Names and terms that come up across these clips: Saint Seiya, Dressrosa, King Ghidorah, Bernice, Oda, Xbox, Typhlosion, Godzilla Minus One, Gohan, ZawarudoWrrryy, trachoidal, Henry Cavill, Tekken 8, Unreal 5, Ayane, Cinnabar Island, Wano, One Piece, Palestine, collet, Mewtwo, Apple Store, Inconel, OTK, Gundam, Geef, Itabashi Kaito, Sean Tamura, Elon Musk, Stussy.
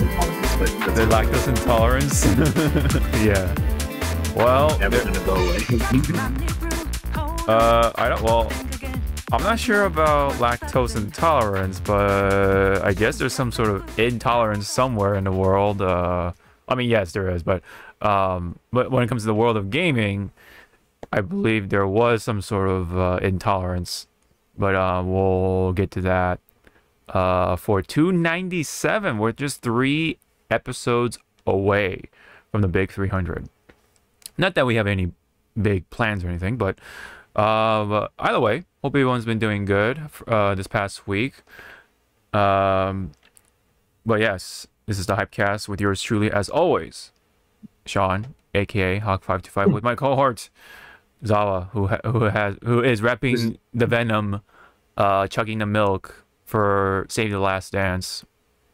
lactose intolerance, but they're lactose intolerance. Yeah. Well, never gonna go away. I don't. Well, I'm not sure about lactose intolerance, but I guess there's some sort of intolerance somewhere in the world. I mean, yes, there is, but when it comes to the world of gaming, I believe there was some sort of intolerance, but we'll get to that. For 297, we're just 3 episodes away from the big 300. Not that we have any big plans or anything, but either way, hope everyone's been doing good this past week. But yes, this is the Hypecast with yours truly, as always, Sean, aka Hawk525, with my cohort Zawa, who is repping the Venom, chugging the milk for Save the Last Dance.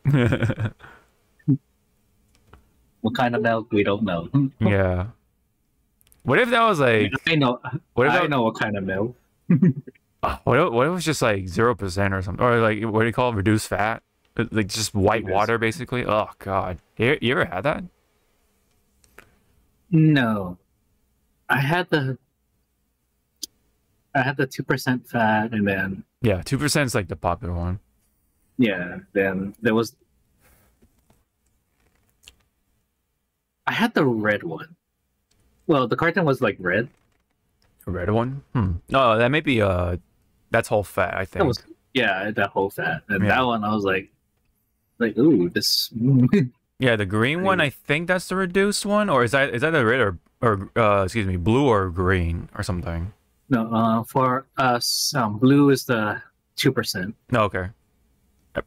What kind of milk? We don't know. Yeah. What if that was like... I know what kind of milk. What if it was just like 0% or something? Or like, what do you call it? Reduced fat? Like just white water, basically? Oh, God. You ever had that? No. I had the 2% fat, and then... Yeah, 2% is like the popular one. Yeah, then there was... I had the red one. Well, the carton was like red. A red one? Hmm. No, that may be... that's whole fat, I think. Yeah, that whole fat. And that one, I was like, ooh, this... Yeah, the green one, I think that's the reduced one? Or is that the red or excuse me, blue or green or something? No, for us, blue is the 2%. No, okay,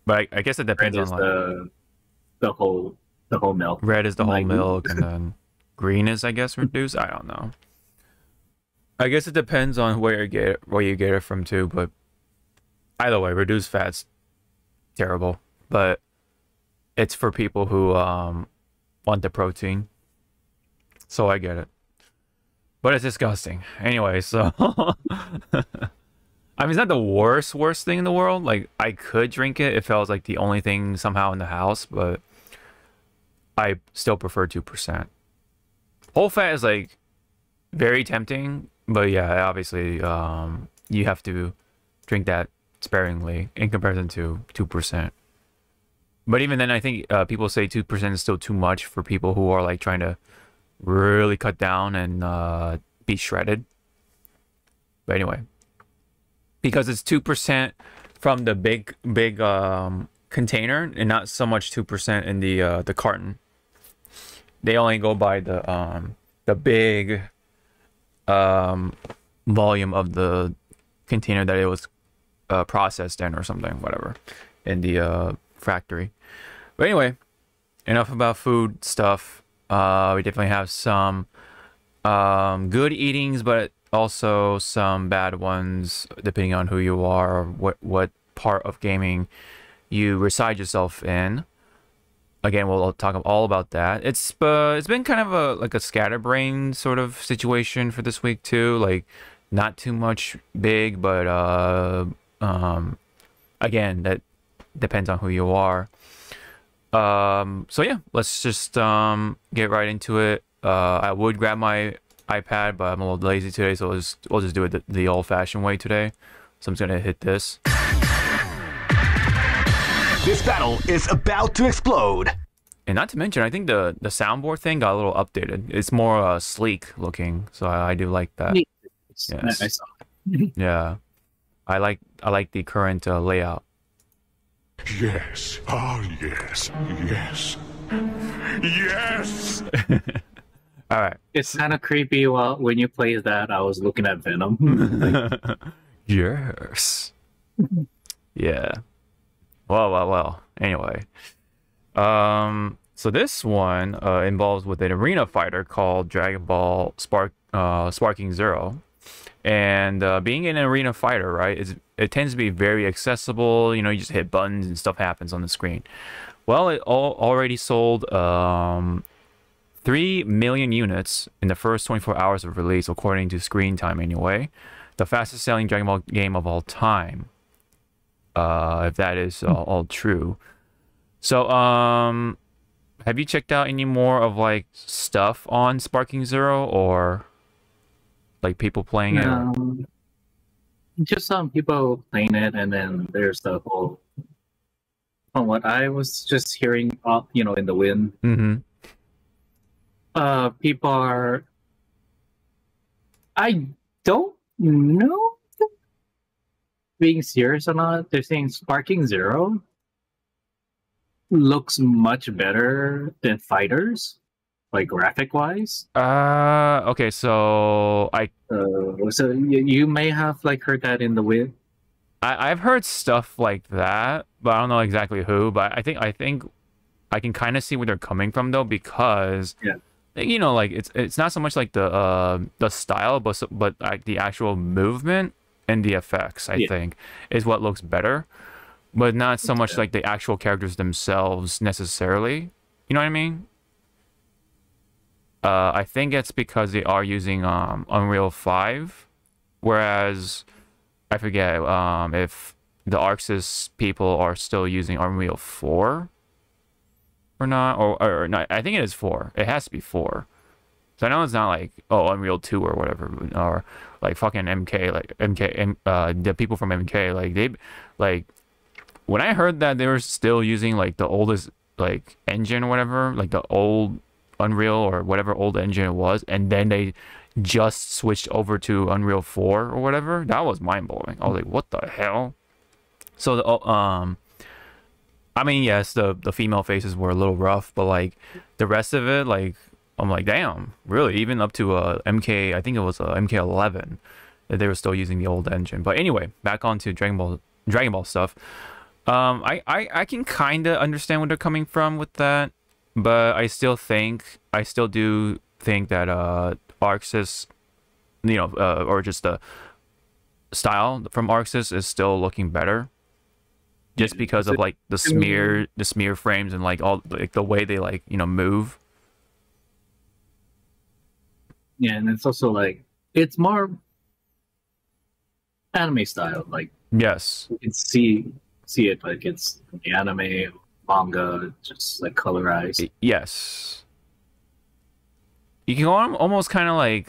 but I guess it depends on the whole milk. Red is the whole milk, and then green is, I guess, reduced. I don't know. I guess it depends on where you get it from too. But either way, reduced fat's terrible, but it's for people who want the protein. So I get it. But it's disgusting. Anyway, so... I mean, it's not the worst thing in the world. Like, I could drink it if it was, like, the only thing somehow in the house, but I still prefer 2%. Whole fat is, like, very tempting, but yeah, obviously, you have to drink that sparingly in comparison to 2%. But even then, I think people say 2% is still too much for people who are, like, trying to really cut down and be shredded. But anyway, because it's 2% from the big container and not so much 2% in the carton, they only go by the big volume of the container that it was processed in or something, whatever, in the factory. But anyway, enough about food stuff. We definitely have some good eatings, but also some bad ones, depending on who you are or what part of gaming you reside yourself in. Again, we'll talk all about that. It's been kind of a scatterbrain sort of situation for this week too. Like, not too much big, but again, that depends on who you are. So yeah, let's just get right into it. I would grab my iPad, but I'm a little lazy today, so we'll just do it the old-fashioned way today. So I'm just gonna hit this. This battle is about to explode. And not to mention, I think the soundboard thing got a little updated. It's more sleek looking, so I do like that. Yes. Nice. Yeah, I like the current layout. Yes, oh yes, yes, yes! All right. It's kind of creepy. Well, when you play that, I was looking at Venom. Like... Yes. Yeah. Well. Anyway. So this one involves with an arena fighter called Dragon Ball Sparking Zero. And being an arena fighter, right, it tends to be very accessible. You know, you just hit buttons and stuff happens on the screen. Well, it already sold 3 million units in the first 24 hours of release, according to Screen Time anyway. The fastest selling Dragon Ball game of all time, if that is all true. So Have you checked out any more of like stuff on Sparking Zero or like people playing it? Just some people playing it, and then there's the whole. From what I was just hearing, you know, in the wind, people are. I don't know if being serious or not. They're saying Sparking Zero looks much better than Fighters, like graphic wise. Okay, so I. So you may have like heard that in the wind. I've heard stuff like that, but I don't know exactly who. But I think I can kind of see where they're coming from though, because you know, like it's not so much like the style, but like the actual movement and the effects. I think is what looks better, but not so much like the actual characters themselves necessarily. You know what I mean? I think it's because they are using Unreal 5, whereas. I forget if the Arc Sys people are still using Unreal 4 or not, or not. I think it is 4. It has to be 4. So I know it's not like, oh, Unreal 2 or whatever, or like fucking MK, like MK, the people from MK, like they, like when I heard that they were still using like the oldest like engine or whatever, like the old Unreal or whatever old engine it was, and then they just switched over to Unreal 4 or whatever, that was mind-blowing. I was like, what the hell? So the I mean, yes, the female faces were a little rough, but like the rest of it, like I'm like, damn, really, even up to MK, I think it was MK11 that they were still using the old engine. But anyway, back onto Dragon Ball stuff. I can kind of understand where they're coming from with that, but I still do think that Arc Sys, you know, or just the style from Arc Sys is still looking better, just because of like the smear frames and like all like the way they like, you know, move. Yeah, and it's also like it's more anime style. Like yes, you can see it like it's anime manga, just like colorized. Yes. You can almost kind of like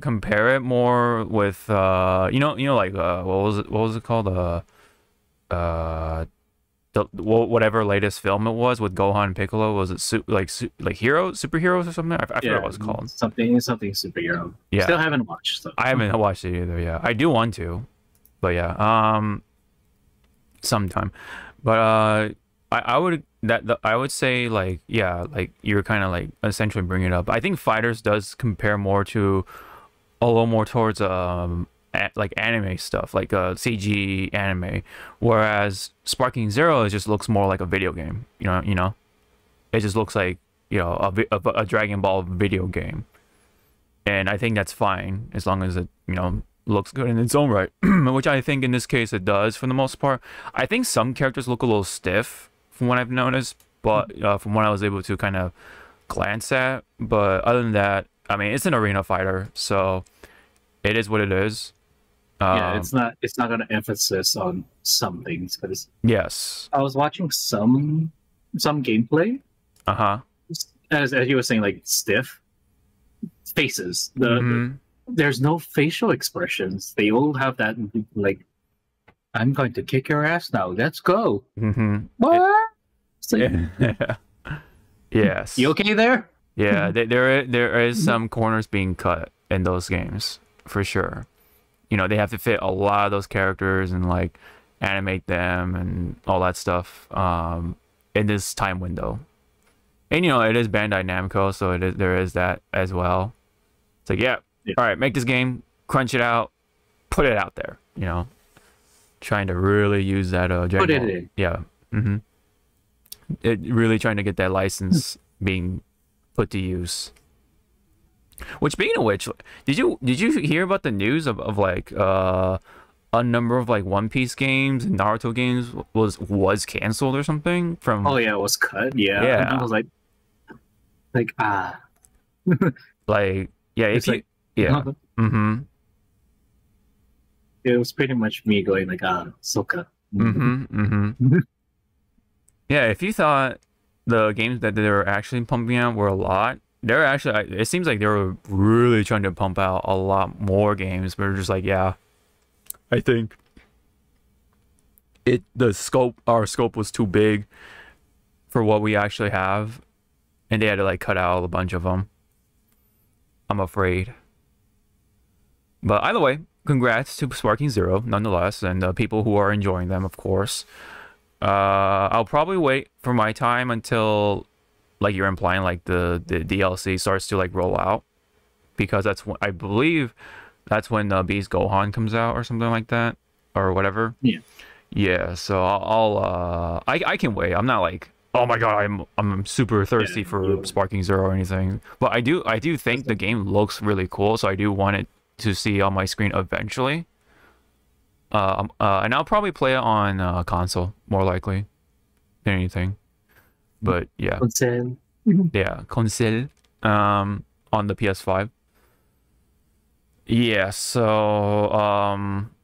compare it more with you know like what was it called, whatever latest film it was with Gohan and Piccolo. Was it superheroes or something? I forgot what it's called. Something superhero. Yeah, still haven't watched. So. I haven't watched it either. Yeah, I do want to, but yeah, sometime. But I would say like, yeah, like you're kind of like essentially bringing it up. I think Fighters does compare more to a little more towards like anime stuff, like CG anime, whereas Sparking Zero, it just looks more like a video game. You know, it just looks like, you know, a Dragon Ball video game, and I think that's fine as long as it, you know, looks good in its own right, which I think in this case it does for the most part. I think some characters look a little stiff. From what I've noticed, but from what I was able to kind of glance at, but other than that, I mean, it's an arena fighter, so it is what it is. Yeah, it's not going to emphasis on some things, because yes, I was watching some gameplay. As you were saying, like stiff faces. There's no facial expressions. They all have that like. I'm going to kick your ass now. Let's go. What? Yeah. Yes. You okay there? Yeah, there is some corners being cut in those games for sure. You know, they have to fit a lot of those characters and like animate them and all that stuff in this time window. And you know, it is Bandai Namco, so there is that as well. It's like, yeah. All right, make this game, crunch it out, put it out there. You know. Trying to really use that Dragon Ball. Yeah. It really trying to get that license being put to use. Which, speaking of which, did you hear about the news of like a number of like One Piece games and Naruto games was canceled or something from? Oh yeah, it was cut. Yeah. And I was like ah. Like yeah, it's like yeah. It was pretty much me going like, ah, Sokka. Yeah, if you thought the games that they were actually pumping out were a lot. They're actually, it seems like they were really trying to pump out a lot more games, but they're just like, yeah, I think our scope was too big for what we actually have, and they had to like cut out a bunch of them, I'm afraid. But either way, congrats to Sparking Zero nonetheless, and the people who are enjoying them, of course. I'll probably wait for my time until, like you're implying, like the DLC starts to like roll out, because that's when I believe that's when Beast Gohan comes out or something like that, or whatever. Yeah. Yeah. So I can wait. I'm not like, oh my god, I'm super thirsty for Sparking Zero or anything. But I do think the game looks really cool, so I do want it to see on my screen eventually. And I'll probably play it on console more likely than anything. But yeah, console. Yeah, console. On the PS5. Yeah, so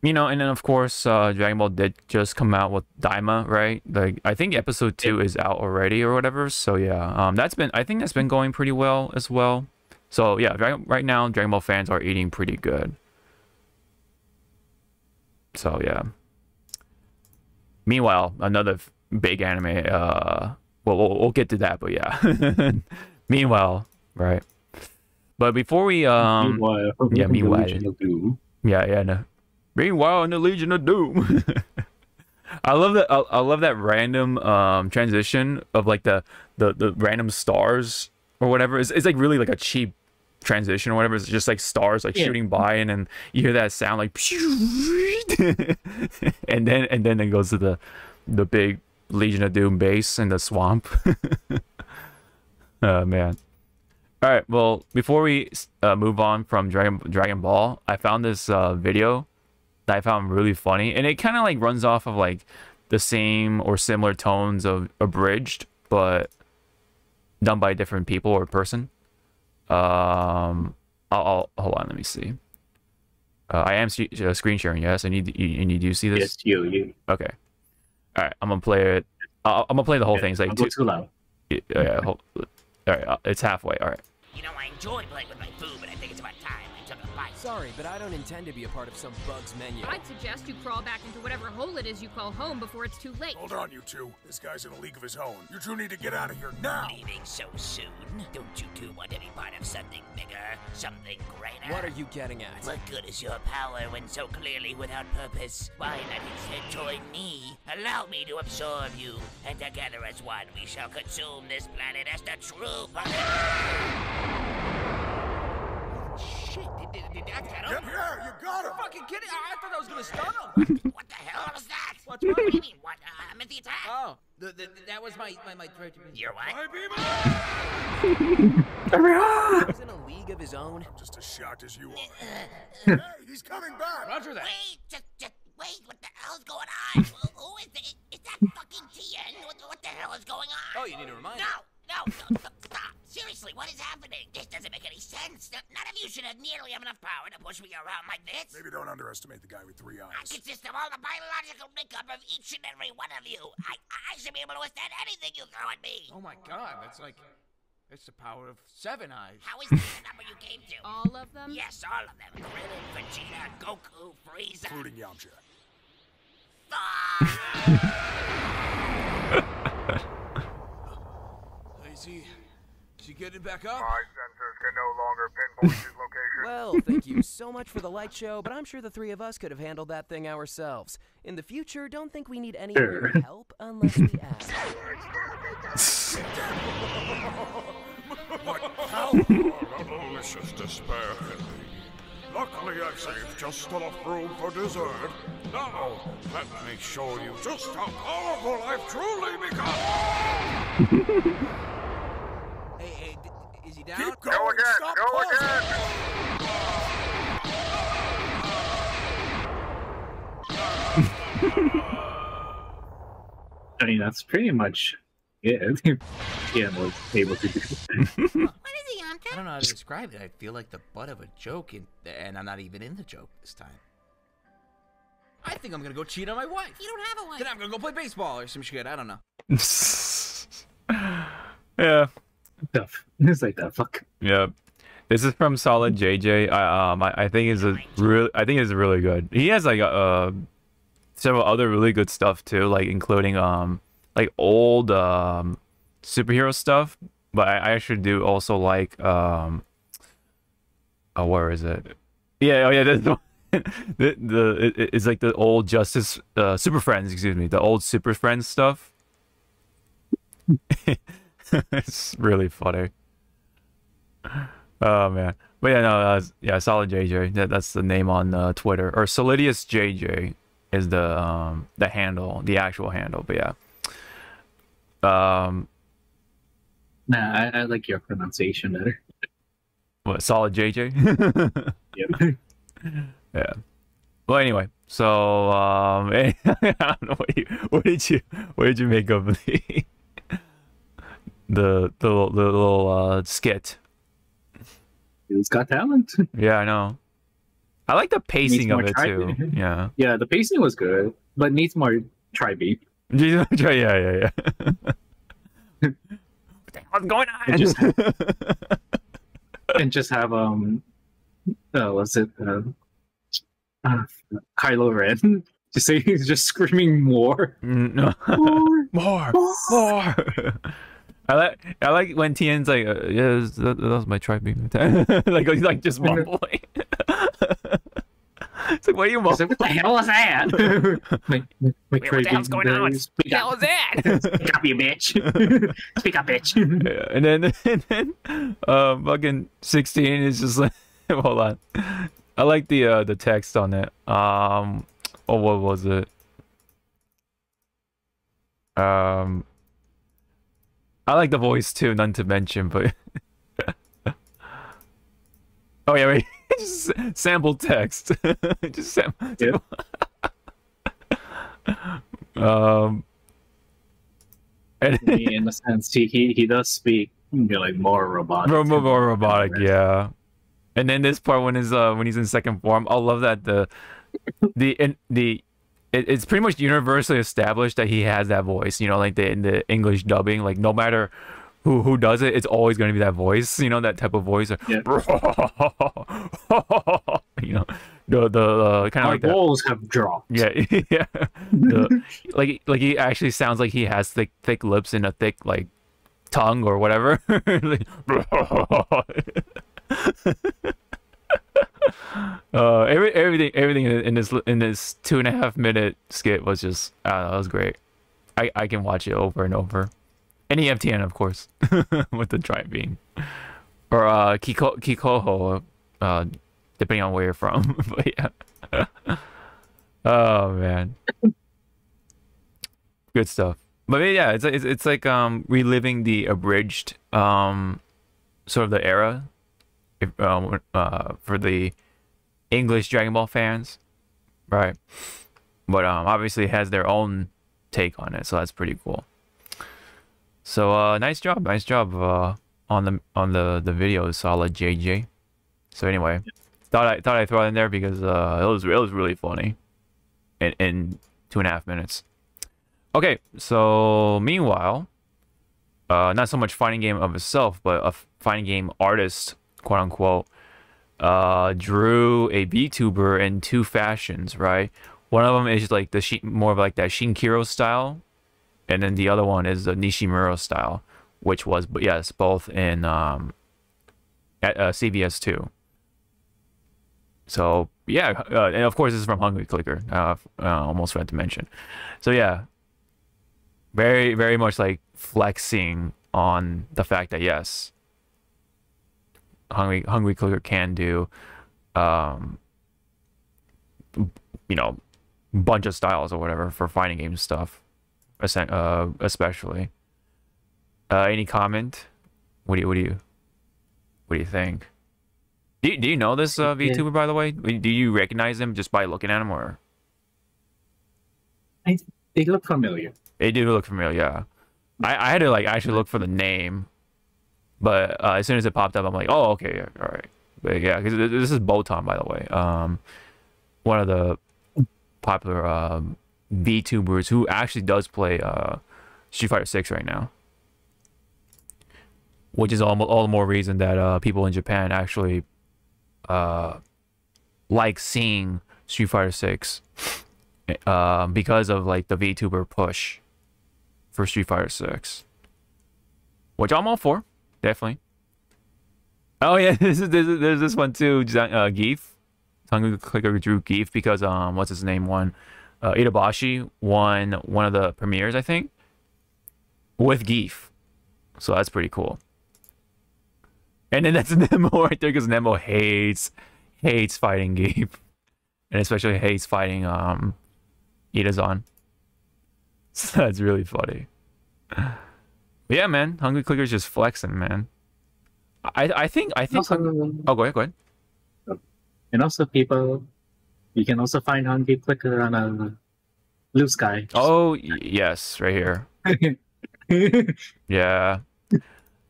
you know, and then of course, Dragon Ball did just come out with Daima, right? Like I think episode 2 is out already or whatever. So yeah, I think that's been going pretty well as well. So yeah, right now Dragon Ball fans are eating pretty good. So yeah. Meanwhile, another big anime. We'll get to that, but yeah. Meanwhile, right. But before we meanwhile in the Legion of Doom. I love that random transition of like the random stars or whatever. It's like really like a cheap transition or whatever. It's just like stars like shooting by, and then you hear that sound like and then it goes to the big Legion of Doom base in the swamp. Oh man. All right, well, before we move on from Dragon Ball, I found this video that I found really funny, and it kind of like runs off of like the same or similar tones of Abridged, but done by different people or person. I'll hold on, let me see. I am screen sharing, yes. I need you do see this. Yes, you. Okay. All right, I'm gonna play it. I'm gonna play the whole thing. It's like too loud. Yeah, hold. All right, it's halfway. All right. You know, I enjoy playing with my food, but I think it's about time I took a bite. Sorry, but I don't intend to be a part of some bug's menu. I'd suggest you crawl back into whatever hole it is you call home before it's too late. Hold on, you two. This guy's in a league of his own. You two need to get out of here now. Leaving so soon? Don't you two want to be part of something bigger, something greater? What are you getting at? What good is your power when so clearly without purpose? Why not instead join me? Allow me to absorb you, and together as one, we shall consume this planet as the true planet. Shit, yeah, you got him! Fucking kidding! I thought I was gonna stun him! What the hell was that? What's my beaming? What? I'm at the attack! Oh, that was my throat. Your what? My beaming! He's in a league of his own. I'm just as shocked as you are. Hey, he's coming back! Roger that! Wait, just wait, what the hell's going on? Who is it? Is that fucking TN? What the hell is going on? Oh, you need to remind me. No, stop. Seriously, what is happening? This doesn't make any sense. None of you should have enough power to push me around like this. Maybe don't underestimate the guy with 3 eyes. I consist of all the biological makeup of each and every one of you. I should be able to withstand anything you throw at me. Oh my god, that's like... It's the power of 7 eyes. How is that the number you came to? All of them? Yes, all of them. Krillin, Vegeta, Goku, Frieza. Including Yamcha. Is he getting back up? My sensors can no longer pinpoint his location. Well, thank you so much for the light show, but I'm sure the 3 of us could have handled that thing ourselves. In the future, don't think we need any help unless we ask. What power of malicious despair, Henry. Luckily, I saved just enough room for dessert. Now, let me show you just how powerful I've truly become. Hey, is he down? Keep going. Go again. I mean, that's pretty much it. Yeah, I was able to do it. What is he on? I don't know how to describe it. I feel like the butt of a joke, and I'm not even in the joke this time. I think I'm gonna go cheat on my wife. You don't have a wife. Then I'm gonna go play baseball or some shit. I don't know. Yeah. Tough. It's like that. Fuck. Yeah. This is from Solid JJ. I think is really good. He has like several other really good stuff too, like including like old superhero stuff. But I actually do also like oh, where is it? Yeah, oh yeah, that's the it's like the old Justice Super Friends, excuse me, the old Super Friends stuff. It's really funny. Oh man, but yeah, no, yeah, Solid JJ. That's the name on Twitter, or Solidius JJ is the handle, the actual handle. But yeah, nah, I like your pronunciation better. What, Solid JJ? Yeah. Yeah. Well, anyway, so I don't know what did you make of the little skit? It's got talent. Yeah, I know. I like the pacing of it too. Yeah. Yeah, the pacing was good, but needs more tri-beat. Yeah, yeah, yeah. What's going on? And just have what's it? Kylo Ren. Just say he's just screaming more, no. more. I like when Tien's like, yeah, that was my tri-beam. Like he's like just mumbling. It's like, what are you mumbling? What the hell was that? Wait, what the hell's going on? What the hell was that? Speak up, you bitch. Speak up, bitch. Yeah, and then fucking 16 is just like, hold on. I like the text on it. Oh, what was it? I like the voice too, none to mention, but oh yeah, wait. Just sample text. Just sample. Yeah. And in the sense, he does speak, you know, like more robotic. More robotic, yeah. And then this part when he's in second form, I love that it's pretty much universally established that he has that voice, you know, like in the English dubbing, like no matter who does it, it's always going to be that voice, you know, that type of voice. Or, yeah. You know, the kind of like walls have dropped. Yeah, yeah. Like he actually sounds like he has thick lips and a thick like tongue or whatever. Like, everything in this 2.5 minute skit was just, I don't know, it was great. I can watch it over and over. And EFTN, of course, with the dry beam, or Kikoho, depending on where you're from. But yeah, oh man, good stuff. But yeah, it's like reliving the abridged sort of the era. If, for the English Dragon Ball fans, right? But obviously has their own take on it, so that's pretty cool. So nice job on the video, Solid JJ. So anyway, thought I throw it in there because it was really funny, in 2.5 minutes. Okay, so meanwhile, not so much fighting game of itself, but a fighting game artist, quote unquote, drew a VTuber in two fashions, right? One of them is like more of like that Shinkiro style, and then the other one is the Nishimuro style, which was, but yes, both in at CBS2. So yeah, and of course this is from Hungry Clicker. Almost forgot to mention. So yeah, very very much like flexing on the fact that yes, Hungry Clicker can do, you know, bunch of styles or whatever for fighting game stuff, especially. Any comment? What do you think? Do you know this VTuber, yeah, by the way? Do you recognize him just by looking at him, or? They look familiar. They do look familiar. Yeah, I had to like actually look for the name. But as soon as it popped up, I'm like, oh, okay, yeah, all right. But yeah, because this is Botan, by the way. One of the popular VTubers who actually does play Street Fighter 6 right now. which is all the more reason that people in Japan actually like seeing Street Fighter 6 because of like the VTuber push for Street Fighter 6, which I'm all for, definitely. Oh yeah, there's this one too, Geef. Hungry Clicker drew Geef because what's his name won, Itabashi won one of the premieres, I think, with Geef, so that's pretty cool. And then that's Nemo right there, because Nemo hates fighting Geef, and especially hates fighting Itazan. So that's really funny. But yeah, man, Hungry Clicker's just flexing, man. I think. Also, oh, go ahead. And also, people, you can also find Hungry Clicker on Blue Sky. Oh yes, right here. Yeah,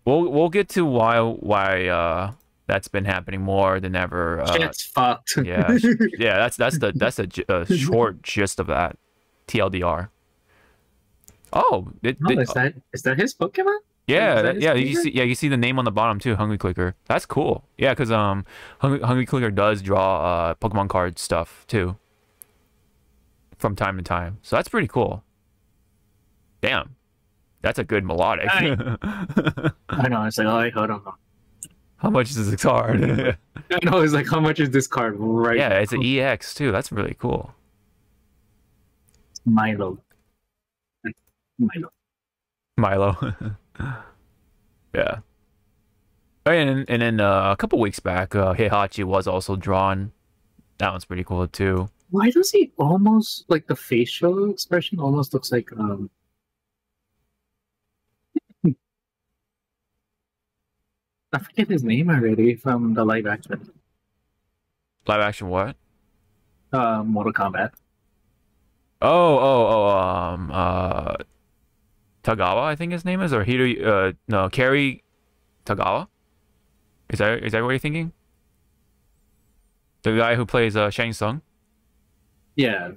we'll get to why that's been happening more than ever. Shit's fucked. Yeah, yeah. That's the short gist of that. TLDR. Oh, is that his Pokemon? Yeah, you see the name on the bottom too, Hungry Clicker. That's cool. Yeah, because Hungry Clicker does draw Pokemon card stuff too from time to time, so that's pretty cool. Damn, that's a good melodic. I know. It's like, oh, hold on. How much is this card? I know. It's like, how much is this card? Right. Yeah, now? It's an EX too. That's really cool. Milo. Yeah. And then a couple weeks back, Heihachi was also drawn. That one's pretty cool too. Why does he almost, like, the facial expression almost looks like I forget his name already from the live action. Live action what? Mortal Kombat. Tagawa, I think his name is, or Cary Tagawa. Is that what you're thinking? The guy who plays Shang Tsung. Yeah,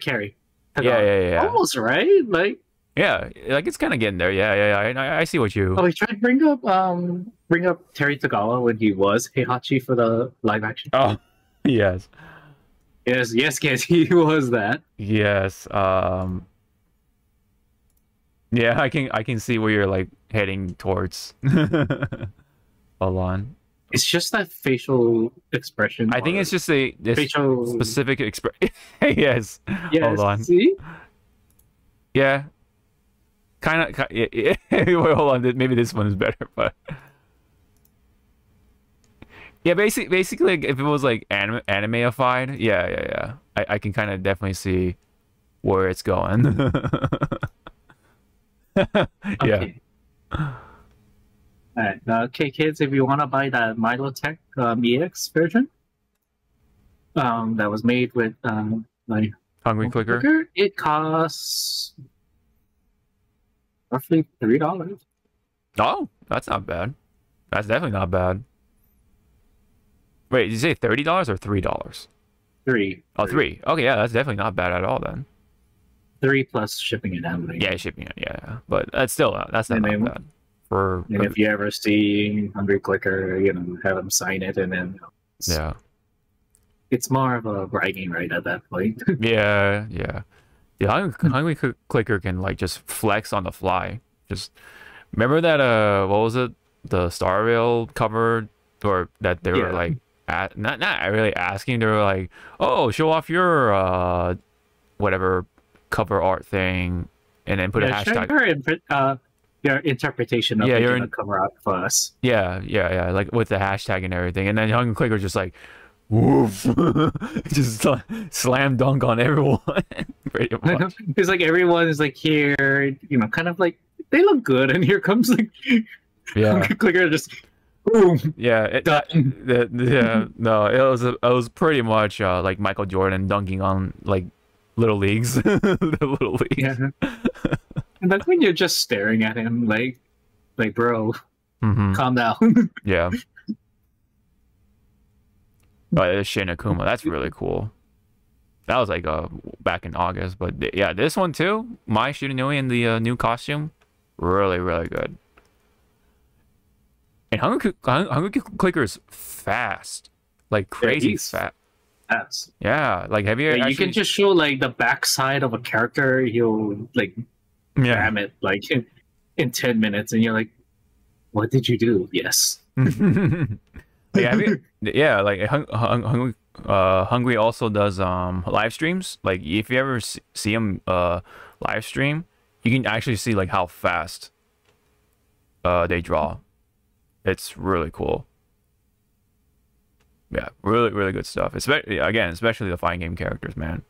Cary. Yeah. Almost right, like. Yeah, like it's kind of getting there. Yeah. I see what you. Oh, he tried to bring up Cary Tagawa when he was Heihachi for the live action. Oh, yes. Yes, he was that. Yes. Yeah, I can see where you're like heading towards. Alon. It's just that facial expression. I think it's just a specific expression. Yes. Alon. See? Yeah. Kind of. Yeah. Hold on. Maybe this one is better, but. Yeah, basically, like, if it was like animeified, yeah. I can kind of definitely see where it's going. Yeah. Alright, okay, kids, if you want to buy that Milotech EX version, that was made with like Hungry Clicker, it costs roughly $3. Oh, that's not bad. That's definitely not bad. Wait, did you say $30 or $3? Three. Oh, $3. Okay, yeah, that's definitely not bad at all then. $3 plus shipping and handling. Yeah, shipping. Yeah, but that's still not bad. And if you ever see Hungry Clicker, you know, have him sign it, and then it's more of a bragging right at that point. Yeah. The Hungry Clicker can like just flex on the fly. Just remember that what was it? The Star Rail cover, or that they were like not really asking. They were like, oh, show off your whatever cover art thing, and then put a hashtag. Your interpretation of the cover art for us. Yeah. Like with the hashtag and everything, and then Hungry Clicker just like, woof, just slam dunk on everyone. Pretty much. It's like everyone is like here, you know, kind of like they look good, and here comes like Hungry Clicker just boom. Yeah, no, it was pretty much like Michael Jordan dunking on like. Little leagues. The little leagues. Yeah. And that's when you're just staring at him like bro, calm down. Yeah. But it's Shin Akuma. That's really cool. That was like back in August. But yeah, this one too. Mai Shiranui in the new costume. Really, really good. And Hungry Clicker is fast, like crazy fast. Yeah, like have you? Yeah, actually... You can just show like the backside of a character. He'll like, damn it, like in 10 minutes, and you're like, what did you do? Yes. Like, yeah, like Hungry also does live streams. Like if you ever see him live stream, you can actually see like how fast they draw. It's really cool. Yeah, really good stuff. Especially again, especially the fighting game characters, man.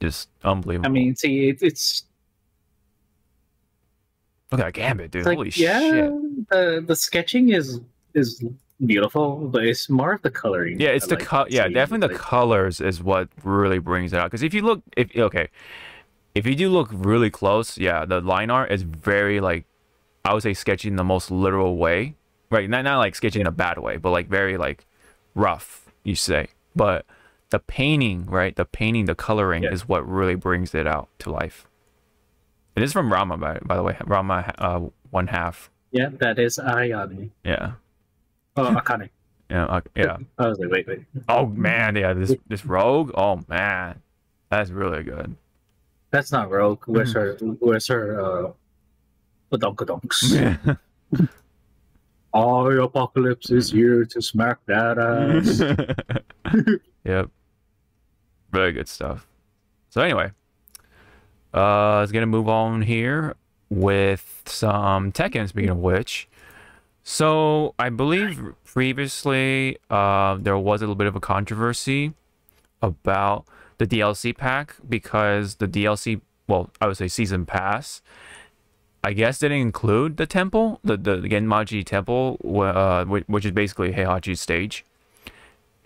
Just unbelievable. I mean, see, it's look at that Gambit, dude. Like, holy shit! The sketching is beautiful, but it's more of the coloring. Yeah, it's the definitely the colors is what really brings it out. Because if you look, if you do look really close, yeah, the line art is very like, I would say sketchy in the most literal way. Right, not like sketching in a bad way, but like very like rough, you say. But the painting, right? The painting, the coloring is what really brings it out to life. It is from Ranma, by the way. Ranma one half. Yeah, that is Ayane. Yeah. Oh, Akane. Yeah, yeah. I was like, wait. Oh man, yeah, this Rogue. Oh man, that's really good. That's not Rogue. Where's her badonkadonks? Yeah. All your apocalypse is here to smack that ass. Yep. Really good stuff. So anyway, I was going to move on here with some Tekken, speaking of which. So I believe previously there was a little bit of a controversy about the DLC pack because the DLC, well, I would say season pass, I guess didn't include the temple, the Genmaji Temple, which is basically Heihachi's stage,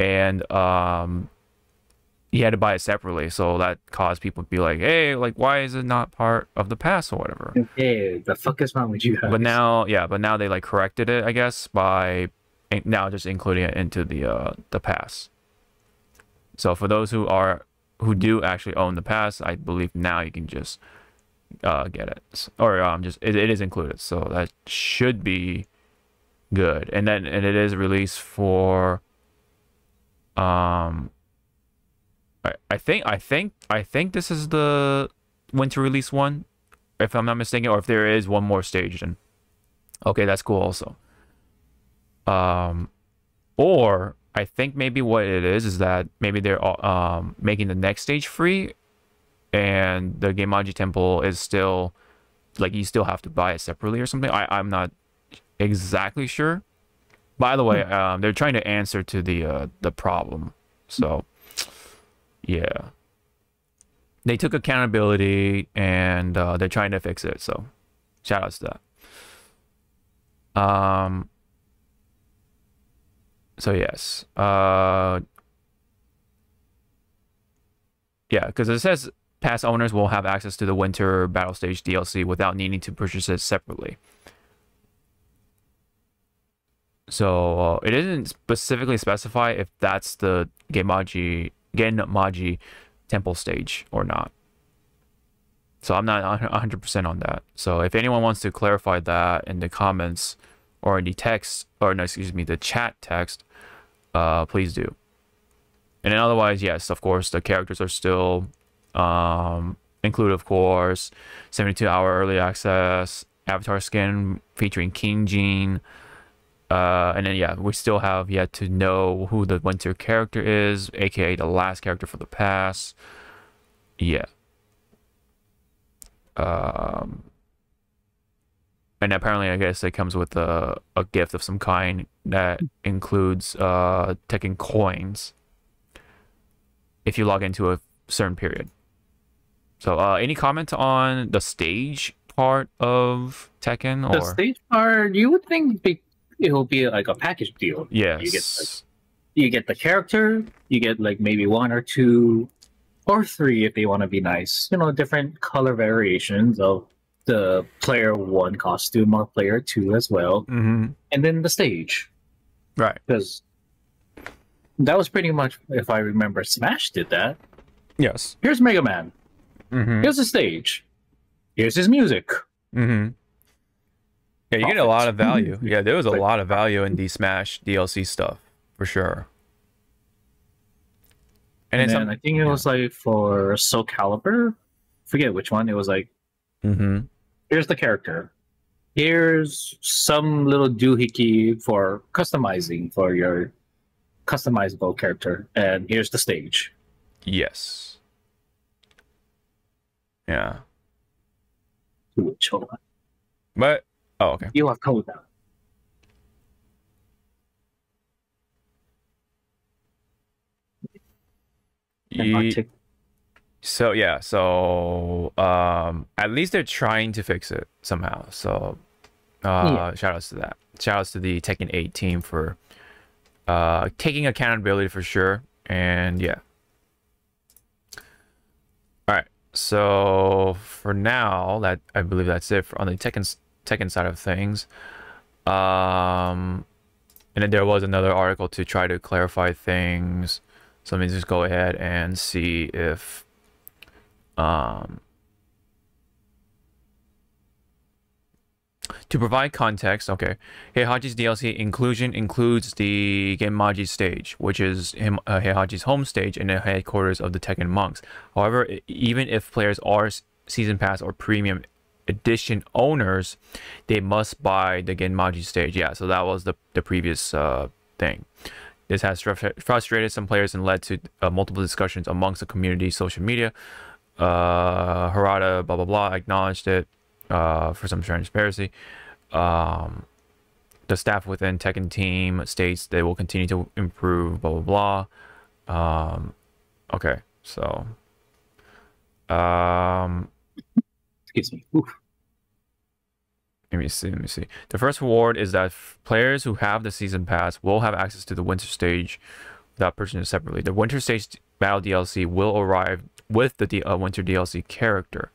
and you had to buy it separately, so that caused people to be like, "Hey, like, why is it not part of the pass or whatever?" Hey, the fuck is wrong with you guys? But now, yeah, but now they like corrected it, I guess, by now just including it into the pass. So for those who do actually own the pass, I believe now you can just. Get it, or just it is included, so that should be good. And then it is released for I think this is the winter release one, if I'm not mistaken, or if there is one more stage, then okay, that's cool also. Or I think maybe what it is that maybe they're making the next stage free. And the Genmaji Temple is still, like, you still have to buy it separately or something. I'm not exactly sure. By the way, they're trying to answer to the problem. So, yeah. They took accountability and they're trying to fix it. So, shout out to that. So, yes. Yeah, because it says... Pass owners will have access to the Winter Battle Stage DLC without needing to purchase it separately. So it didn't specifically specify if that's the Genmaji Temple stage or not. So I'm not 100% on that. So if anyone wants to clarify that in the comments or in the text, or no, excuse me, the chat text, please do. And then otherwise, yes, of course, the characters are still... include of course 72-hour early access avatar skin featuring King Jean, and then yeah, we still have yet to know who the winter character is, aka the last character for the pass. Yeah. And apparently I guess it comes with a gift of some kind that includes Tekken coins if you log into a certain period. So, any comments on the stage part of Tekken? Or the stage part, you would think it will be like a package deal. Yes. You get the character, you get like maybe 1 or 2 or 3 if they want to be nice. You know, different color variations of the player 1 costume or player 2 as well. Mm-hmm. And then the stage. Right. Because that was pretty much, if I remember, Smash did that. Yes. Here's Mega Man. Mm-hmm. Here's the stage. Here's his music. Mm-hmm. Yeah, you get a lot of value. Yeah, there was a lot of value in the Smash DLC stuff for sure. And then I think it was like for Soul Calibur, forget which one. It was like, here's the character, here's some little doohickey for customizing for your customizable character, and here's the stage. Yes. Yeah. Which one? But oh, okay. You are cold now. So yeah, so at least they're trying to fix it somehow. So shout outs to that. Shout outs to the Tekken 8 team for taking accountability for sure. And yeah. All right. So for now, that I believe that's it for on the Tekken side of things. And then there was another article to try to clarify things. So let me just go ahead and see if to provide context, okay. Heihachi's DLC inclusion includes the Genmaji stage, which is Heihachi's home stage and the headquarters of the Tekken monks. However, even if players are season pass or premium edition owners, they must buy the Genmaji stage. Yeah, so that was the previous thing. This has frustrated some players and led to multiple discussions amongst the community social media. Harada, blah, blah, blah, acknowledged it for some transparency. The staff within Tekken team states they will continue to improve, blah, blah, blah. Okay, so... Excuse me. Oof. Let me see. The first reward is that players who have the season pass will have access to the winter stage without purchasing separately. The winter stage battle DLC will arrive with the winter DLC character.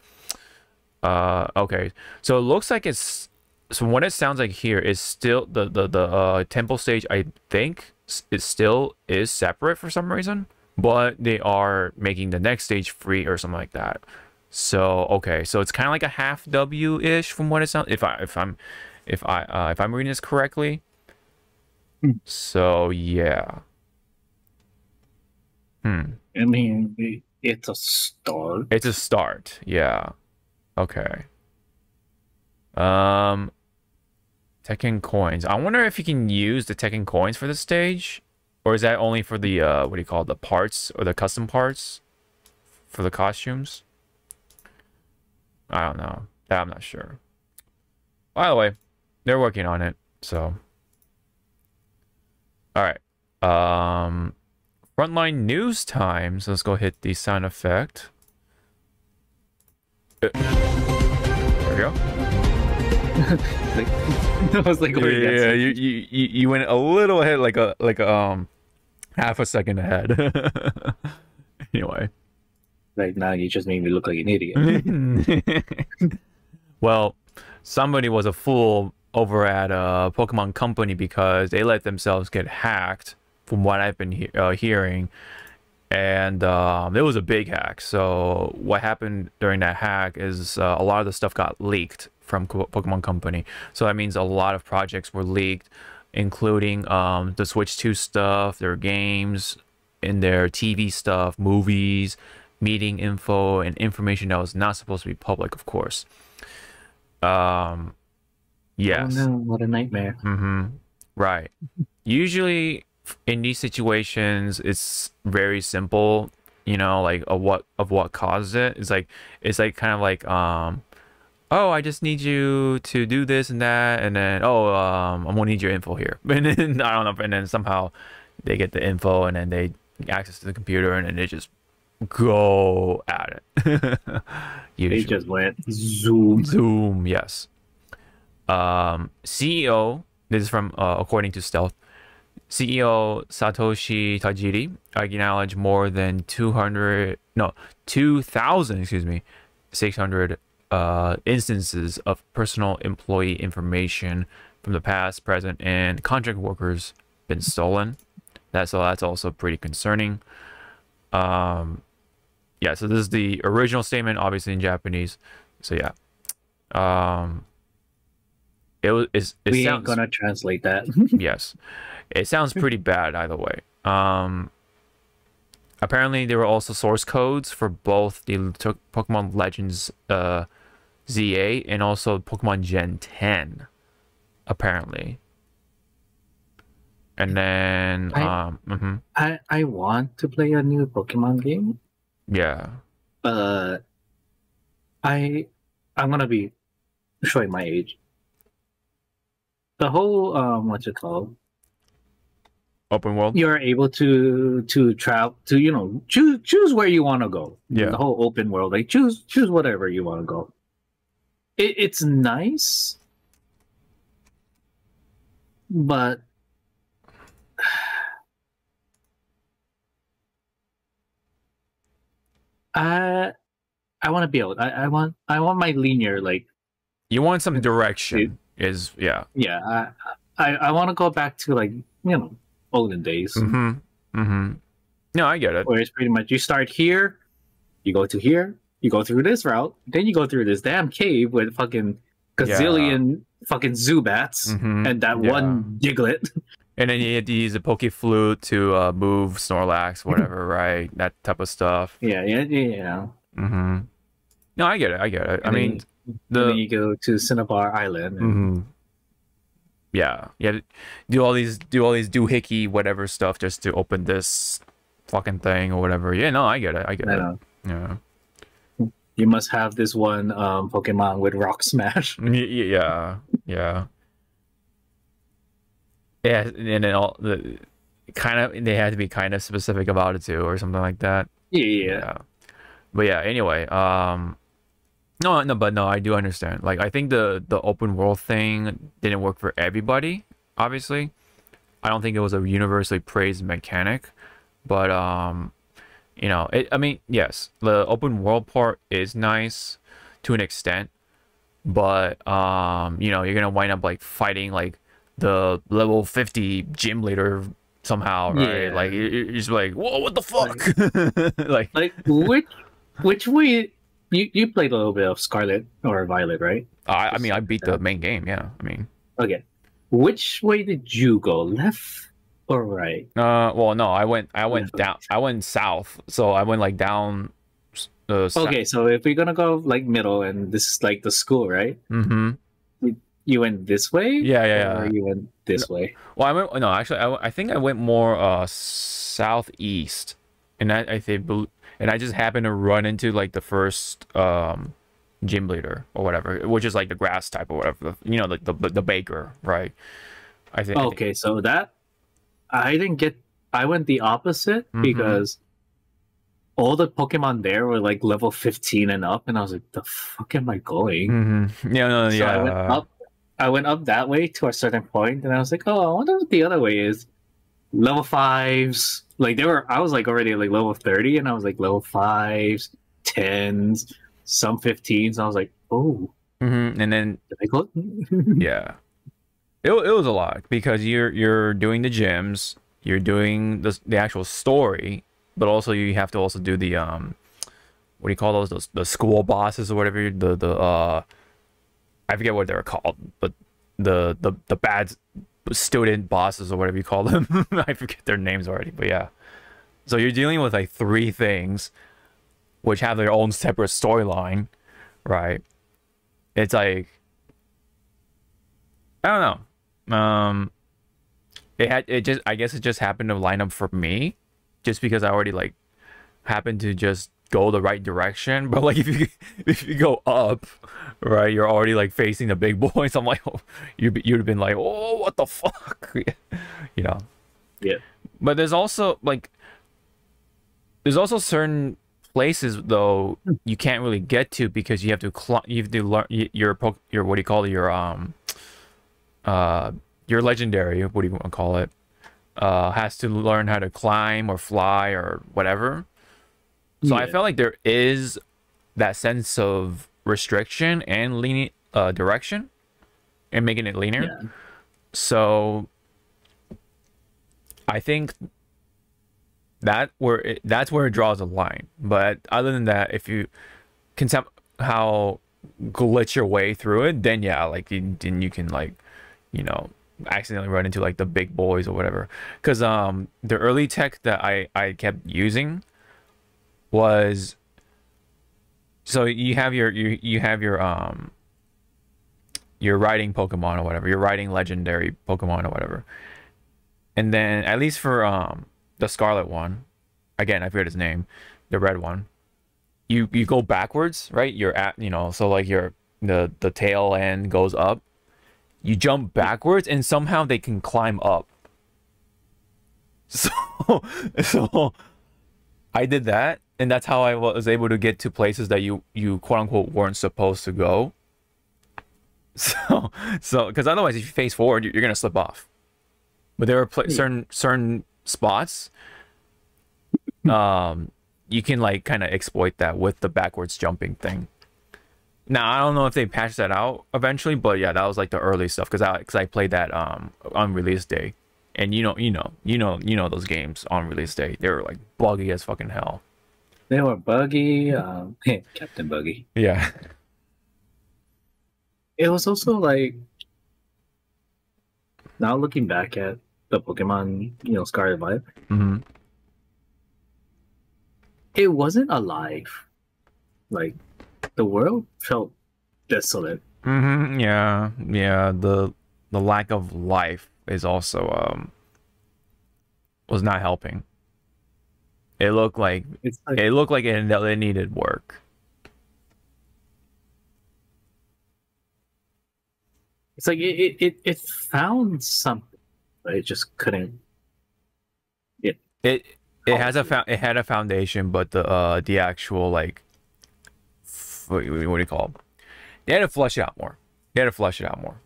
Okay, so it looks like it's, so what it sounds like here is still the temple stage. I think it still is separate for some reason, but they are making the next stage free or something like that. So okay, so it's kind of like a half W ish from what it sounds. If I'm reading this correctly. So yeah. I mean, it's a start. It's a start. Yeah. Okay. Tekken coins. I wonder if you can use the Tekken coins for the stage, or is that only for the what do you call it, the parts or the custom parts for the costumes? I don't know. That I'm not sure. By the way, they're working on it. So, all right. Frontline news time. So let's go hit the sound effect. There we go. That was like yeah. You went a little ahead, like half a second ahead. Anyway. Like now you just made me look like an idiot. Well, somebody was a fool over at Pokemon Company because they let themselves get hacked from what I've been hearing, and it was a big hack. So what happened during that hack is a lot of the stuff got leaked from Pokemon Company. So that means a lot of projects were leaked, including the Switch 2 stuff, their games, and their TV stuff, movies, meeting info, and information that was not supposed to be public, of course. Yes. Oh no, what a nightmare. Right. Usually in these situations, it's very simple, you know, like what caused it. It's like kind of like oh, I just need you to do this and that, and then oh, I'm gonna need your info here. And then I don't know, and then somehow they get the info and then they access to the computer and then they just go at it. They just went zoom. Yes. CEO, this is from according to Stealth, CEO Satoshi Tajiri acknowledged more than 2,600 instances of personal employee information from the past, present, and contract workers been stolen. That's also pretty concerning. Yeah, so this is the original statement, obviously in Japanese. So yeah, It sounds, ain't gonna translate that. Yes, it sounds pretty bad either way. Apparently there were also source codes for both the Pokemon Legends ZA and also Pokemon Gen 10, apparently. And then I want to play a new Pokemon game. Yeah. But I'm gonna be showing my age. The whole what's it called? Open world. You're able to travel to, you know, choose where you want to go. Yeah. The whole open world, like choose whatever you want to go. It's nice, but I want to be able. I want my linear, like. You want some direction. Yeah. I want to go back to, like, you know, olden days. No, I get it. Where it's pretty much you start here, you go to here, you go through this route, then you go through this damn cave with fucking gazillion fucking Zubats and that one Diglett. And then you had to use a Poke Flute to move Snorlax, whatever, right? That type of stuff. Yeah. No, I get it. I mean, then you go to Cinnabar Island. And... Yeah. Do all these doohickey whatever stuff just to open this fucking thing or whatever. Yeah, no, I get it. Yeah. You must have this one Pokemon with Rock Smash. Yeah, and then all the they had to be kind of specific about it too, or something like that. Yeah. But yeah, anyway, No, I do understand. Like, I think the open world thing didn't work for everybody, obviously. I don't think it was a universally praised mechanic, but, you know, I mean, yes, the open world part is nice to an extent, but, you know, you're going to wind up, like, fighting, like, the level 50 gym leader somehow, right? Yeah. Like, you're just like, whoa, what the fuck? Like which way... You played a little bit of Scarlet or Violet, right? I mean, I beat the main game, yeah. I mean... Okay. Which way did you go? Left or right? Well, no, I went down. I went south, so I went, like, down... Okay, so if we're gonna go, like, middle, and this is, like, the school, right? You went this way? Yeah. Or you went this way? Well, I went... No, actually, I think I went more southeast. And I think... And I just happened to run into, like, the first gym leader or whatever, which is, like, the grass type or whatever. You know, like, the baker, right? I think. Okay, so that... I didn't get... I went the opposite because all the Pokemon there were, like, level 15 and up. And I was like, the fuck am I going? Yeah. I went up that way to a certain point, and I was like, oh, I wonder what the other way is. Level 5s... Like, they were, I was, like, already at, like, level 30, and I was, like, level 5s, 10s, some 15s. I was, like, oh. And then... Did I go? Yeah. It was a lot, because you're doing the gyms, you're doing the actual story, but also you have to also do the, what do you call those? The school bosses or whatever, I forget what they were called, but the bad... student bosses or whatever you call them. I forget their names already, but yeah. So you're dealing with, like, 3 things which have their own separate storyline, right? It's like, I don't know. I guess it just happened to line up for me just because I already, like, happened to just go the right direction. But, like, if you go up, right, you're already, like, facing the big boys. I'm like, oh, you'd have been like, oh, what the fuck, you know? Yeah. But there's also, like, certain places though you can't really get to because you have to learn your what do you call it, your legendary, what do you want to call it, has to learn how to climb or fly or whatever. So yeah. I felt like there is that sense of restriction and direction and making it leaner. Yeah. So I think that's where it draws a line. But other than that, if you can tell how glitch your way through it, then yeah, like then you can, like, you know, accidentally run into like the big boys or whatever. Because the early tech that I kept using was, so you have your your riding Pokemon or whatever, your riding legendary Pokemon or whatever, and then at least for the Scarlet one, again I forget his name, the red one, you go backwards, right? You're at, you know, so like your the tail end goes up, you jump backwards, and somehow they can climb up. So I did that, and that's how I was able to get to places that you quote unquote weren't supposed to go. So because otherwise if you face forward, you're gonna slip off. But there are certain spots you can like kind of exploit that with the backwards jumping thing. Now I don't know if they patched that out eventually, but yeah, that was like the early stuff, because I played that on release day, and you know those games on release day, they were like buggy as fucking hell. They were buggy, Captain Buggy. Yeah. It was also like, now looking back at the Pokemon, you know, Scarlet vibe, it wasn't alive. Like, the world felt desolate. Yeah, yeah. The lack of life is also was not helping. It looked like, it needed work. It's like it found something, but it just couldn't. It had a foundation, but the actual, like, what do you call it? They had to flush it out more. Yeah.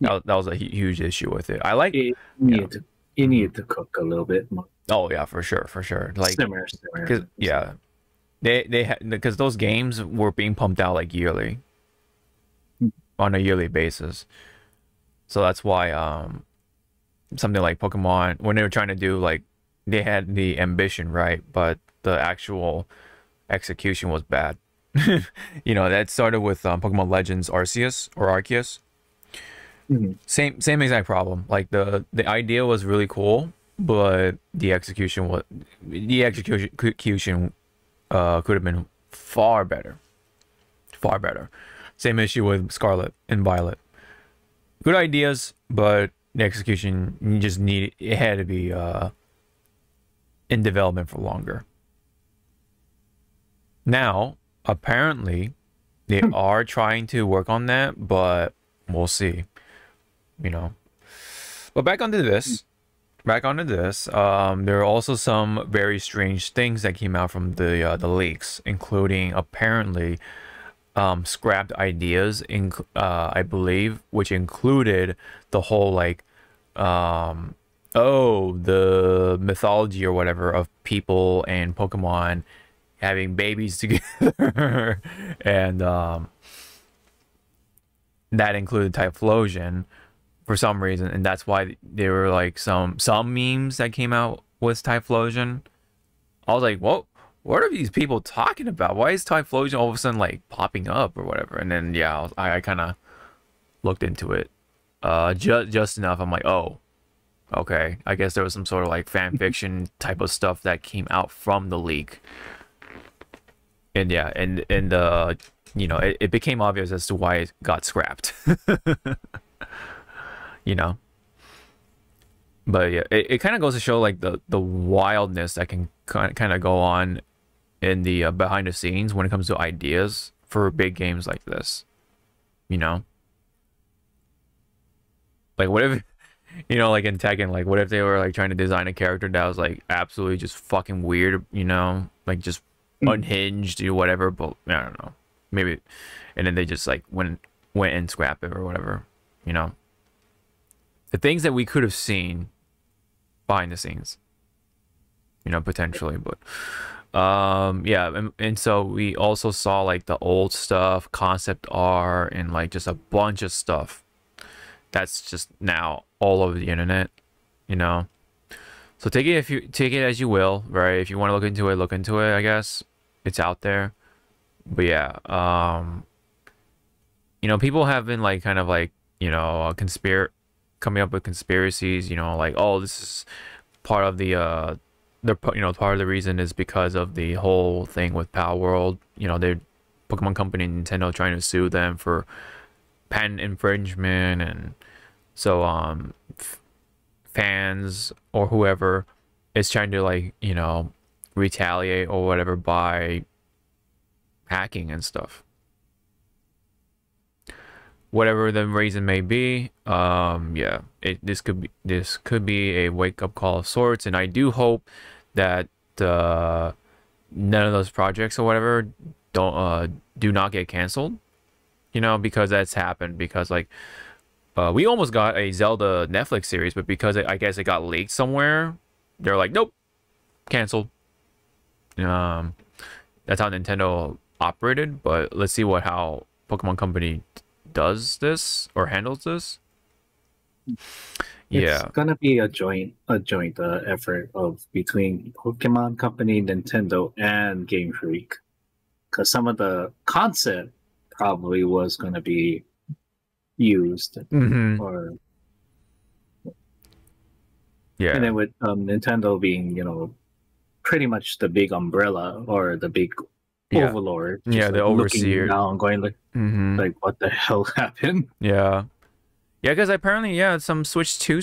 That was a huge issue with it. I like it. You need to cook a little bit more. Oh yeah, for sure. Like simmer. Cause, yeah, they had, because those games were being pumped out like yearly, on a yearly basis. So that's why something like Pokemon, when they were trying to do, like, they had the ambition, right? But the actual execution was bad. You know, that started with Pokemon Legends Arceus. Same exact problem. Like the idea was really cool, but the execution could have been far better. Same issue with Scarlet and Violet. Good ideas, but the execution, you just need, it had to be in development for longer. Now, apparently, they are trying to work on that, but we'll see. You know. But back onto this. There are also some very strange things that came out from the leaks, including apparently scrapped ideas in I believe, which included the whole like the mythology or whatever of people and Pokemon having babies together. And that included Typhlosion for some reason, and that's why there were like some memes that came out with Typhlosion. I was like, whoa, what are these people talking about? Why is Typhlosion all of a sudden like popping up or whatever? And then yeah, I kind of looked into it just enough. I'm like, oh, okay. I guess there was some sort of like fan fiction type of stuff that came out from the leak. And yeah, and you know, it became obvious as to why it got scrapped. You know. But yeah, it kind of goes to show like the wildness that can kind of go on in the behind the scenes when it comes to ideas for big games like this, you know. Like what if, you know, like in Tekken, like what if they were like trying to design a character that was like absolutely just fucking weird, you know, like just unhinged or whatever, but I don't know, maybe, and then they just like went and scrapped it or whatever, you know. The things that we could have seen behind the scenes, you know, potentially, but yeah, and so we also saw like the old stuff, concept art, and like just a bunch of stuff that's just now all over the internet, you know. So take it as you will, right? If you want to look into it, I guess it's out there. But yeah, you know, people have been like kind of like, you know, coming up with conspiracies, you know, like, oh, this is part of the you know, part of the reason is because of the whole thing with Pal World. You know, they're Pokemon Company and Nintendo trying to sue them for patent infringement, and so fans or whoever is trying to, like, you know, retaliate or whatever by hacking and stuff. Whatever the reason may be, yeah, this could be a wake-up call of sorts, and I do hope that none of those projects or whatever do not get canceled, you know, because that's happened. Because, like, we almost got a Zelda Netflix series, but because I guess it got leaked somewhere, they're like, nope, canceled. That's how Nintendo operated, but let's see how Pokemon Company does this or handles this. Yeah, it's gonna be a joint effort of between Pokemon Company, Nintendo, and Game Freak, because some of the concept probably was gonna be used, or yeah, and then with Nintendo being, you know, pretty much the big umbrella or the big overlord, yeah, the overseer, down, going like, like, what the hell happened? Yeah, yeah, because apparently, yeah, some Switch 2,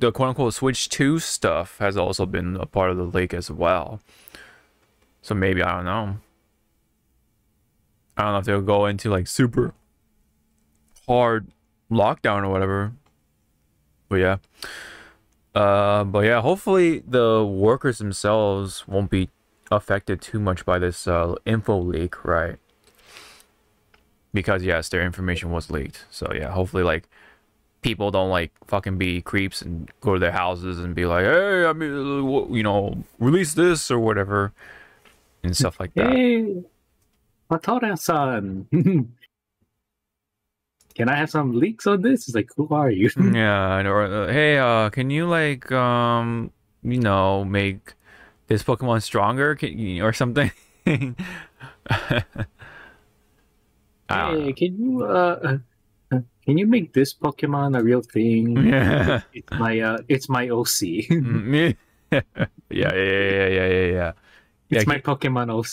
the quote-unquote Switch 2 stuff has also been a part of the leak as well. So maybe, I don't know. I don't know if they'll go into, like, super hard lockdown or whatever. But yeah. But yeah, hopefully the workers themselves won't be affected too much by this info leak, right? Because yes, their information was leaked. So yeah, hopefully, like, people don't, like, fucking be creeps and go to their houses and be like, hey, I mean, you know, release this or whatever and stuff like that. Hey, Matora-san, can I have some leaks on this? It's like, who are you? Yeah, or hey, can you, like, you know, make this Pokemon stronger or something? Hey, can you make this Pokemon a real thing? Yeah. It's my OC. Yeah. It's my Pokemon OC.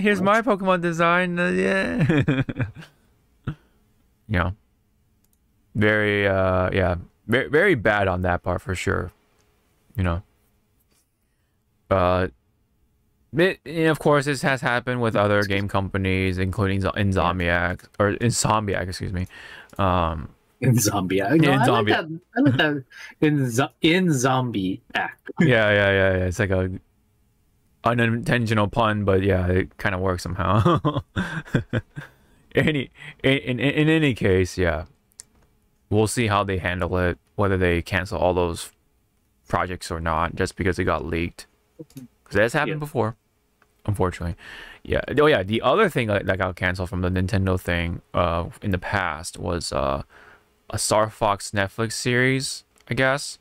Here's my Pokemon design. Yeah. Yeah. Very yeah, very, very bad on that part for sure. You know. And of course, this has happened with other game companies, including Insomniac, excuse me. Insomniac. No, I like that. Insomniac. Yeah. It's like a unintentional pun, but yeah, it kind of works somehow. in any case, yeah, we'll see how they handle it, whether they cancel all those projects or not, just because it got leaked. Because that's happened before, unfortunately. Yeah. Oh, yeah. The other thing that got canceled from the Nintendo thing in the past was a Star Fox Netflix series, I guess.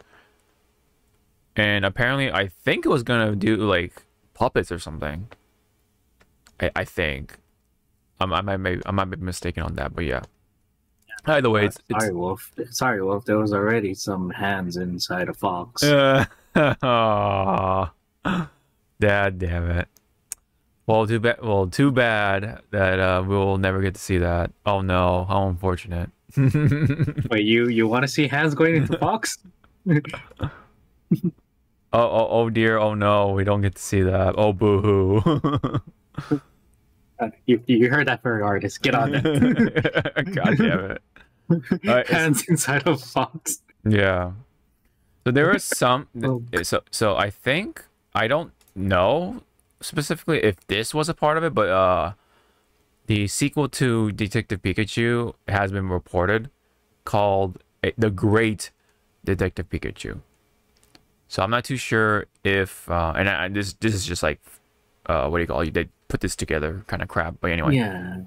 And apparently, I think it was going to do, like, puppets or something. I think. I might be mistaken on that, but yeah. Either way, Sorry, Wolf. There was already some hands inside a fox. Aww. Dad, damn it. Well, too bad that we'll never get to see that. Oh no, how unfortunate. Wait, you want to see hands going into box? oh dear, oh no, we don't get to see that. Oh boo-hoo. You heard that for an artist. Get on that. God damn it. Hands inside of fox. Yeah. So there was some. So I think, I don't know specifically if this was a part of it, but the sequel to Detective Pikachu has been reported, called The Great Detective Pikachu. So I'm not too sure if this is just like what do you call it? They put this together kind of crap. But anyway, yeah.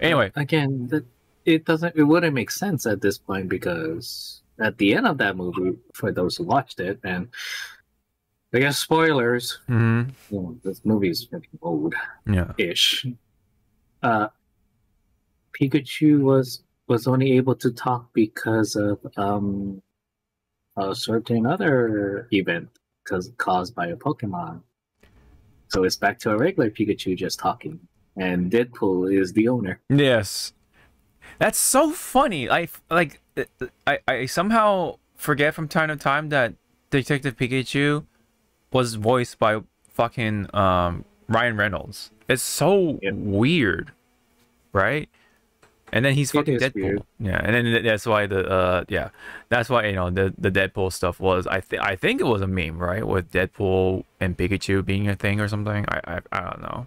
Anyway, again, it wouldn't make sense at this point, because at the end of that movie, for those who watched it, and I guess spoilers. You know, this movie is pretty old-ish. Yeah. Pikachu was only able to talk because of a certain other event caused by a Pokemon. So it's back to a regular Pikachu just talking. And Deadpool is the owner. Yes. That's so funny. I somehow forget from time to time that Detective Pikachu was voiced by fucking Ryan Reynolds. It's so weird, right? And then he's fucking Deadpool. Weird. Yeah, and then that's why the that's why, you know, the Deadpool stuff was I think it was a meme, right, with Deadpool and Pikachu being a thing or something. I don't know.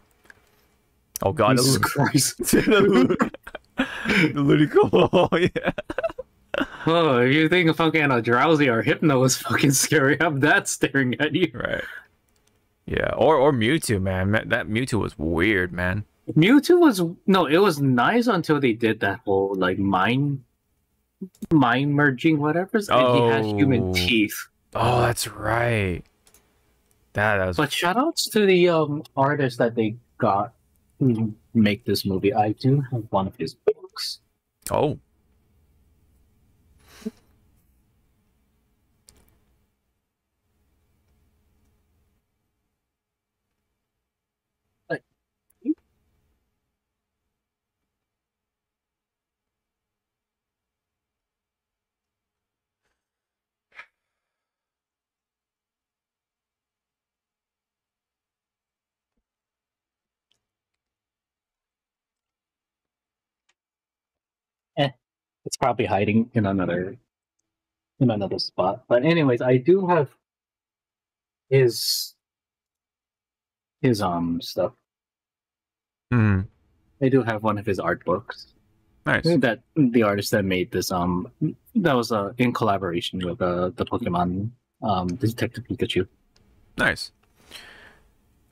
Oh God, Jesus Christ! The Ludicolo, oh, yeah. Oh, if you think fucking a drowsy or hypno is fucking scary, I'm that staring at you, right? Yeah, or Mewtwo, man. That Mewtwo was weird, man. Mewtwo was no, it was nice until they did that whole like mind merging, whatever. Oh. And he has human teeth. Oh, that's right. That was. But shoutouts to the artists that they got to make this movie. I do have one of his books. Oh. It's probably hiding in another spot. But anyways, I do have his stuff. Mm. I do have one of his art books. Nice. That the artist that made this that was in collaboration with the Pokemon Detective Pikachu. Nice.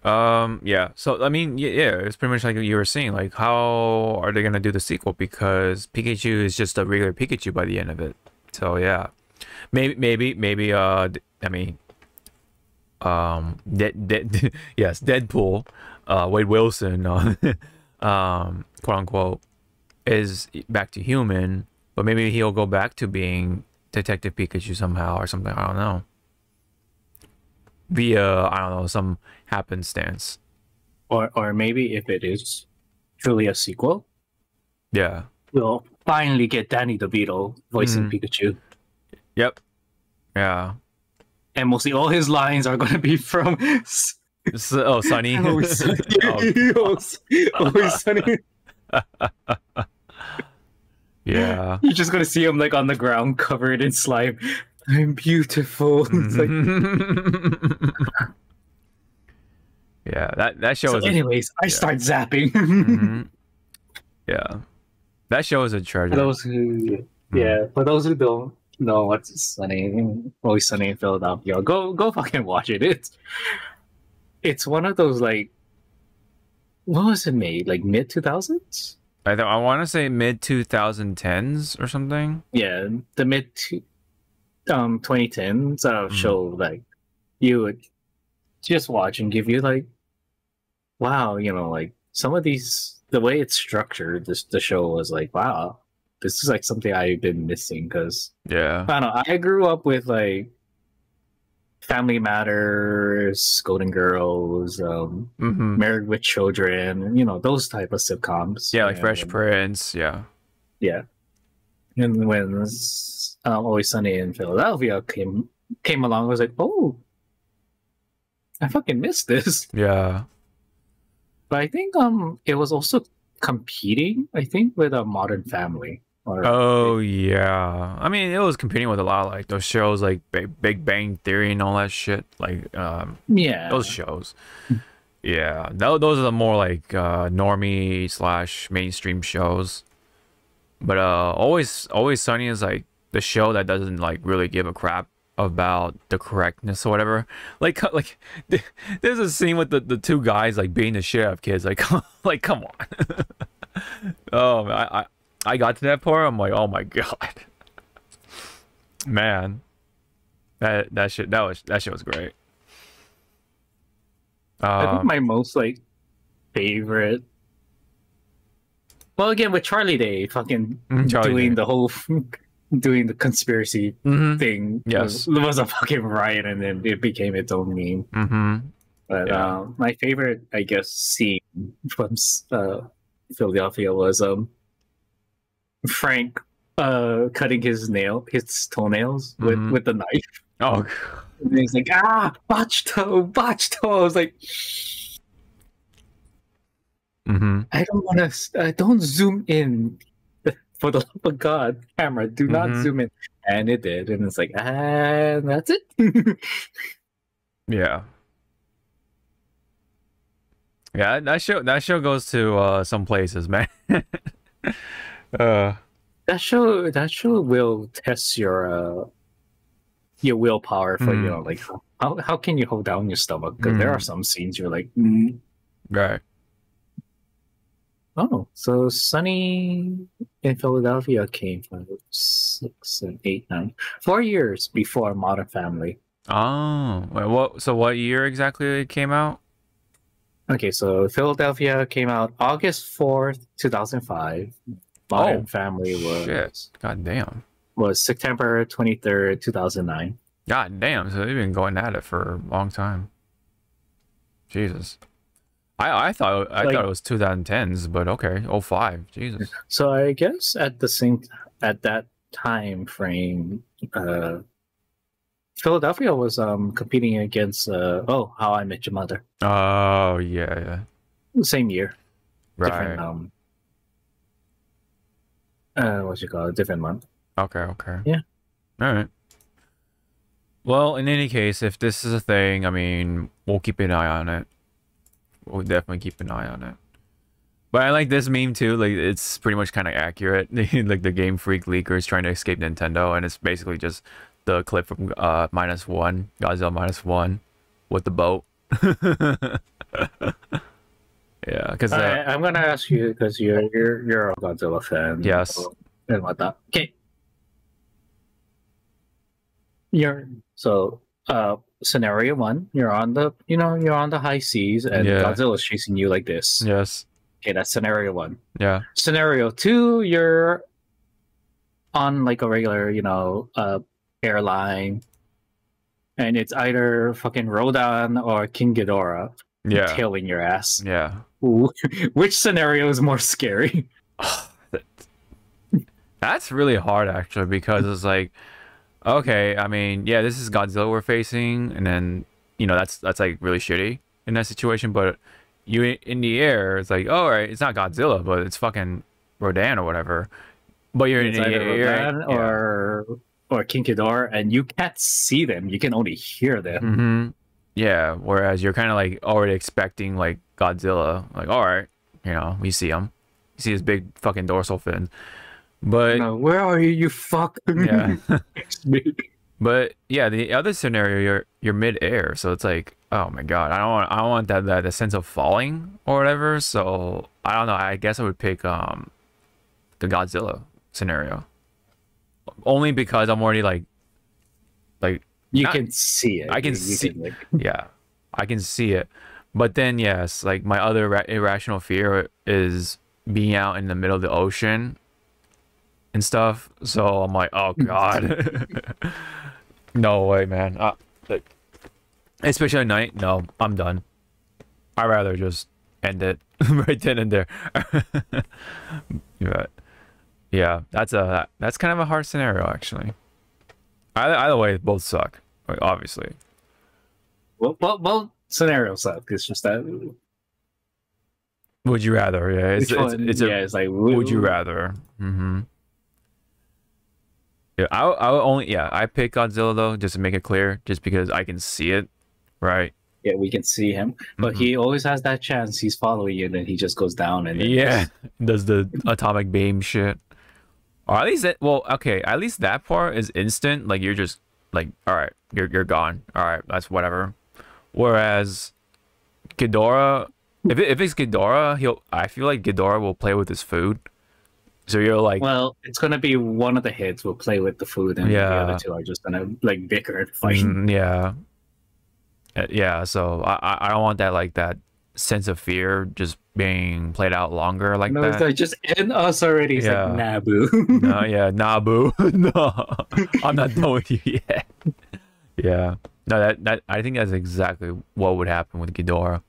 Yeah, so I mean, yeah, it's pretty much like you were saying, like, how are they gonna do the sequel, because Pikachu is just a regular Pikachu by the end of it. So yeah, maybe I mean, yes, Deadpool, Wade Wilson, quote unquote, is back to human, but maybe he'll go back to being Detective Pikachu somehow or something. I don't know, via, I don't know, some happenstance, or maybe if it is truly a sequel, yeah, we'll finally get Danny DeVito voicing Pikachu. Yep. Yeah, and we'll see all his lines are gonna be from oh, Sunny. Always Sunny. Always Sunny. Yeah, you're just gonna see him like on the ground covered in slime. I'm beautiful. It's like... Yeah, that show. So is anyways, I start zapping. Yeah, that show is a treasure. For those who, for those who don't know what's Sunny, Always Sunny in Philadelphia, go fucking watch it. It's one of those, like, what was it made? Like mid-2000s? I want to say mid-2010s or something. Yeah, the mid 2010s show, like, you would just watch and give you like, wow, you know, like some of these, the way it's structured, the show was like, wow, this is like something I've been missing, because I don't know, I grew up with like Family Matters, Golden Girls, Married with Children, you know, those type of sitcoms. Yeah, like Fresh Prince. Yeah. And when Always Sunny in Philadelphia came along, I was like, oh, I fucking missed this. Yeah. But I think it was also competing, I think, with a Modern Family. I mean, it was competing with a lot of like those shows, like Big Bang Theory and all that shit. Like, those shows. Yeah, those are the more like normie / mainstream shows. But Always Sunny is like the show that doesn't like really give a crap about the correctness or whatever. Like there's a scene with the two guys like beating the shit out of kids. Like come on. Oh, I got to that part. I'm like, oh my god, man, that shit was great. I think my most like favorite Well, again, with Charlie Day fucking doing the whole doing the conspiracy thing. Yes. It was a fucking riot, and then it became its own meme. But my favorite, I guess, scene from Philadelphia was Frank cutting his toenails with the knife. Oh, and he's like, ah, botch toe. I was like, I don't want to. Don't zoom in, for the love of God, camera. Do not zoom in. And it did, and it's like, ah, that's it. Yeah, that show goes to some places, man. That show will test your willpower for you know, like how can you hold down your stomach? Because there are some scenes you're like, right. Oh, so Sunny in Philadelphia came for 4 years before Modern Family. Oh, wait, so what year exactly it came out? Okay, so Philadelphia came out August 4th, 2005. Modern Family was was September 23rd, 2009. God damn! So they've been going at it for a long time. Jesus, I thought it was 2010s, but okay, 2005. Jesus. So I guess at that time frame, Philadelphia was competing against How I Met Your Mother. Oh yeah, yeah. Same year, right? Different, what's it called? Different month. Okay. Okay. Yeah. All right. Well, in any case, if this is a thing, I mean, we'll keep an eye on it. We'll definitely keep an eye on it. But I like this meme too. Like, it's pretty much kind of accurate. Like the Game Freak leaker is trying to escape Nintendo, and it's basically just the clip from Godzilla Minus One with the boat. Yeah, because I'm gonna ask you, because you're a Godzilla fan. Yes. And whatnot. Okay. Scenario one, you're on the high seas, and Godzilla's chasing you like this. Yes. Okay, that's scenario one. Yeah. Scenario two, you're on like a regular, airline, and it's either fucking Rodan or King Ghidorah tailing your ass. Yeah. Which scenario is more scary? That's really hard, actually, because it's like, okay, I mean, yeah, this is Godzilla we're facing, and then that's like really shitty in that situation. But you in the air, it's like, all right, it's not Godzilla, but it's fucking Rodan or whatever. But you're in the air, Rodan or King Ghidorah, and you can't see them; you can only hear them. Yeah. Whereas you're kind of like already expecting like Godzilla, like, all right, we see him, you see his big fucking dorsal fin. But where are you, you fuck? Yeah. But yeah, the other scenario, you're mid-air, so it's like, oh my god, I don't want that sense of falling or whatever. So I don't know. I guess I would pick the Godzilla scenario, only because I'm already like you can see it. I can see it. But then yes, like my other irrational fear is being out in the middle of the ocean and stuff, so I'm like, oh god. No way, man. Especially at night. No, I'm done. I'd rather just end it right then and there. But yeah, that's kind of a hard scenario, actually. Either way, both suck, obviously. Well, both scenarios suck. It's just that, would you rather? Yeah, it's like, would you rather? Yeah, I pick Godzilla though, just to make it clear, just because I can see it, right? Yeah, we can see him, but he always has that chance. He's following you, and then he just goes down and does the atomic beam shit. Or at least at least that part is instant. Like, you're just like, all right, you're gone. All right, that's whatever. Whereas Ghidorah, if it's Ghidorah, I feel like Ghidorah will play with his food. So you're like, well, it's gonna be one of the heads will play with the food, and the other two are just gonna like bicker and fight. So I don't want that sense of fear just being played out longer like that. Like, just end us already. It's like, nah, boo. No, yeah, nah, boo. No, I'm not done with you yet. Yeah. No, that I think that's exactly what would happen with Ghidorah.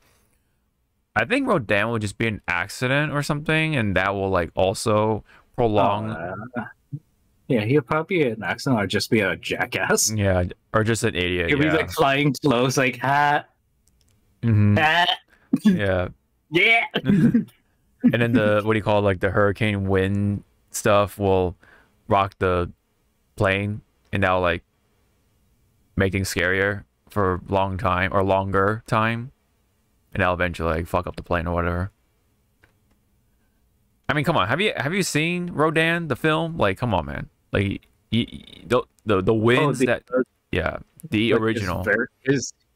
I think Rodan would just be an accident or something, and that will like also prolong. Yeah, he'll probably be an accident or just be a jackass. Yeah, or just an idiot. He'll be like flying close, like ha. Yeah. Yeah. And then the what do you call it, like the hurricane wind stuff will rock the plane, and that'll like make things scarier for a long time or longer time, and that'll eventually like fuck up the plane or whatever. I mean, come on, have you seen Rodan the film? Like, come on, man. Like the winds the original.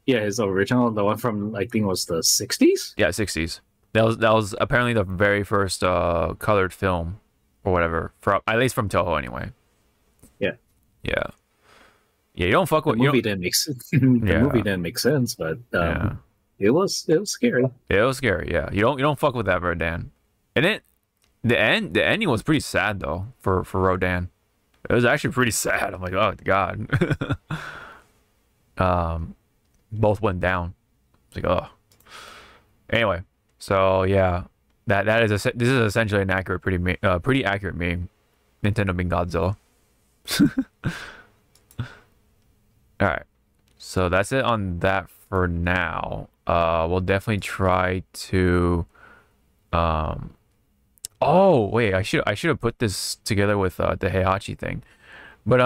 His original, the one from I think was the 60s. Yeah, 60s. That was apparently the very first colored film, or whatever, from at least from Toho anyway. Yeah. Yeah. Yeah, you don't fuck with the movie. Didn't make sense. Movie didn't make sense, but it was scary. It was scary. Yeah, you don't fuck with that, Rodan. And it the ending was pretty sad though for Rodan. It was actually pretty sad. I'm like, oh god. Both went down. It's like, oh. Anyway, so yeah, this is essentially an accurate, pretty accurate meme. Nintendo being Godzilla. All right, so that's it on that for now. We'll definitely try to. Oh wait, I should have put this together with the Heihachi thing, but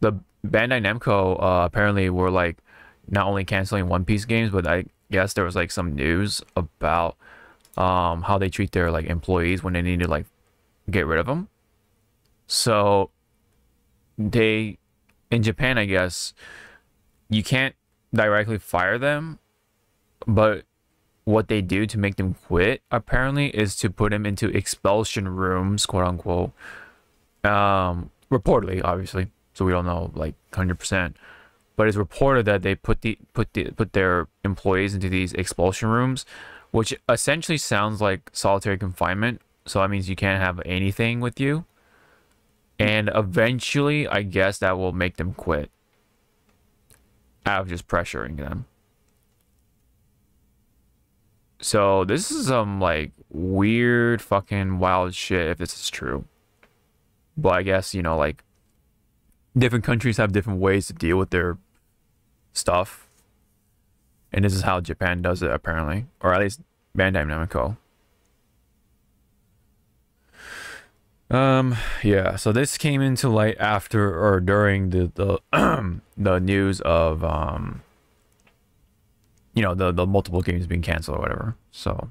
the Bandai Namco apparently were like not only canceling One Piece games, but I guess there was like some news about how they treat their like employees when they need to like get rid of them. So they in Japan, I guess you can't directly fire them, but what they do to make them quit apparently is to put them into expulsion rooms, quote unquote, reportedly, obviously. So we don't know like 100%, but it's reported that they put their employees into these expulsion rooms, which essentially sounds like solitary confinement. So that means you can't have anything with you, and eventually, I guess that will make them quit out of just pressuring them. So this is some like weird fucking wild shit if this is true, but I guess you know like. Different countries have different ways to deal with their stuff, and this is how Japan does it apparently, or at least Bandai Namco. Yeah, so this came into light after or during the the news of you know the multiple games being canceled or whatever. So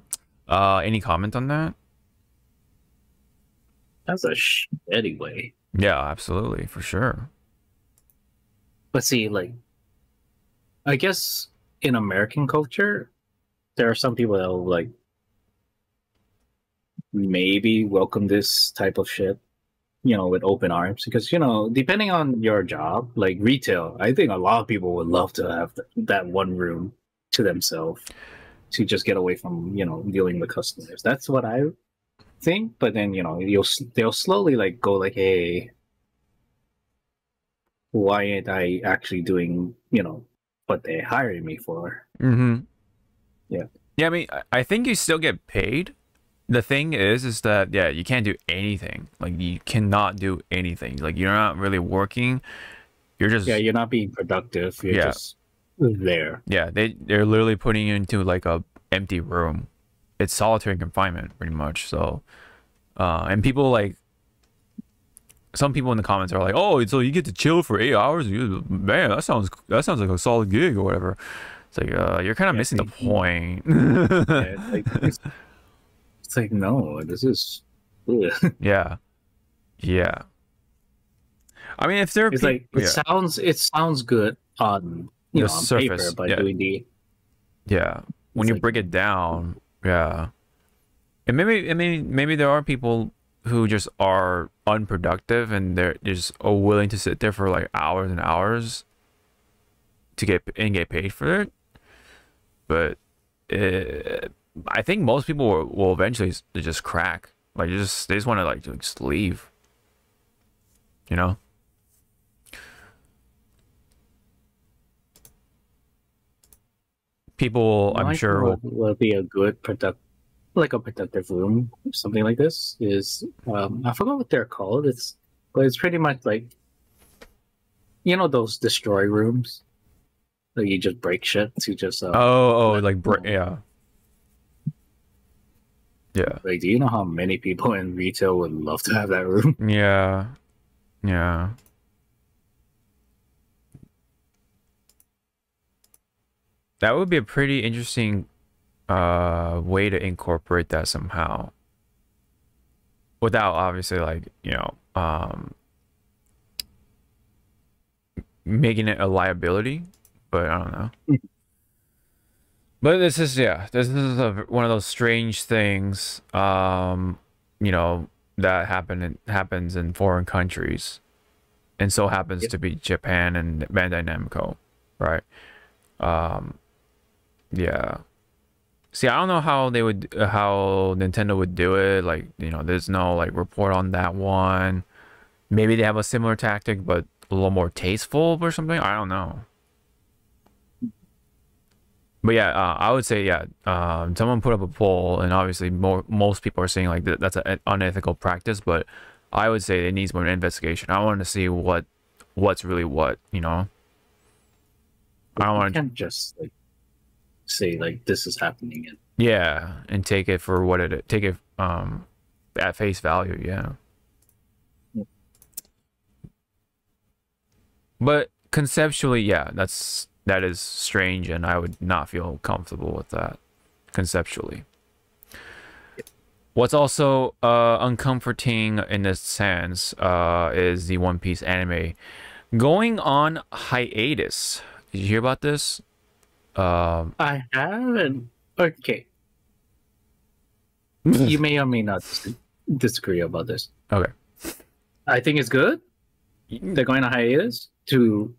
any comment on that? That's a shitty way. Yeah, absolutely, for sure. But see, like, I guess in American culture, there are some people that will, like, maybe welcome this type of shit, you know, with open arms. Because, you know, depending on your job, like retail, I think a lot of people would love to have that one room to themselves to just get away from, you know, dealing with customers. That's what I think, but then you know they'll slowly like go like, hey, why ain't I actually doing you know what they hired me for? Yeah, I mean I think you still get paid. The thing is that yeah, you can't do anything. Like you cannot do anything. Like you're not really working. You're just you're not being productive. You're just there. Yeah, they're literally putting you into like a empty room. It's solitary confinement pretty much. So and people like some people in the comments are like, oh, so you get to chill for 8 hours, man, that sounds like a solid gig or whatever. It's like you're kind of missing the point. It's like no, this is yeah I mean if there it's like it sounds good on you know, on surface paper, but doing the when you like, break it down. Yeah, and maybe there are people who just are unproductive and they're just willing to sit there for like hours and hours to get paid for it. But I think most people will eventually just crack. Like, they just want to just leave. You know? People, I'm sure, will be a good productive room, something like this is, I forgot what they're called. It's pretty much like, you know, those destroy rooms that you just break shit to just yeah. Like, do you know how many people in retail would love to have that room? Yeah. Yeah. That would be a pretty interesting way to incorporate that somehow. Without, obviously, like, you know, making it a liability. But I don't know. But this is, yeah, this is one of those strange things, you know, that happens in foreign countries, and so happens to be Japan and Bandai Namco, right? Yeah. See, I don't know how they would, how Nintendo would do it. Like, you know, there's no like report on that one. Maybe they have a similar tactic, but a little more tasteful or something. I don't know. But yeah, I would say, yeah, someone put up a poll, and obviously most people are saying like that's an unethical practice, but I would say it needs more investigation. I want to see what's really what, you know? I don't want to just like say like this is happening. Yeah, and take it for what it at face value, yeah. Yeah. But conceptually, yeah, that is strange, and I would not feel comfortable with that conceptually. What's also uncomforting in this sense is the One Piece anime going on hiatus. Did you hear about this? I haven't. Okay. You may or may not disagree about this. Okay. I think it's good. They're going on hiatus to...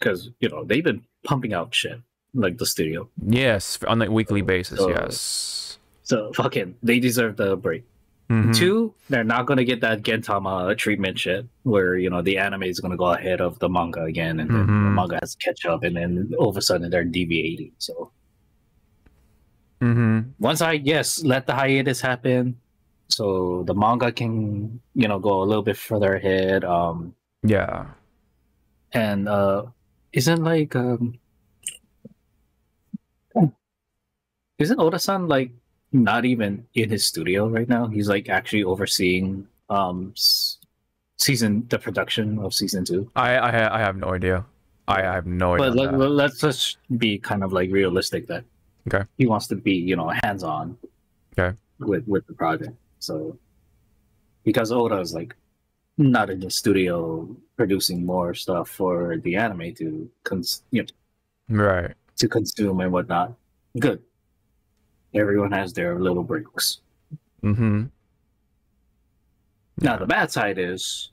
Because, you know, they've been pumping out shit, like the studio. Yes, on a weekly basis, yes. So, fucking, they deserve the break. Mm-hmm. Two, they're not going to get that Gintama treatment shit where, you know, the anime is going to go ahead of the manga again, and then the manga has to catch up, and then all of a sudden they're deviating. So, once let the hiatus happen so the manga can, you know, go a little bit further ahead. Yeah. And isn't Oda-san like not even in his studio right now? He's like actually overseeing the production of season 2. I have no idea. I have no idea. But let's just be kind of like realistic that he wants to be, you know, hands on with the project. So because Oda is like not in the studio producing more stuff for the anime to consume and whatnot. Good. Everyone has their little breaks. Now the bad side is,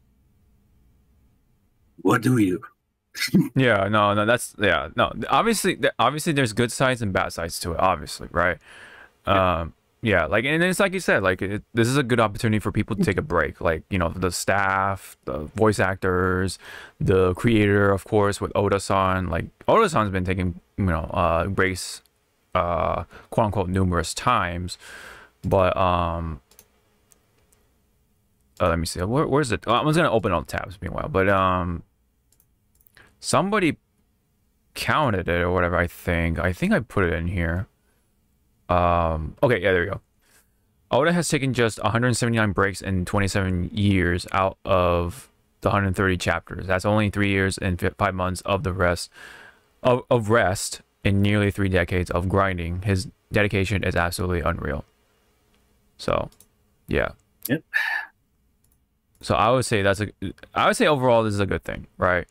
what do you? Obviously there's good sides and bad sides to it, obviously, right? Yeah, like, and it's like you said, like, this is a good opportunity for people to take a break. Like, you know, the staff, the voice actors, the creator, of course, with Oda-san. Like, Oda-san's been taking, you know, breaks, quote-unquote, numerous times. But, let me see. Where's it? I was going to open all the tabs meanwhile. But, somebody counted it or whatever, I think. I think I put it in here. Okay, yeah, there we go. Oda has taken just 179 breaks in 27 years out of the 130 chapters. That's only 3 years and 5 months of the rest of rest in nearly 3 decades of grinding. His dedication is absolutely unreal. So, yeah. Yep. So I would say I would say overall this is a good thing, right?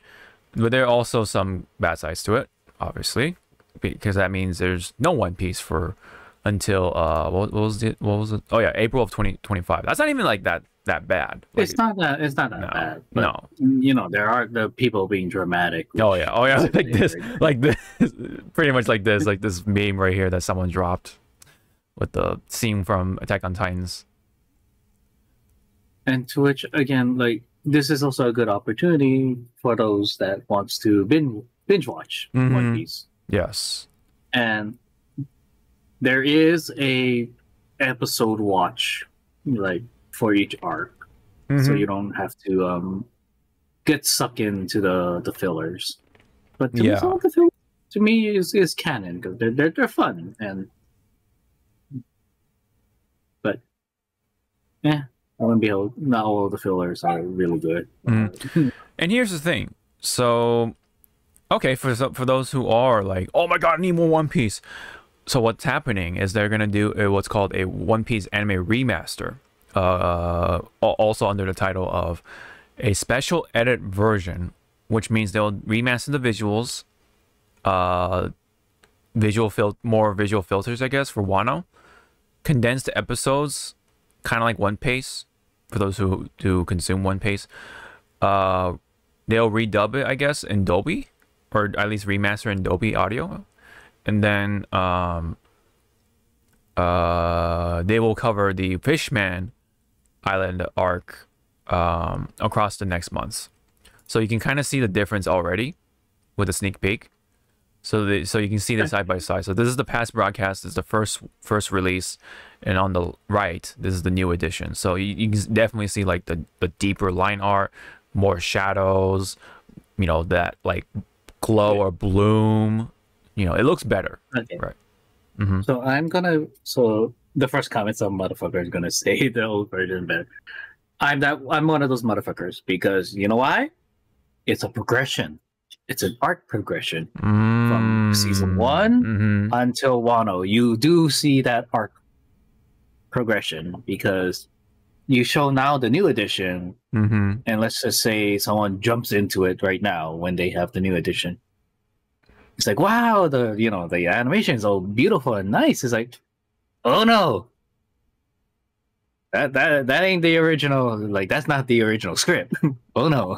But there are also some bad sides to it, obviously, because that means there's no One Piece for until what was it? April of 2025. That's not even like that that bad. Like, it's not that bad. But, no, you know, there are the people being dramatic. Oh yeah, like this, pretty much like this meme right here that someone dropped with the scene from Attack on Titans. And to which, again, like, this is also a good opportunity for those that wants to binge watch One Piece. Yes. And there is a episode watch, like, for each arc. So you don't have to get sucked into the fillers. But to me, some of the fillers, to me, is canon, because they're fun. But lo and behold, not all of the fillers are really good. And here's the thing. So, okay, for those who are like, oh my god, I need more One Piece. So what's happening is they're going to do what's called a One Piece anime remaster, also under the title of a special edit version, which means they'll remaster the visuals, more visual filters, I guess, for Wano, condensed episodes, kind of like One Piece, for those who do consume One Piece. They'll redub it, I guess, in Dolby, or at least remaster in Dolby audio. And then they will cover the Fishman Island arc across the next months. So you can kind of see the difference already with a sneak peek. So you can see this side by side. So this is the past broadcast. This is the first release, and on the right, this is the new edition. So you can definitely see like the deeper line art, more shadows, you know, that like glow or bloom. You know, it looks better. Okay. Right. So so the first comment some motherfucker is gonna say the old version better. I'm one of those motherfuckers, because you know why? It's a progression. It's an arc progression from season 1 until Wano. You do see that arc progression, because you show now the new edition, and let's just say someone jumps into it right now when they have the new edition. It's like, wow, the animation is all beautiful and nice. It's like, oh no, that ain't the original. Like, that's not the original script. Oh no,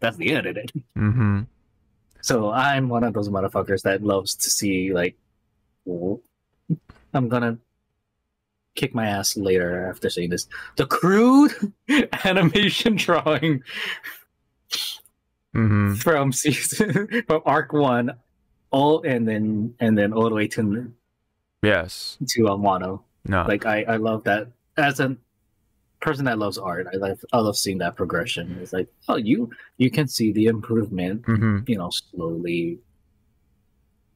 that's the edited. So I'm one of those motherfuckers that loves to see, like, I'm gonna kick my ass later after seeing this, the crude animation drawing from arc 1, and then all the way to Wano. No, like I love that. As a person that loves art, I love seeing that progression. It's like, oh, you can see the improvement, you know, slowly.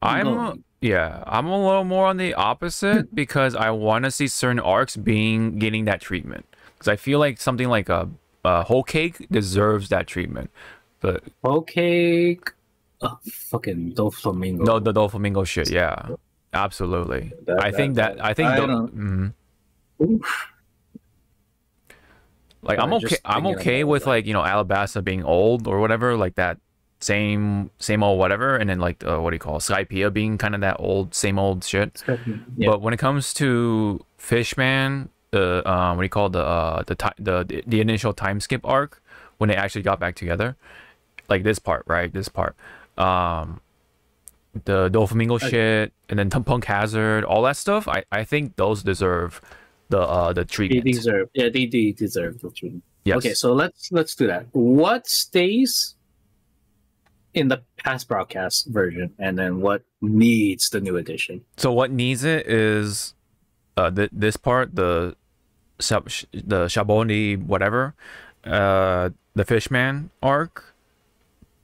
I'm a little more on the opposite, because I want to see certain arcs getting that treatment, because I feel like something like a Whole Cake deserves that treatment. But Whole Cake, fucking Doflamingo. No, the Doflamingo shit. Yeah, absolutely. I think like, I'm okay. I'm okay with like, you know, Alabasta being old or whatever, like that same old whatever, and then like what do you call it? Skypiea being kind of that old same old shit. Yeah. But when it comes to Fishman, what do you call the initial time skip arc when they actually got back together, like this part, right? This part, the Doflamingo shit, and then Punk Hazard, all that stuff. I think those deserve the treatment. They deserve the treatment. Yes. Okay, so let's do that. What stays in the past broadcast version, and then what needs the new edition? So what needs it is this part, the Shaboni whatever, the Fishman arc.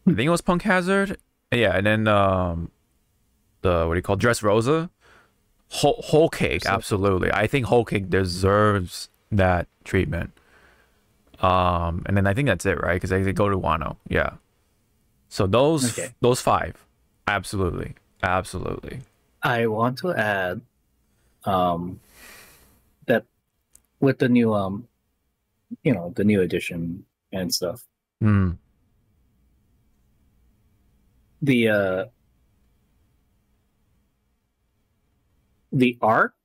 I think it was Punk Hazard. Yeah, and then what do you call, Dressrosa? Whole Cake, absolutely. I think Whole Cake deserves that treatment. And then I think that's it, right? Because they go to Wano. Yeah. So those 5, absolutely, absolutely. I want to add, that with the new, you know, the new edition and stuff. The arc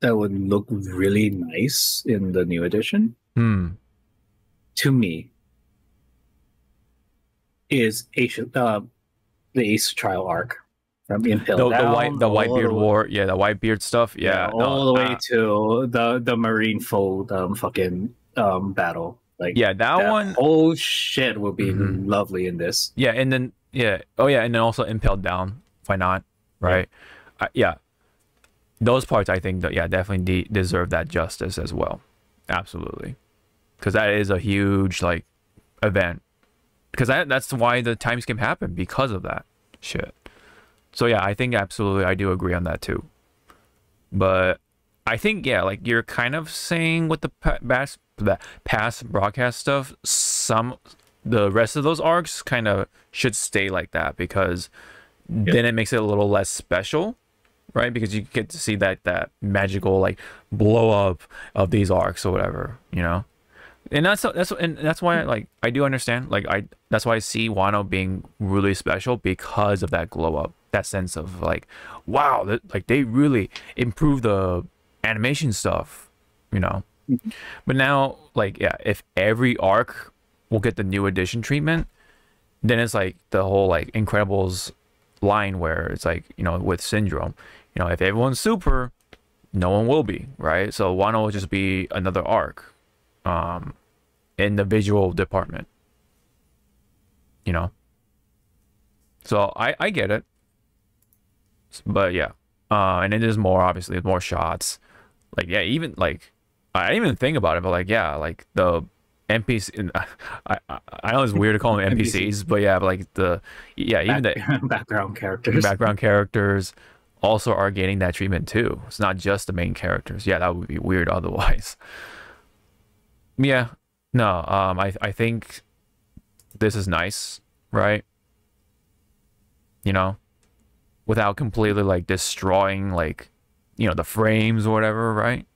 that would look really nice in the new edition, to me, is the Ace Trial arc. From Impel Down, the Whitebeard stuff. Yeah, all the way to the Marinefold battle. Like, yeah, that one. Oh shit, will be lovely in this. Yeah, and then and then also Impel Down. Why not? Right? Yeah, those parts I think that definitely deserve that justice as well. Absolutely, because that is a huge like event. Because that's why the time skip happened, because of that shit. So yeah, I think absolutely I do agree on that too. But I think like you're kind of saying with the past broadcast stuff, the rest of those arcs kind of should stay like that, because then it makes it a little less special, right? Because you get to see that magical like blow up of these arcs or whatever, you know. And that's why I do understand, that's why I see Wano being really special, because of that glow up, that sense of like, wow, like they really improved the animation stuff, you know. But now, if every arc will get the new edition treatment, then it's like the whole like Incredibles line where it's like, you know, with Syndrome, you know, if everyone's super, no one will be, right? So Wano will just be another arc, in the visual department, you know. So I get it. But yeah, and it is more, obviously more shots, like even like I didn't even think about it, but like like the NPC, I know it's weird to call them NPCs, but yeah, but like the even the background characters also are getting that treatment too. It's not just the main characters. Yeah, that would be weird otherwise. Yeah, no, I think this is nice, right? You know, without completely like destroying like, you know, the frames or whatever, right?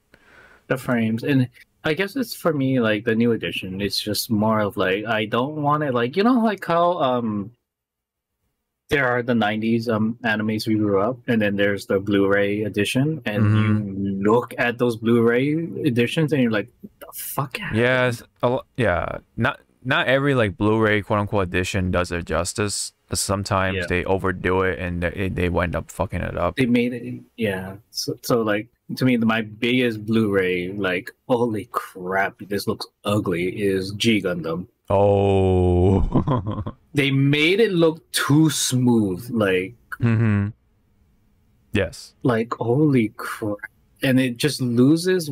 The frames. And I guess it's, for me, like the new edition, it's just more of like, I don't want it like, you know, like how there are the 90s animes we grew up, and then there's the Blu-ray edition, and you look at those Blu-ray editions and you're like, what the fuck happened? Not every like Blu-ray quote-unquote edition does it justice. Sometimes they overdo it and they wind up fucking it up. They made it, so like, to me, my biggest Blu-ray, like, holy crap, this looks ugly, is G Gundam. Oh. They made it look too smooth, like, yes, like, holy crap. And it just loses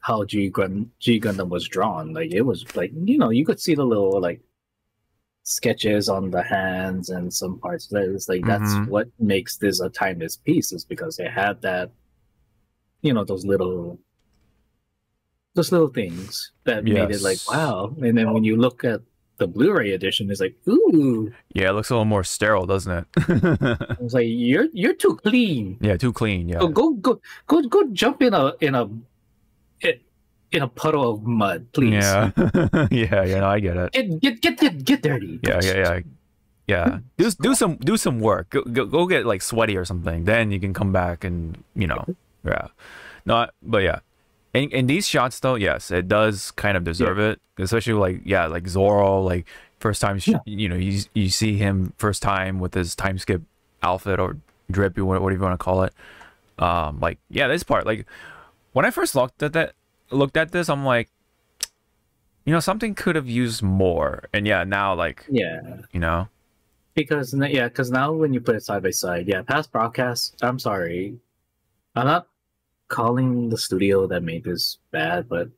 how G Gundam was drawn. Like, it was like, you know, you could see the little like sketches on the hands and some parts. It's like, that's what makes this a timeless piece, is because it had that, you know, those little things that made it like, wow. And then when you look at the Blu-ray edition, it's like, ooh. Yeah, it looks a little more sterile, doesn't it? It's like, you're too clean. Yeah, too clean. Yeah. So go jump in a puddle of mud, please. Yeah. No, I get it. Get dirty. Yeah. do some work. Go get like sweaty or something. Then you can come back and, you know. Yeah. And these shots though, yes, it does kind of deserve it, especially like like Zoro, like first time, you know, you see him first time with his time skip outfit or drip, whatever you want to call it. Like this part, like when I first looked at this, I'm like, you know, something could have used more. And now like you know, because now when you put it side by side, past broadcasts, I'm sorry, I'm not calling the studio that made this bad, but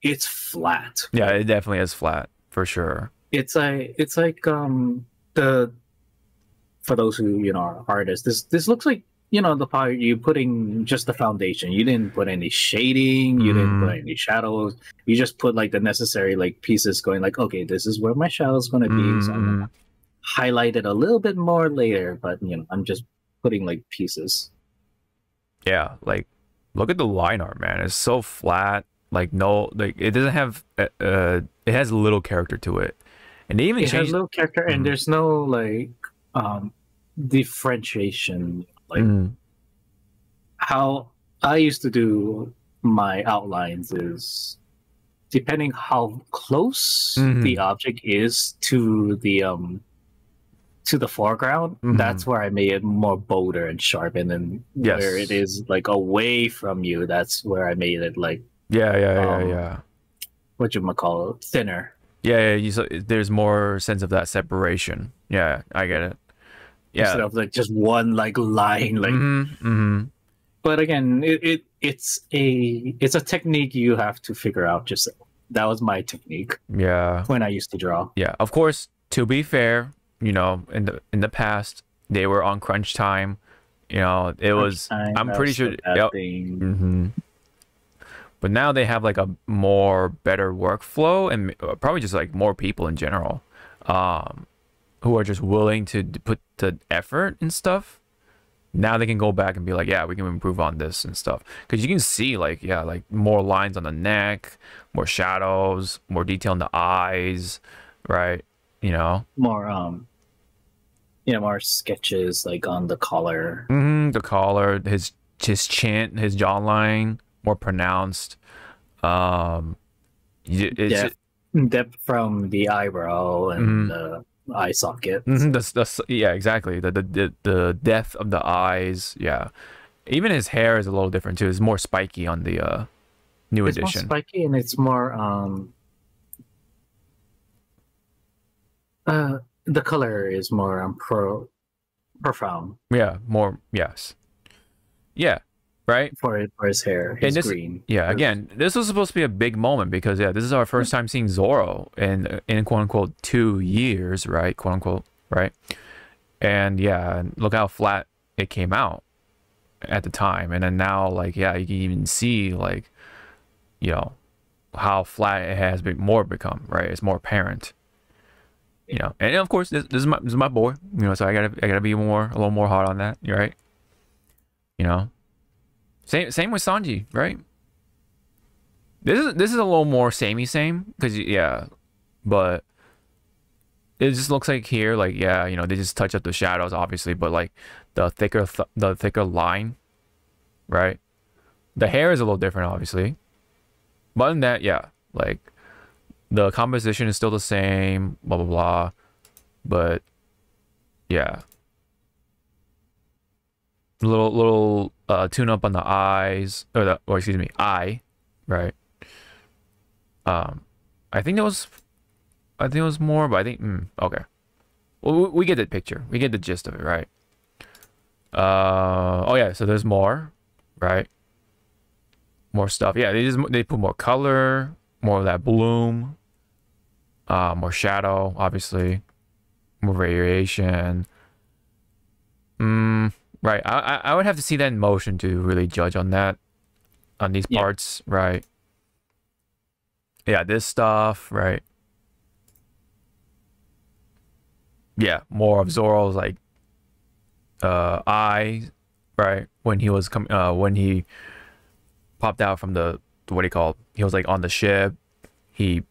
it's flat. Yeah, it definitely is flat for sure. It's like for those who, you know, are artists, this looks like, you know, the part you're putting just the foundation. You didn't put any shading, you didn't put any shadows. You just put like the necessary like pieces going like, okay, this is where my shadow is gonna be. So I'm gonna highlight it a little bit more later, but you know, I'm just putting like pieces. Yeah, like look at the line art, man. It's so flat. Like no, like it doesn't have it has little character to it. And they even it has little character, and there's no like differentiation, like how I used to do my outlines is depending how close the object is to the foreground, that's where I made it more bolder and sharp, and then where it is like away from you, that's where I made it like whatchamacallit, thinner. You so there's more sense of that separation. I get it. Instead of like just one like line, like but again, it's a technique you have to figure out. Just that was my technique. When I used to draw. Of course, to be fair, you know, in the past they were on crunch time. You know, it was I'm pretty sure. But now they have like a more better workflow and probably just like more people in general, who are just willing to put the effort and stuff. Now they can go back and be like, yeah, we can improve on this and stuff. Because you can see like, like more lines on the neck, more shadows, more detail in the eyes, right? You know, more, you know, more sketches like on the collar, the collar, his chin, his jawline, more pronounced. It's depth from the eyebrow and the eye socket. Yeah, exactly. The depth of the eyes. Yeah, even his hair is a little different too. It's more spiky on the new edition. It's more spiky and it's more the color is more profound. Yeah, more right for his hair, his green. Again, this was supposed to be a big moment because this is our first time seeing Zoro in quote unquote 2 years, right? Quote unquote, right? And look how flat it came out at the time, and then now like you can even see like, you know, how flat it has been become, right? It's more apparent, you know. And of course this is my boy, you know, so I gotta be a little more hard on that, right? You know, Same with Sanji, right? This is a little more samey because but it just looks like here, like you know, they just touch up the shadows, obviously, but like the thicker line, right? The hair is a little different, obviously, but in that, like the composition is still the same, blah blah blah, but little tune up on the eyes, or eye, right? I think it was more, but I think okay, well, we get the picture, we get the gist of it, right? Oh yeah, so there's more, right? More stuff. They put more color, more of that bloom, more shadow, obviously, more variation. Right, I would have to see that in motion to really judge on that, on these parts, right? This stuff, right? More of Zoro's like eye, right? When he was when he popped out from the he was like on the ship. He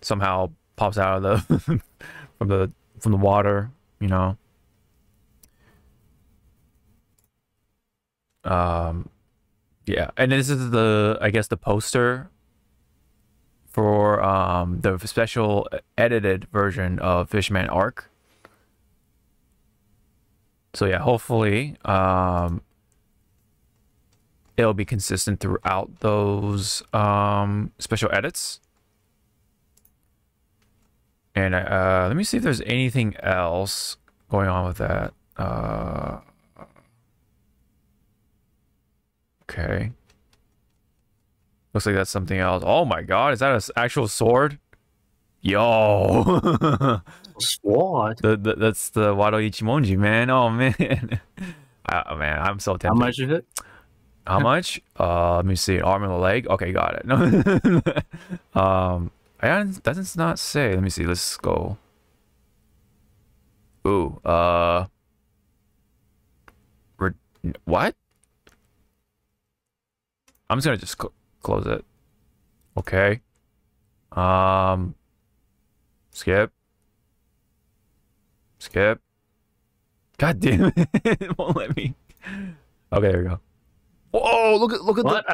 somehow pops out of the from the water, you know. And this is the, I guess, the poster for the special edited version of Fishman Arc. So hopefully it'll be consistent throughout those special edits. And let me see if there's anything else going on with that. Okay, looks like that's something else. Oh my god, is that an actual sword? Yo, sword. That's the Wado Ichimonji, man. Oh man, man, I'm so tempted. How much is it? How much? Let me see. Arm and a leg. Okay, got it. No, doesn't not say. Let me see. Let's go. Ooh, what? I'm just gonna close it. Okay. Skip. God damn it! It won't let me. Okay, there we go. Whoa! Look at what?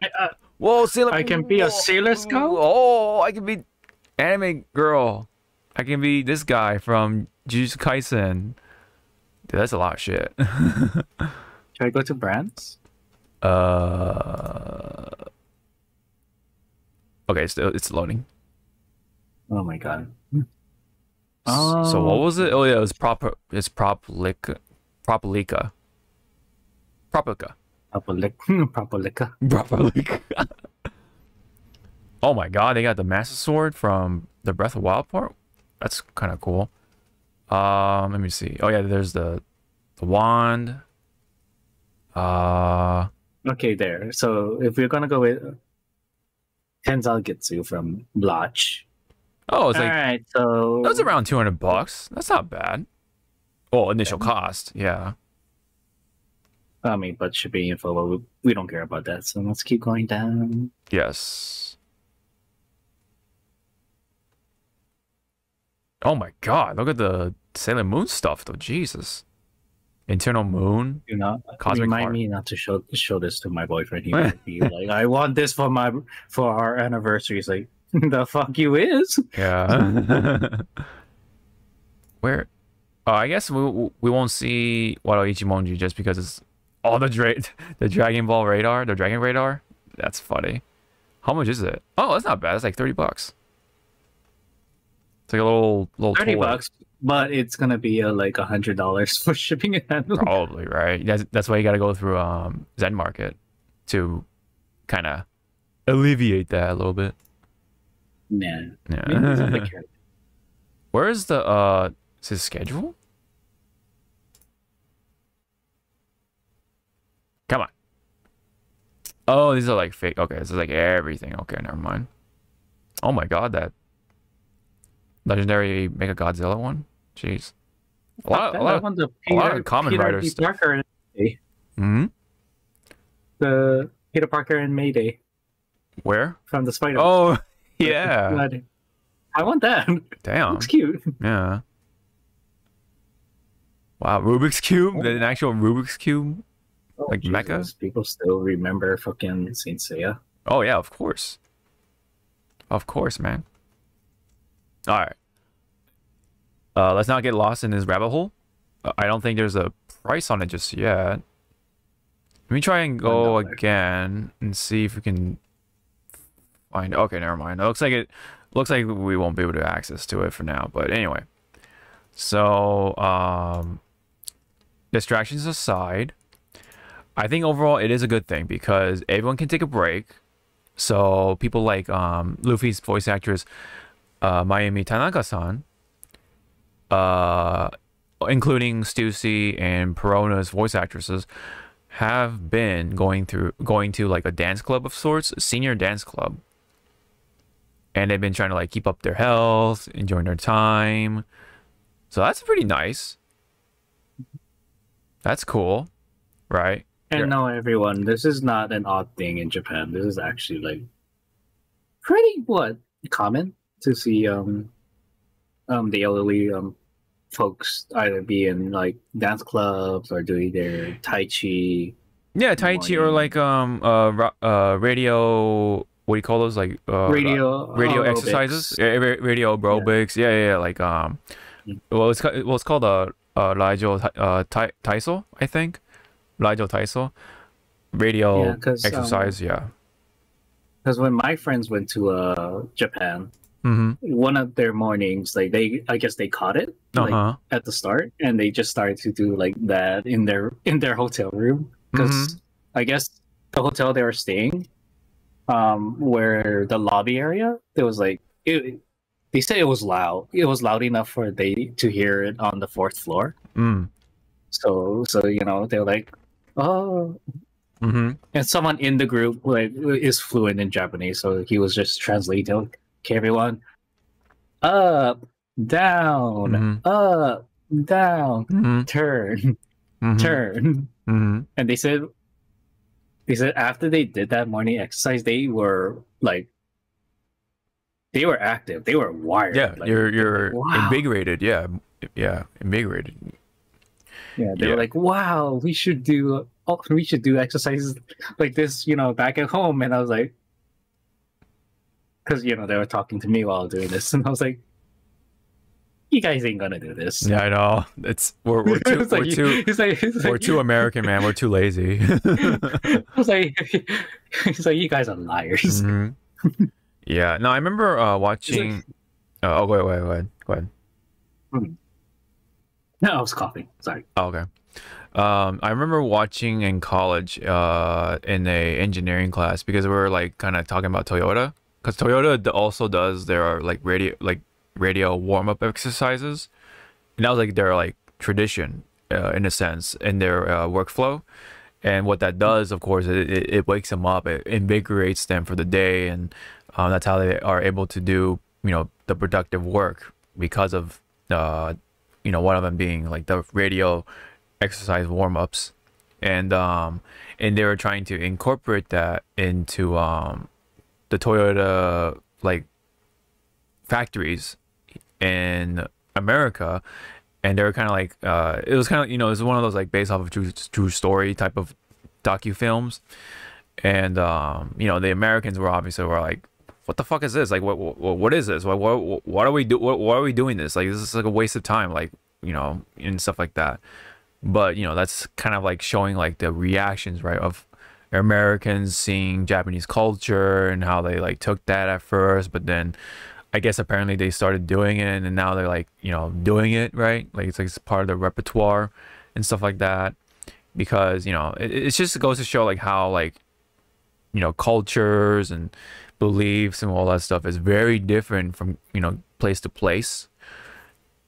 Whoa! Sailor. I can be a sailor scout. Oh, I can be anime girl. I can be this guy from Jujutsu Kaisen. Dude, that's a lot of shit. Should I go to brands? Okay, still it's loading. Oh my god. Oh. So what was it? Oh yeah, it was proper. It's Propolica. Oh my god, they got the Master Sword from the Breath of Wild part. That's kind of cool. Let me see. Oh yeah, there's the wand. Okay, there. So if we're gonna go with Tenzagetsu from Blotch. Oh, it's like all right. So that was around $200. That's not bad. Oh, initial cost. Yeah. I mean, but should be info, but we don't care about that. So let's keep going down. Yes. Oh my god, look at the Sailor Moon stuff though. Jesus. Internal Moon. You know, remind me not to show this to my boyfriend. He might be like, I want this for our anniversary. He's like, the fuck you is? Yeah. Where? I guess we won't see Wado Ichimonji just because it's all the Dragon Ball radar, the Dragon Radar. That's funny. How much is it? Oh, that's not bad. It's like $30. It's like a little $30, but it's gonna be like $100 for shipping and handling. Probably right. That's why you gotta go through Zen Market to kind of alleviate that a little bit. Nah. Yeah. Where is the Is his schedule? Come on. Oh, these are like fake. Okay, this is like everything. Okay, never mind. Oh my god, that legendary Mega Godzilla one. Jeez. A lot of common writers stuff. Mm-hmm. The Peter Parker and Mayday. Where? From the Spider. Oh, yeah. I want that. Damn. Looks cute. Yeah. Wow, Rubik's Cube? An actual Rubik's Cube? Oh, like Jesus. Mecha? People still remember fucking Saint Seiya. Oh, yeah, of course. Of course, man. Alright. Let's not get lost in this rabbit hole. I don't think there's a price on it just yet. Let me try and go again and see if we can find... Okay, never mind. It looks like we won't be able to access to it for now. But anyway. So, distractions aside, I think overall it is a good thing because everyone can take a break. So people like Luffy's voice actress Mayumi Tanaka-san, including Stussy and Perona's voice actresses, have been going to like a dance club of sorts, a senior dance club, and they've been trying to like keep up their health, enjoying their time. So that's pretty nice. That's cool, right? And no, everyone, this is not an odd thing in Japan. This is actually like pretty common to see the elderly folks either be in like dance clubs or doing their tai chi. Yeah, tai chi or like radio. What do you call those? Like radio exercises, radio aerobics. Yeah. Yeah, like Well, it's called Raijo Taiso, I think. Raijo Taiso. Radio exercise, yeah. Because when my friends went to Japan, one of their mornings, like I guess they caught it like, at the start, and they just started to do like that in their hotel room. Because I guess the hotel they were staying, where the lobby area, there was like... They said it was loud. It was loud enough for they to hear it on the 4th floor. So you know, they're like, oh. And someone in the group like is fluent in Japanese, so he was just translating. Okay, everyone, up, down, up, down, turn, turn. And they said after they did that morning exercise, they were like... They were active. They were wired. Yeah, like, you're invigorated. Yeah, invigorated. Yeah, they were like, wow, we should do oh, we should do exercises like this, you know, back at home. And I was like, because, you know, they were talking to me while doing this. And I was like, you guys ain't gonna do this. Yeah, I know. It's we're too it's like, we're too American, man. We're too lazy. I was like, he's like, you guys are liars. Mm-hmm. Yeah. No, I remember watching. Like, oh wait, go ahead. No, I was coughing. Sorry. Oh, okay. I remember watching in college in a engineering class because we were like kind of talking about Toyota, because Toyota also does their like radio warm-up exercises, and that was like their like tradition in a sense in their workflow. And what that does, of course, it wakes them up, it invigorates them for the day, and that's how they are able to do, you know, the productive work, because of you know, one of them being like the radio exercise warm-ups. And they were trying to incorporate that into the Toyota like factories in America. And they were kind of like it was kind of, you know, it's one of those like based off of true story type of docu-films. And you know, the Americans were like, what the fuck is this? Like what is this? What are we do? Why are we doing this? Like, this is like a waste of time, like, you know, and stuff like that. But, you know, that's kind of like showing like the reactions, right, of Americans seeing Japanese culture and how they like took that at first, but then I guess apparently they started doing it, and now they're like, you know, doing it, right? Like it's like it's part of the repertoire and stuff like that. Because, you know, it just goes to show like how, like, you know, cultures and beliefs and all that stuff is very different from, you know, place to place.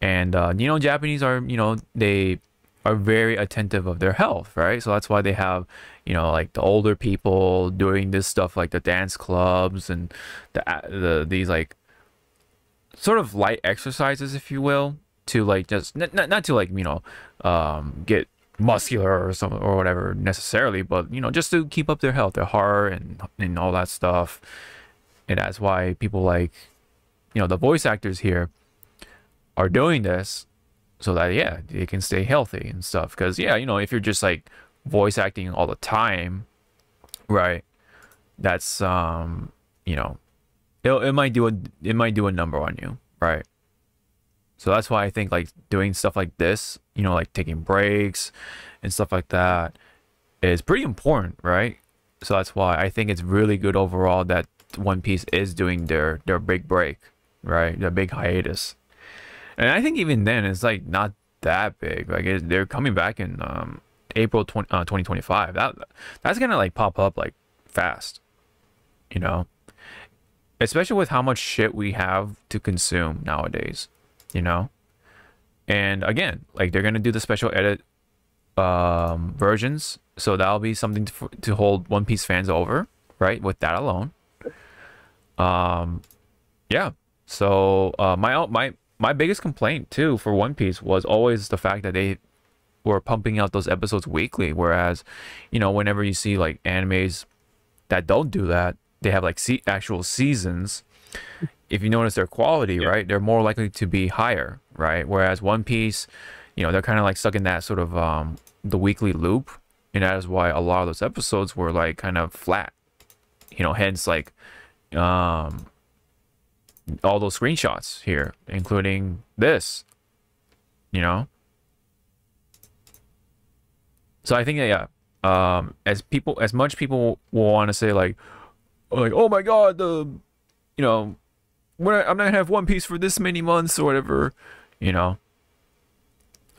And you know, Japanese are, you know, they are very attentive of their health, right? So that's why they have, you know, like the older people doing this stuff, like the dance clubs and these like sort of light exercises, if you will, to like just not to like, you know, get muscular or something or whatever necessarily, but, you know, just to keep up their health, their heart and all that stuff. And that's why people like, you know, the voice actors here are doing this so that, yeah, they can stay healthy and stuff. Because, yeah, you know, if you're just like voice acting all the time, right, that's you know, it might do a number on you, right? So that's why I think like doing stuff like this, you know, like taking breaks and stuff like that is pretty important, right? So that's why I think it's really good overall that One Piece is doing their big break, right? Their big hiatus. And I think even then it's like not that big. Like they're coming back in April 2025. That's gonna like pop up like fast, you know, especially with how much shit we have to consume nowadays, you know. And again, like they're gonna do the special edit versions, so that'll be something to hold One Piece fans over, right, with that alone. Yeah, so my biggest complaint too for One Piece was always the fact that they were pumping out those episodes weekly, whereas, you know, whenever you see like animes that don't do that, they have like actual seasons. If you notice their quality, yeah, right, they're more likely to be higher, right? Whereas One Piece, you know, they're kind of like stuck in that sort of the weekly loop, and that is why a lot of those episodes were like kind of flat, you know. Hence like all those screenshots here, including this, you know. So I think that, yeah, as much people will want to say like, oh my god, you know, I'm not gonna have One Piece for this many months or whatever, you know.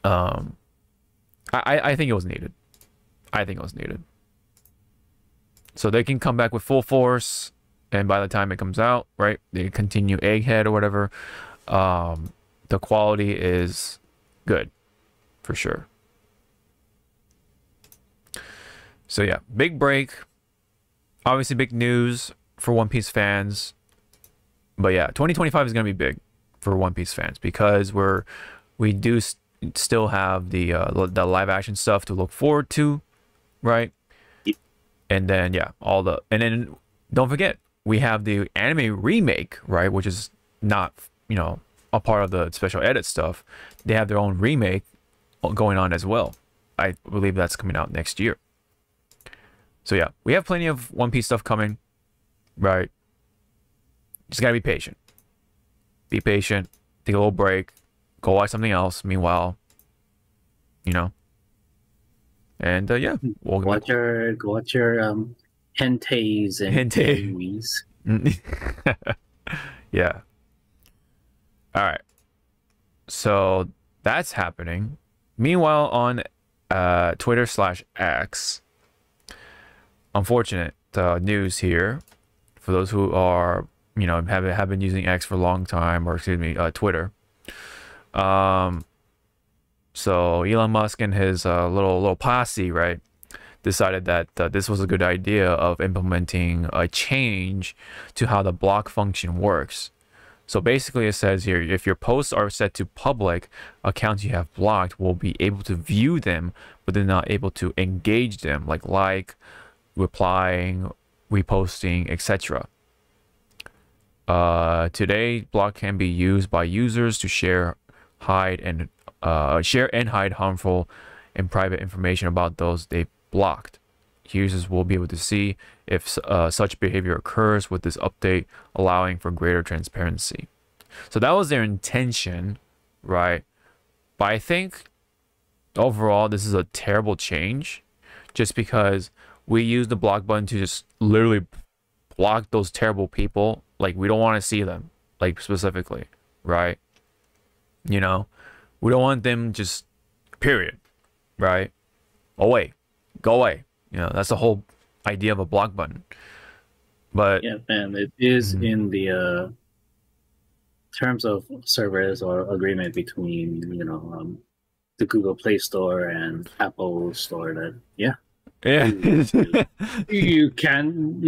I think it was needed. I think it was needed. So they can come back with full force, and by the time it comes out, right, they continue Egghead or whatever. The quality is good, for sure. So yeah, big break. Obviously big news for One Piece fans. But yeah, 2025 is going to be big for One Piece fans, because we do still have the live action stuff to look forward to, right? And then, yeah, and then don't forget, we have the anime remake, right, which is not, you know, a part of the special edit stuff. They have their own remake going on as well. I believe that's coming out next year, So yeah, we have plenty of One Piece stuff coming, right? Just gotta be patient. Be patient. Take a little break. Go watch something else. Meanwhile, you know. And yeah, we'll go watch your hentais and hentais. Yeah. All right. So that's happening. Meanwhile, on Twitter/X, unfortunate news here for those who are, you know, have been using X for a long time, or excuse me, Twitter. So Elon Musk and his little posse, right, decided that this was a good idea of implementing a change to how the block function works. So basically it says here, if your posts are set to public, accounts you have blocked will be able to view them, but they're not able to engage them, like replying, reposting, etc. Today, block can be used by users to share and hide harmful and private information about those they blocked. Users will be able to see if such behavior occurs with this update, allowing for greater transparency. So that was their intention, right? But I think overall this is a terrible change, just because we use the block button to just literally block those terrible people. Like, we don't want to see them, like, specifically, right? You know, we don't want them just, period, right? Away, go away. You know, that's the whole idea of a block button. But yeah, man, it is in the terms of service or agreement between, you know, the Google Play Store and Apple Store that, yeah. Yeah, you can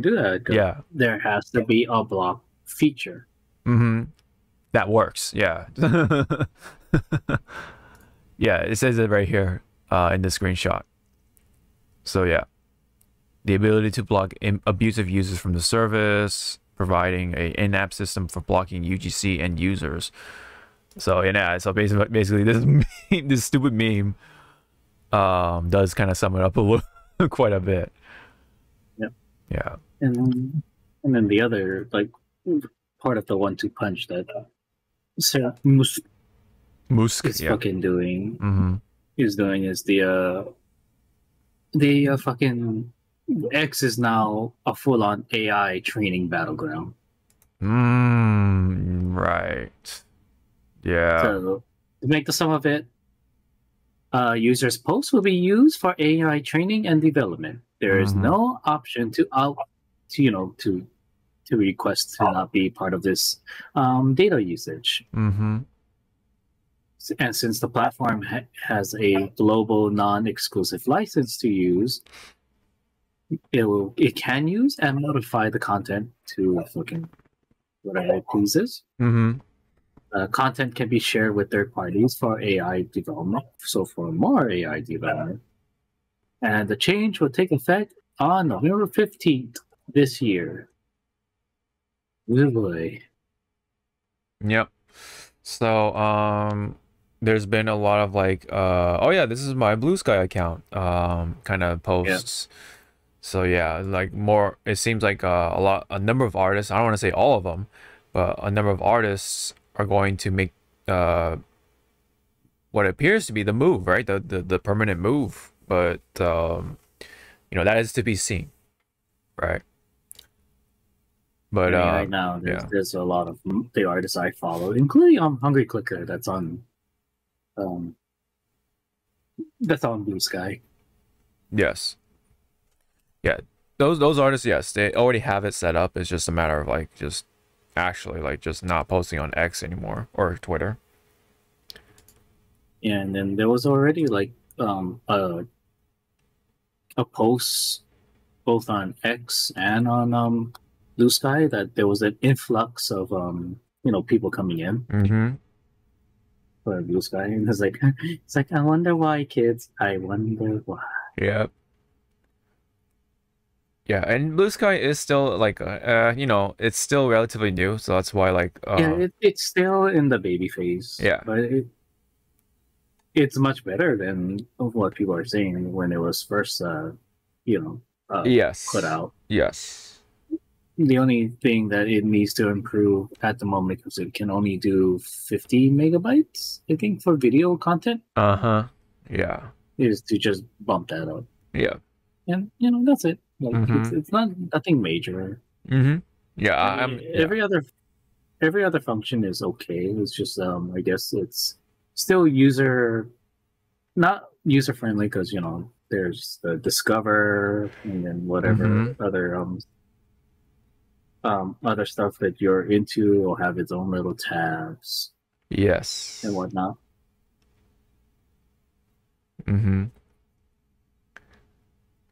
do that. Yeah, there has to be a block feature. That works. Yeah, yeah. It says it right here in the screenshot. So yeah, the ability to block abusive users from the service, providing an in-app system for blocking UGC end users. So yeah, so basically this meme, this stupid meme, does kind of sum it up a little, quite a bit. Yeah. Yeah. And then the other, like, part of the 1-2 punch that Sarah Musk is fucking doing is the fucking X is now a full-on AI training battleground. Right. Yeah. So to make the sum of it, users' posts will be used for AI training and development. There is no option to request to not be part of this data usage. And since the platform has a global non-exclusive license to use, it can use and modify the content to fucking whatever it pleases. Content can be shared with third parties for AI development, so for more AI development. And the change will take effect on November 15th this year. Really? Yep. So, there's been a lot of, like, oh yeah, this is my Blue Sky account, kind of posts. Yep. So yeah, like, more, it seems like a number of artists, I don't want to say all of them, but a number of artists are going to make what appears to be the move, right? The permanent move, but you know, that is to be seen, right? But I mean, right now there's a lot of the artists I follow, including Hungry Clicker, that's on Blue Sky. Yes. Yeah, those artists, yes, they already have it set up. It's just a matter of, like, just actually, like, just not posting on X anymore or Twitter. Yeah, and then there was already, like, a post both on X and on Blue Sky that there was an influx of you know, people coming in for Blue Sky, and it's like I wonder why, kids. I wonder why. Yep. Yeah, and Blue Sky is still, like, you know, it's still relatively new, so that's why, like... yeah, it's still in the baby phase. Yeah. But it's much better than what people are saying when it was first, you know, yes, put out. Yes. The only thing that it needs to improve at the moment, because it can only do 50 megabytes, I think, for video content. Uh-huh. Yeah. Is to just bump that up. Yeah. And, you know, that's it. Like, it's not nothing major. Yeah. Every other function is okay. It's just, I guess it's still not user friendly, because, you know, there's the Discover and then whatever other stuff that you're into will have its own little tabs. Yes. And whatnot.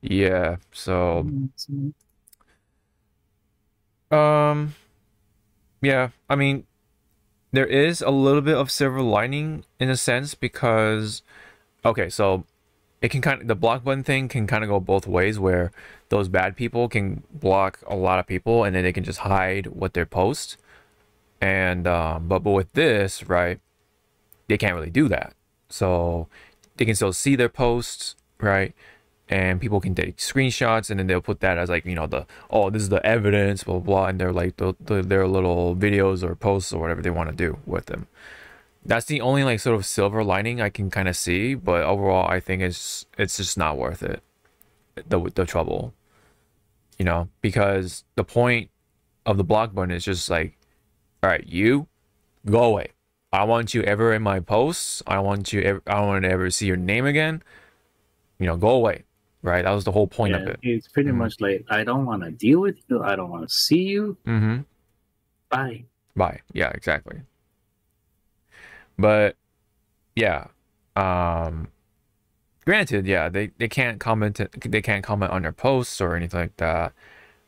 Yeah. So. Yeah, I mean, there is a little bit of silver lining in a sense, because, okay, so it can kind of, the block button thing can kind of go both ways, where those bad people can block a lot of people and then they can just hide what they post. And but with this, right, they can't really do that. So they can still see their posts, right? And people can take screenshots, and then they'll put that as, like, you know, the, oh, this is the evidence, blah, blah, blah, and they're like their little videos or posts or whatever they want to do with them. That's the only, like, sort of silver lining I can kind of see, but overall I think it's just not worth it, the trouble, you know, because the point of the block button is just like, all right, you go away. I don't want you ever in my posts. I don't want you ever, I don't want to ever see your name again. You know, go away. Right, that was the whole point of it. It's pretty much like, I don't want to deal with you. I don't want to see you. Bye. Bye. Yeah, exactly. But yeah, granted, yeah, they can't comment. They can't comment on their posts or anything like that.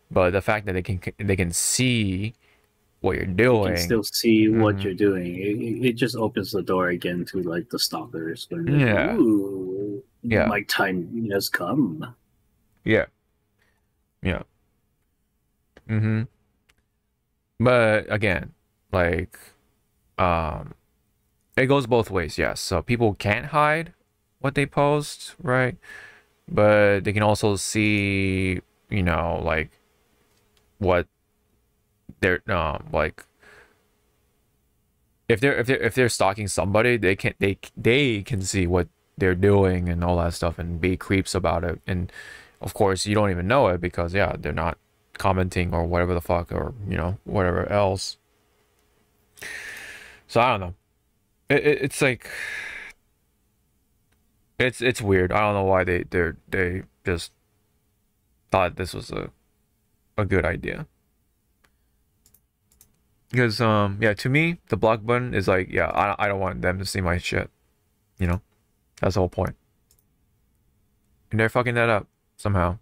But the fact that they can see what you're doing, they can still see what you're doing. It just opens the door again to, like, the stalkers. Yeah. Like, ooh. Yeah, my time has come. Yeah, yeah. But again, like, it goes both ways. Yes, yeah. So people can't hide what they post, right? But they can also see, you know, like, what they're like, if they're stalking somebody, they can see what they're doing and all that stuff, and be creeps about it. And of course you don't even know it, because, yeah, they're not commenting or whatever the fuck, or, you know, whatever else. So I don't know, it's like, it's weird. I don't know why they just thought this was a good idea, because yeah, to me the block button is like, yeah, I don't want them to see my shit, you know. That's the whole point. And they're fucking that up somehow.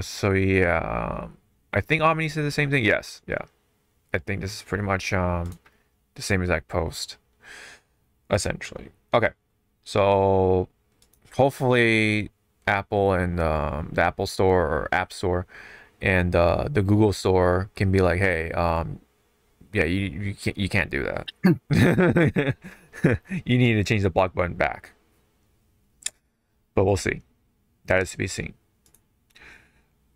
So yeah, I think Omni said the same thing. Yes, yeah. I think this is pretty much the same exact post, essentially. Okay, so hopefully Apple and the Apple Store or App Store and the Google Store can be like, hey, yeah, you can't do that. You need to change the block button back. But we'll see. That is to be seen.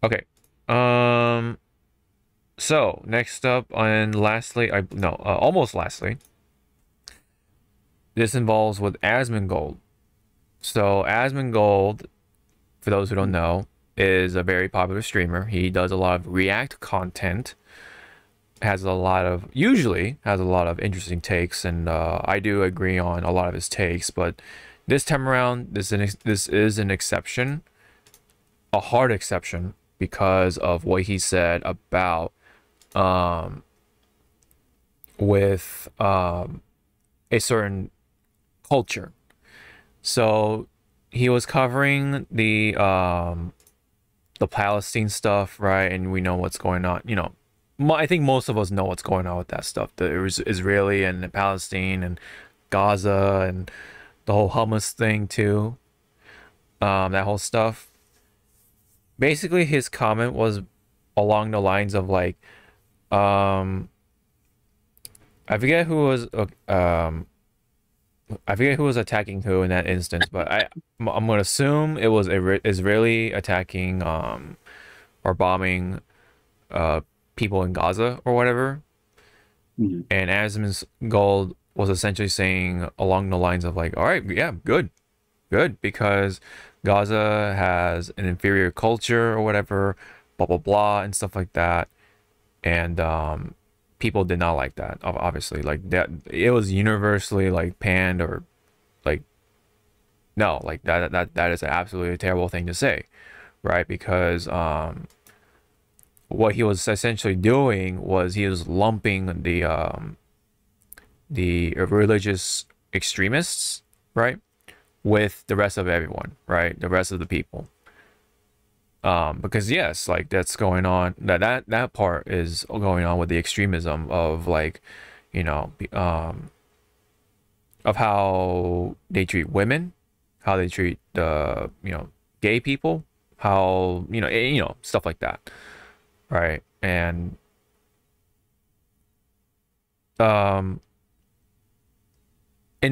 Okay. So next up, and lastly, almost lastly, this involves with Asmongold. So Asmongold, for those who don't know, is a very popular streamer. He does a lot of React content. Usually has a lot of interesting takes, and I do agree on a lot of his takes, but this time around, this is an exception, a hard exception, because of what he said about a certain culture. So he was covering the Palestine stuff, right? And we know what's going on, you know. I think most of us know what's going on with that stuff. The Israeli and Palestine and Gaza and the whole Hamas thing too. That whole stuff. Basically, his comment was along the lines of, like, I forget who was I forget who was attacking who in that instance, but I'm gonna assume it was Israeli attacking or bombing people in Gaza or whatever. Mm-hmm. And Asmongold was essentially saying along the lines of like, all right, yeah, good, because Gaza has an inferior culture or whatever, blah blah blah, and stuff like that. And people did not like that, obviously. Like, that it was universally like panned, or like, no, like that is absolutely a terrible thing to say, right? Because what he was essentially doing was he was lumping the religious extremists, right, with the rest of everyone, right, the rest of the people, because yes, like, that's going on, that part is going on with the extremism of, like, you know, of how they treat women, how they treat the, you know, gay people, how, you know, stuff like that, right? And in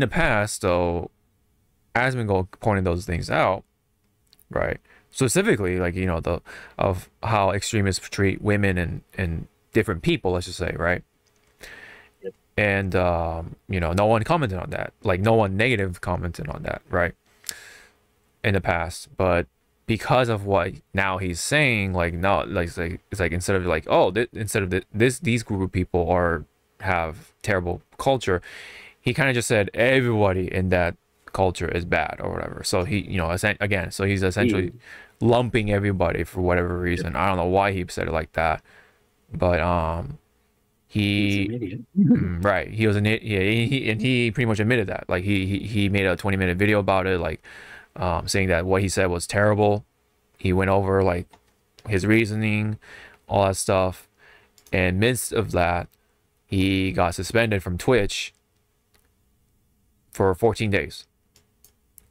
the past, though, Asmongold pointed those things out, right? Specifically, like, you know, of how extremists treat women and different people, let's just say, right? Yep. And you know, no one commented on that, like, no one negative commented on that, right, in the past. But because of what now he's saying, like, no, like, it's like instead of like, oh, instead of these group of people have terrible culture, he kind of just said everybody in that culture is bad or whatever. So he, you know, again, so he's essentially lumping everybody for whatever reason. I don't know why he said it like that, but he right, he was an idiot. Yeah, he pretty much admitted that. Like, he made a 20-minute video about it, like, saying that what he said was terrible. He went over like his reasoning, all that stuff, and midst of that, he got suspended from Twitch for 14 days.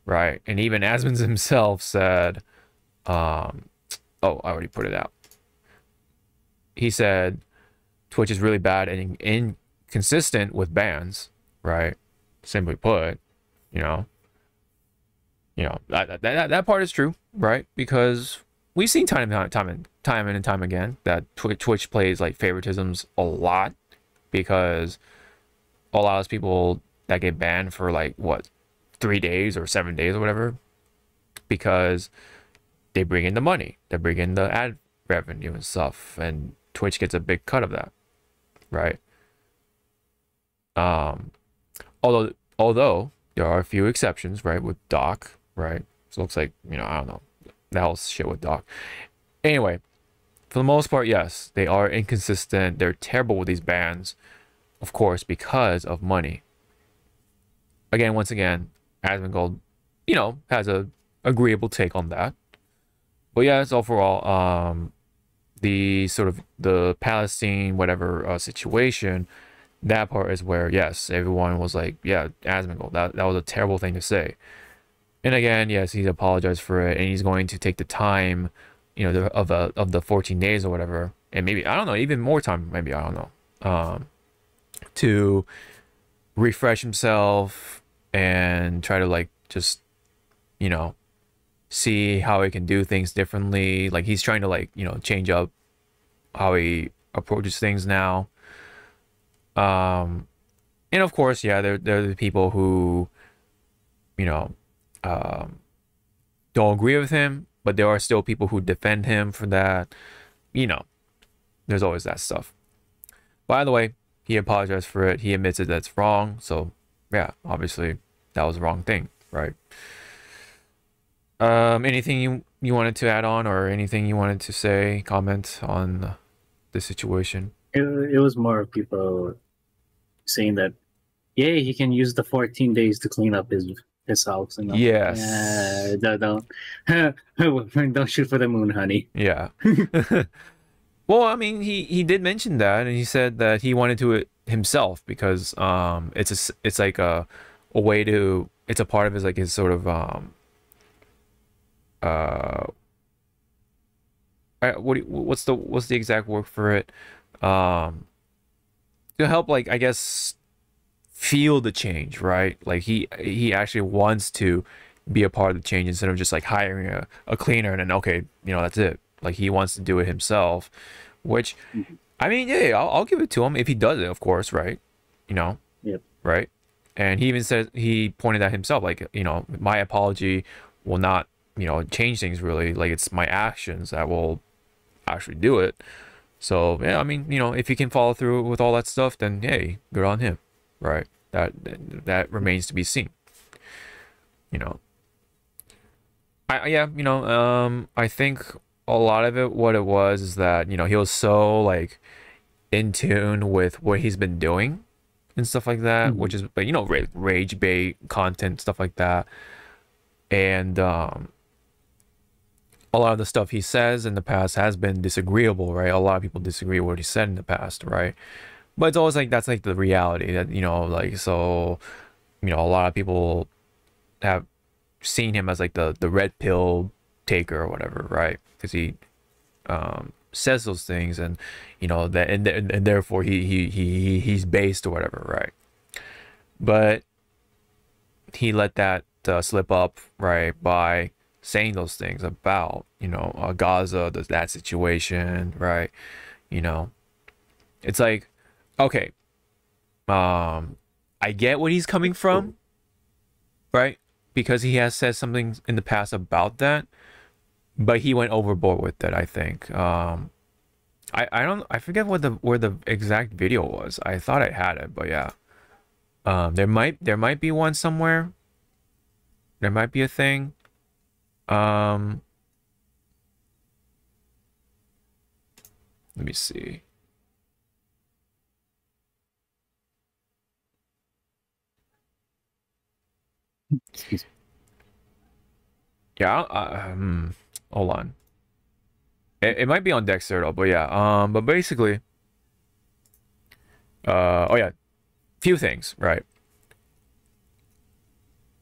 Right, and even Asmongold himself said, oh, I already put it out. He said, Twitch is really bad and inconsistent with bans, right? Simply put, you know, that part is true, right? Because we've seen time and time again that Twitch plays like favoritisms a lot, because allows people that get banned for like, what, 3 days or 7 days or whatever, because they bring in the money, they bring in the ad revenue and stuff, and Twitch gets a big cut of that, right? Although there are a few exceptions, right, with Doc, right? So it looks like, you know, I don't know, the whole shit with Doc. Anyway, for the most part, yes, they are inconsistent, they're terrible with these bans, of course, because of money. Again, once again, Asmongold, you know, has a agreeable take on that. But yeah, it's overall, the sort of the Palestine, whatever, situation, that part is where, yes, everyone was like, yeah, Asmongold, that was a terrible thing to say. And again, yes, he's apologized for it, and he's going to take the time, you know, of the 14 days or whatever, and maybe, I don't know, even more time, maybe, I don't know, to refresh himself and try to, like, just, you know, see how he can do things differently. Like, he's trying to, like, you know, change up how he approaches things now. And of course, yeah, there are the people who, you know, don't agree with him, but there are still people who defend him for that. You know, there's always that stuff. By the way, he apologized for it. He admits it, that's wrong. So yeah, obviously that was the wrong thing, right? Anything you wanted to add on, or anything you wanted to say, comment on the situation? It was more of people saying that, yeah, he can use the 14 days to clean up his house. And yes. Like, don't shoot for the moon, honey. Yeah. Well, I mean, he did mention that, and he said that he wanted to it himself, because it's like a way to, it's a part of his, like, his sort of what's the exact word for it, to help, like, I guess feel the change, right? Like he actually wants to be a part of the change instead of just like hiring a cleaner and then, okay, you know, that's it. Like he wants to do it himself, which I mean, yeah, I'll give it to him if he does it, of course, right? You know, yep. Right. And he even says, he pointed at himself, like, you know, my apology will not, you know, change things really. Like it's my actions that will actually do it. So yeah, I mean, you know, if he can follow through with all that stuff, then hey, good on him, right? That remains to be seen. You know, yeah, you know, I think a lot of it, what it was is that, you know, he was so like in tune with what he's been doing and stuff like that, which is, you know, rage bait content, stuff like that. And a lot of the stuff he says in the past has been disagreeable, right? A lot of people disagree with what he said in the past, right? But it's always like, that's like the reality that, you know, like, so, you know, a lot of people have seen him as like the red pill taker or whatever, right? Because he says those things, and you know that, and therefore he's based or whatever, right? But he let that slip up, right, by saying those things about, you know, Gaza, that situation, right? You know, it's like, okay, I get what he's coming from, right? Because he has said something in the past about that, but he went overboard with it, I think. I forget what where the exact video was. I thought I had it, but yeah, there might be one somewhere. There might be a thing. Let me see. Yeah, hold on. It might be on Dexter though, but yeah. But basically, oh yeah, few things, right?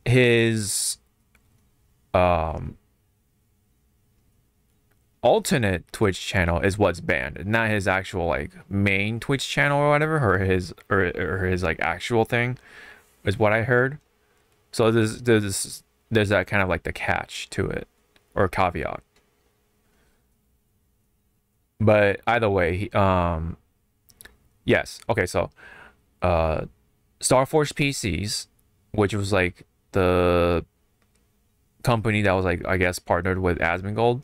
His alternate Twitch channel is what's banned, not his actual like main Twitch channel or whatever, or his like actual thing, is what I heard. So there's that kind of like the catch to it, or caveat. But either way, he, yes, okay, so Starforce PCs, which was like the company that was like, I guess, partnered with Asmongold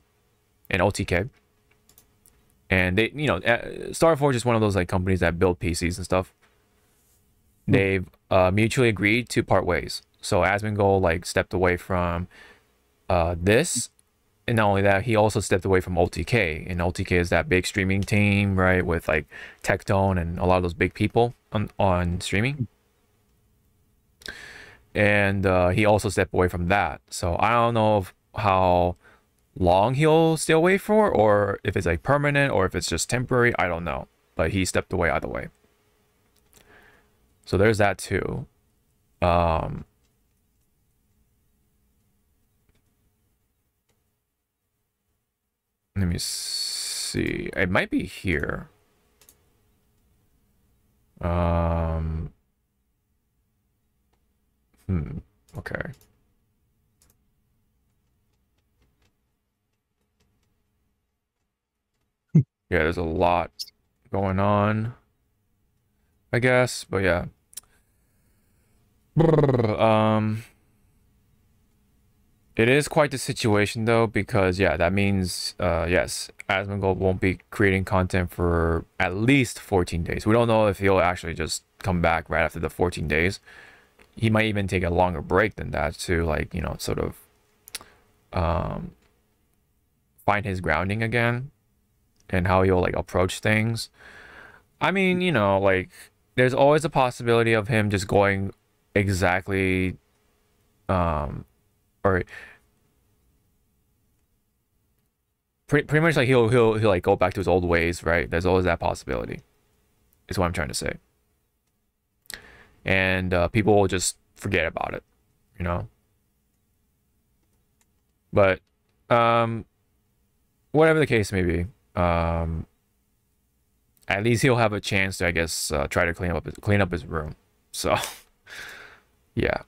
and OTK, and they, you know, Starforge is one of those like companies that build PCs and stuff. They've mutually agreed to part ways. So Asmongold like stepped away from this, and not only that, he also stepped away from OTK, and OTK is that big streaming team, right, with like Tectone and a lot of those big people on streaming. And he also stepped away from that, so I don't know if how long he'll stay away for, or if it's like permanent or if it's just temporary, I don't know, but he stepped away either way. So there's that too. Let me see, it might be here. Okay. Yeah, there's a lot going on, I guess, but yeah. It is quite the situation though, because yeah, that means yes, Asmongold won't be creating content for at least 14 days. We don't know if he'll actually just come back right after the 14 days. He might even take a longer break than that to, like, you know, sort of find his grounding again and how he'll like approach things. I mean, you know, like there's always a possibility of him just going exactly or pretty much like he'll like go back to his old ways, right? There's always that possibility, is what I'm trying to say. And people will just forget about it, you know. But whatever the case may be, at least he'll have a chance to, I guess, try to clean up his room. So Yeah.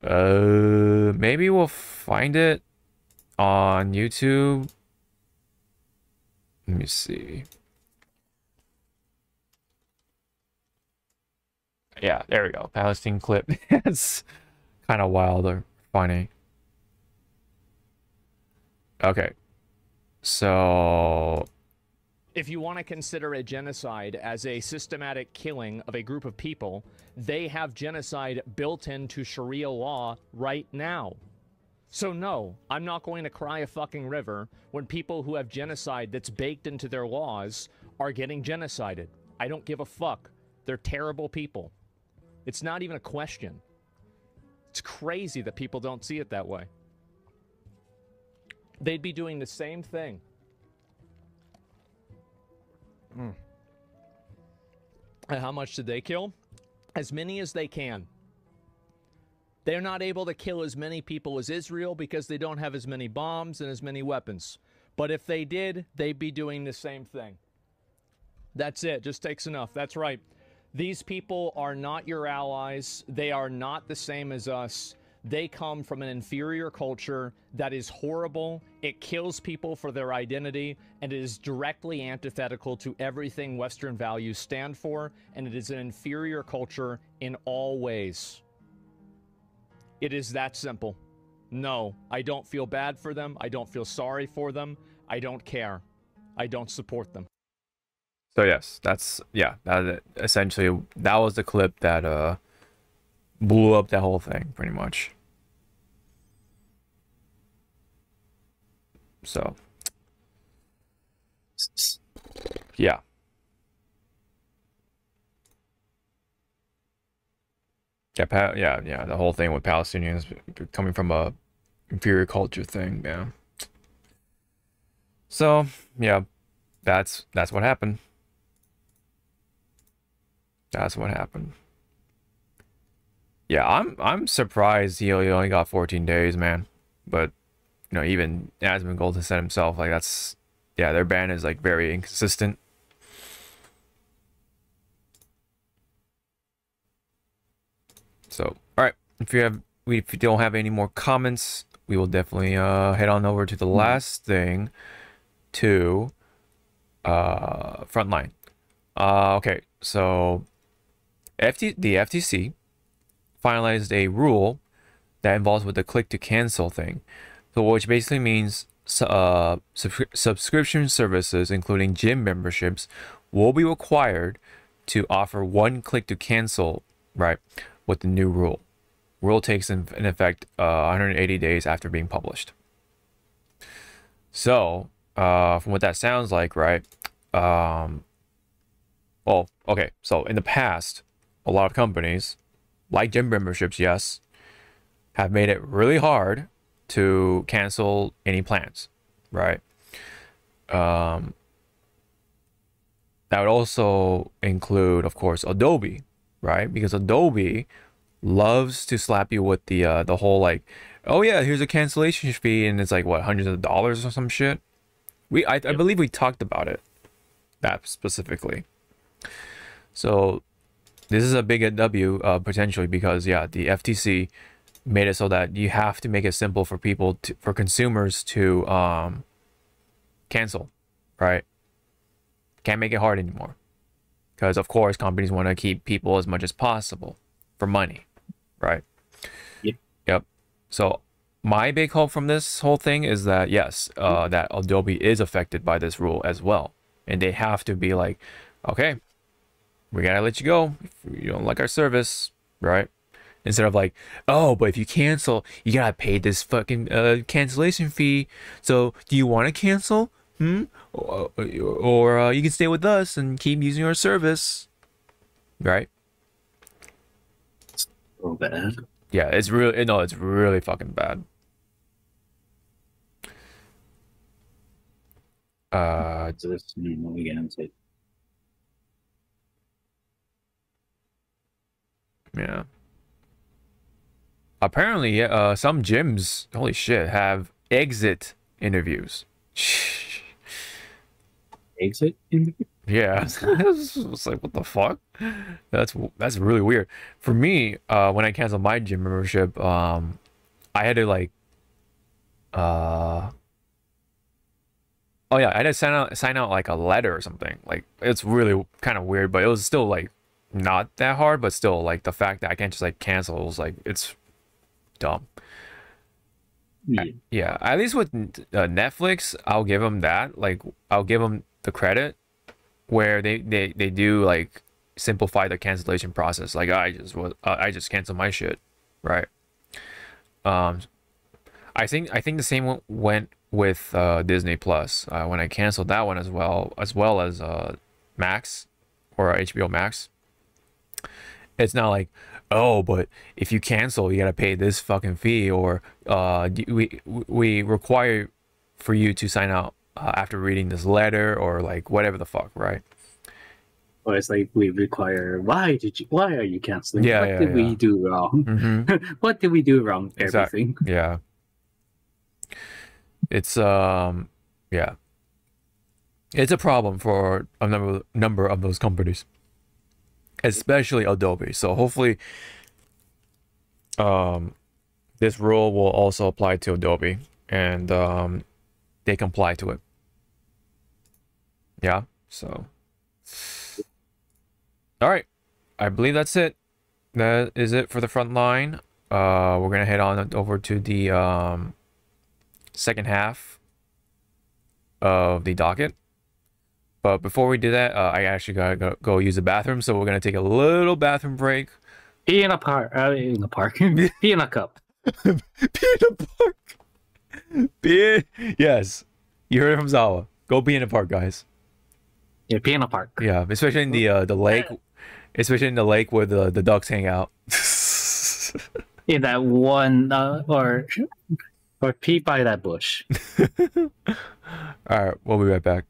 Maybe we'll find it on YouTube. Let me see. Yeah, there we go. Palestine clip. It's kind of wild or funny. Okay. So... if you want to consider a genocide as a systematic killing of a group of people, they have genocide built into Sharia law right now. So no, I'm not going to cry a fucking river when people who have genocide that's baked into their laws are getting genocided. I don't give a fuck. They're terrible people. It's not even a question. It's crazy that people don't see it that way. They'd be doing the same thing. Mm. And how much did they kill? As many as they can. They're not able to kill as many people as Israel because they don't have as many bombs and as many weapons. But if they did, they'd be doing the same thing. That's it. Just takes enough. That's right. These people are not your allies. They are not the same as us. They come from an inferior culture that is horrible. It kills people for their identity, and it is directly antithetical to everything Western values stand for, and it is an inferior culture in all ways. It is that simple. No, I don't feel bad for them. I don't feel sorry for them. I don't care. I don't support them. So yes, that's, yeah, that essentially, that was the clip that, blew up that whole thing, pretty much. So, yeah. Yeah, the whole thing with Palestinians coming from a inferior culture thing, yeah. So, yeah, that's what happened. That's what happened. Yeah, I'm surprised he only got 14 days, man. But, you know, even Asmongold has said himself, like, that's... yeah, their ban is, like, very inconsistent. So, alright. If you don't have any more comments, we will definitely head on over to the last thing. To... Frontline. Okay, so... the FTC... finalized a rule that involves with the click to cancel thing, so which basically means subscription services, including gym memberships, will be required to offer one click to cancel, right, with the new rule. Rule takes in effect 180 days after being published. So from what that sounds like, right, well, okay, so in the past, a lot of companies, like gym memberships, yes, have made it really hard to cancel any plans, right? That would also include, of course, Adobe, right? Because Adobe loves to slap you with the whole, like, oh yeah, here's a cancellation fee, and it's like, what, hundreds of dollars or some shit? I believe we talked about it, that specifically. So... this is a big W potentially, because yeah, the FTC made it so that you have to make it simple for people to, for consumers to cancel, right? Can't make it hard anymore, because of course companies want to keep people as much as possible for money, right? Yep. Yep. So my big hope from this whole thing is that yes, that Adobe is affected by this rule as well, and they have to be like, okay, we gotta let you go if you don't like our service, right? Instead of like, oh, but if you cancel, you gotta pay this fucking cancellation fee. So do you want to cancel? Hmm? Or you can stay with us and keep using our service, right? So bad. Yeah, it's really it's really fucking bad. So this new again. Yeah. Apparently, some gyms, holy shit, have exit interviews. Exit interviews? Yeah, it's like, what the fuck? That's really weird. For me, when I canceled my gym membership, I had to like, oh yeah, I had to sign out like a letter or something. Like, it's really kind of weird, but it was still like not that hard, but still like the fact that I can't just like cancel was like, it's dumb. Yeah. Yeah, at least with Netflix, I'll give them that. Like, I'll give them the credit where they do like simplify the cancellation process. Like, I just cancel my shit, right? I think the same went with Disney Plus when I canceled that one as well as Max or HBO Max. It's not like, oh, but if you cancel, you gotta pay this fucking fee, or we require for you to sign out after reading this letter, or like whatever the fuck, right? Or it's like, we require, why are you canceling? Yeah, what did we do wrong? Mm-hmm. What did we do wrong? Everything. Exactly. Yeah. It's yeah. It's a problem for a number of those companies, especially Adobe. So hopefully this rule will also apply to Adobe, and they comply to it. Yeah, so all right, I believe that's it. That is it for the front line. We're gonna head on over to the second half of the docket. But before we do that, I actually gotta go use the bathroom, so we're gonna take a little bathroom break. Pee in a park. In the park. Pee in a cup. Pee in a park. Pee. Yes, you heard it from Zawa. Go pee in a park, guys. Yeah, pee in a park. Yeah, especially in the lake, especially in the lake where the ducks hang out. In that one or pee by that bush. All right, we'll be right back.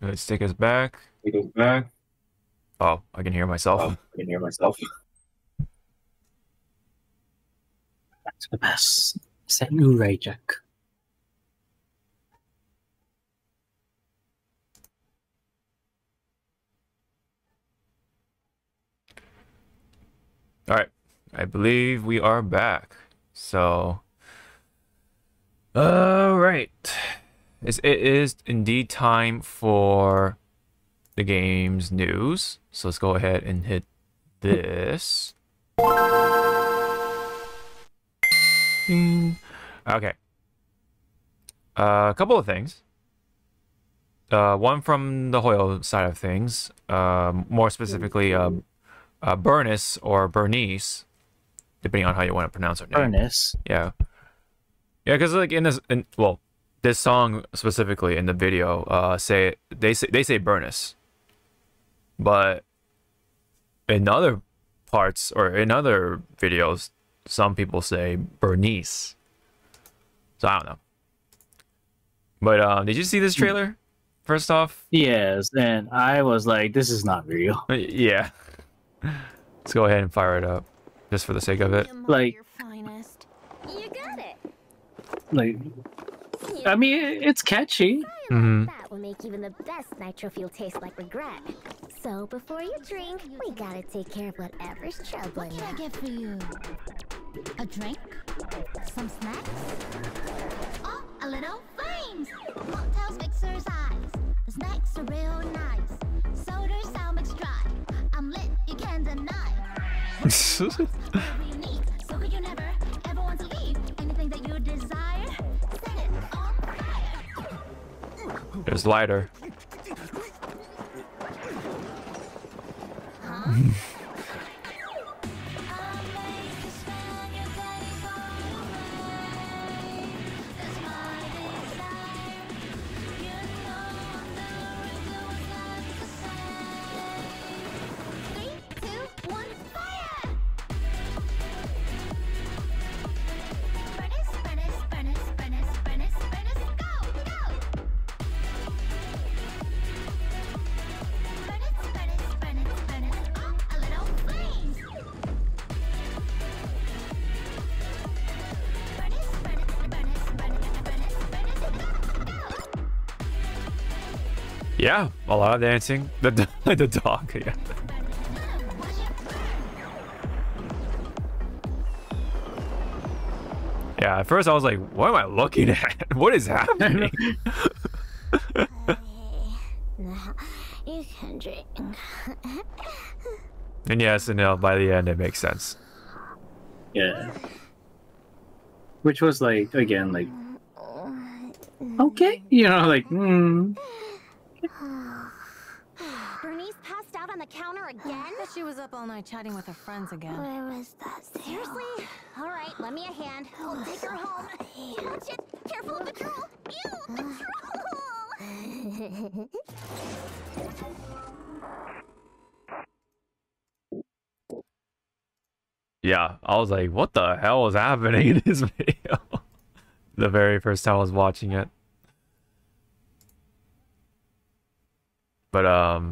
Let's take us back. Take us back. Oh, I can hear myself. Oh, I can hear myself. Back to the bus. Samurai Jack. All right, I believe we are back. So, all right, it is indeed time for the game's news. So let's go ahead and hit this. Ding. Okay, a couple of things. One from the Hoyo side of things, more specifically, Bernice or Bernice, depending on how you want to pronounce her name. Bernice. Yeah. Yeah, because like in this song specifically in the video, they say Bernice, but in other parts or in other videos, some people say Bernice. So I don't know. But did you see this trailer? First off. Yes, and I was like, this is not real. Yeah. Let's go ahead and fire it up, just for the sake of it. Like, you got it. Like, I mean, it's catchy. That will make even the best nitro fuel taste like regret. So before you drink, we gotta take care of whatever's troubling you. What can I get for you? A drink? Some snacks? Oh, a little flames! Mocktails, mixers, eyes. The snacks are real nice. Soda sound mixed dry. I'm lit, you can't deny. So could you never ever want to leave anything that you desire? Set it on fire. There's lighter. Yeah, a lot of dancing. The dog, yeah. Yeah, at first I was like, what am I looking at? What is happening? And yes and no, by the end it makes sense. Yeah. Which was like, again, like, okay, you know, like, Bernice passed out on the counter again? But she was up all night chatting with her friends again. Where was that? Seriously? All right, lend me a hand. I'll take her home. Watch it. Careful of the troll. Ew, the troll. Yeah, I was like, what the hell is happening in this video? The very first time I was watching it. But a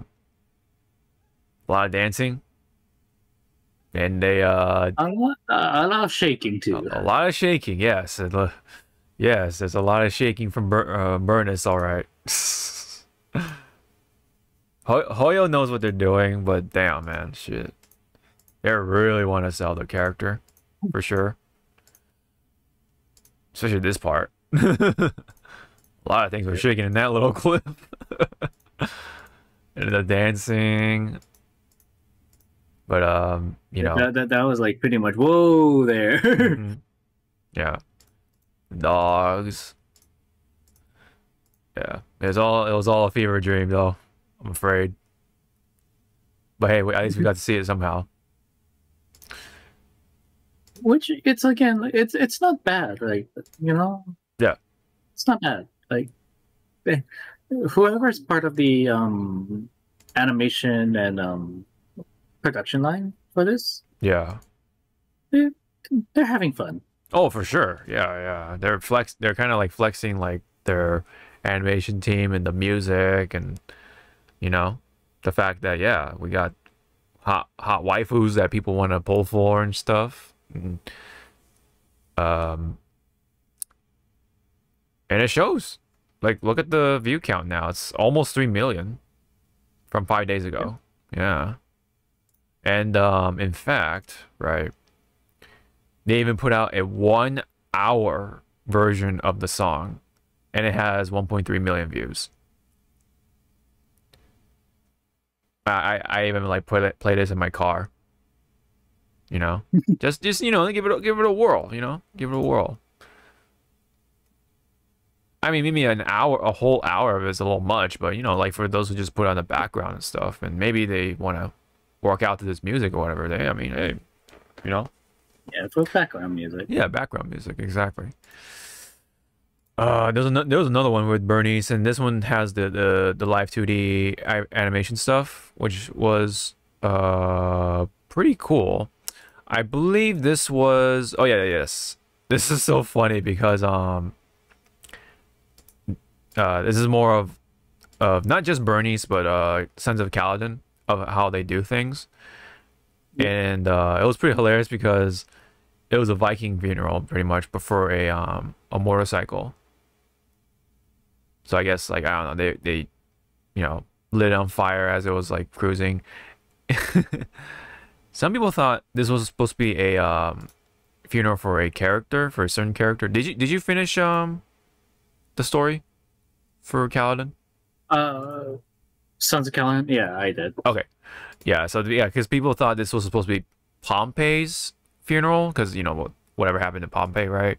lot of dancing, and they a lot of shaking too. A lot of shaking, yes, yes. There's a lot of shaking from Bernice. All right, Hoyo knows what they're doing, but damn, man, shit, they really want to sell their character for sure. Especially this part. A lot of things were shaking in that little clip. And the dancing, but you know, that was like pretty much whoa there. Yeah, dogs. Yeah, it was all a fever dream though, I'm afraid. But hey, at least we got to see it somehow. Which it's again, it's not bad, like, you know. Yeah, it's not bad, like. Whoever's part of the animation and production line for this, yeah, they're having fun. Oh, for sure. Yeah, yeah. They're kind of like flexing like their animation team and the music, and you know, the fact that yeah, we got hot waifus that people want to pull for and stuff. And, and it shows. Like, look at the view count now. It's almost 3 million from 5 days ago. Yeah. And in fact, right, they even put out a 1-hour version of the song, and it has 1.3 million views. I even like play this in my car. You know, just you know, give it a whirl. You know, give it a whirl. I mean, maybe an hour, a whole hour of it is a little much, but you know, like for those who just put on the background and stuff, and maybe they want to work out to this music or whatever. They, I mean, hey, you know. Yeah, for background music. Yeah, background music, exactly. There was another one with Bernice, and this one has the live 2D animation stuff, which was pretty cool. I believe this was. Oh yeah, yes. This is so funny because this is more of not just Bernice, but Sons of Kaladin, of how they do things. And it was pretty hilarious because it was a Viking funeral, pretty much, but for a motorcycle. So I guess, like, I don't know, they you know, lit on fire as it was like cruising. Some people thought this was supposed to be a funeral for a character, for a certain character. Did you finish the story for Kaladin? Sons of Kaladin? Yeah, I did. Okay. Yeah, so yeah, because people thought this was supposed to be Pompey's funeral, because you know whatever happened to Pompey, right?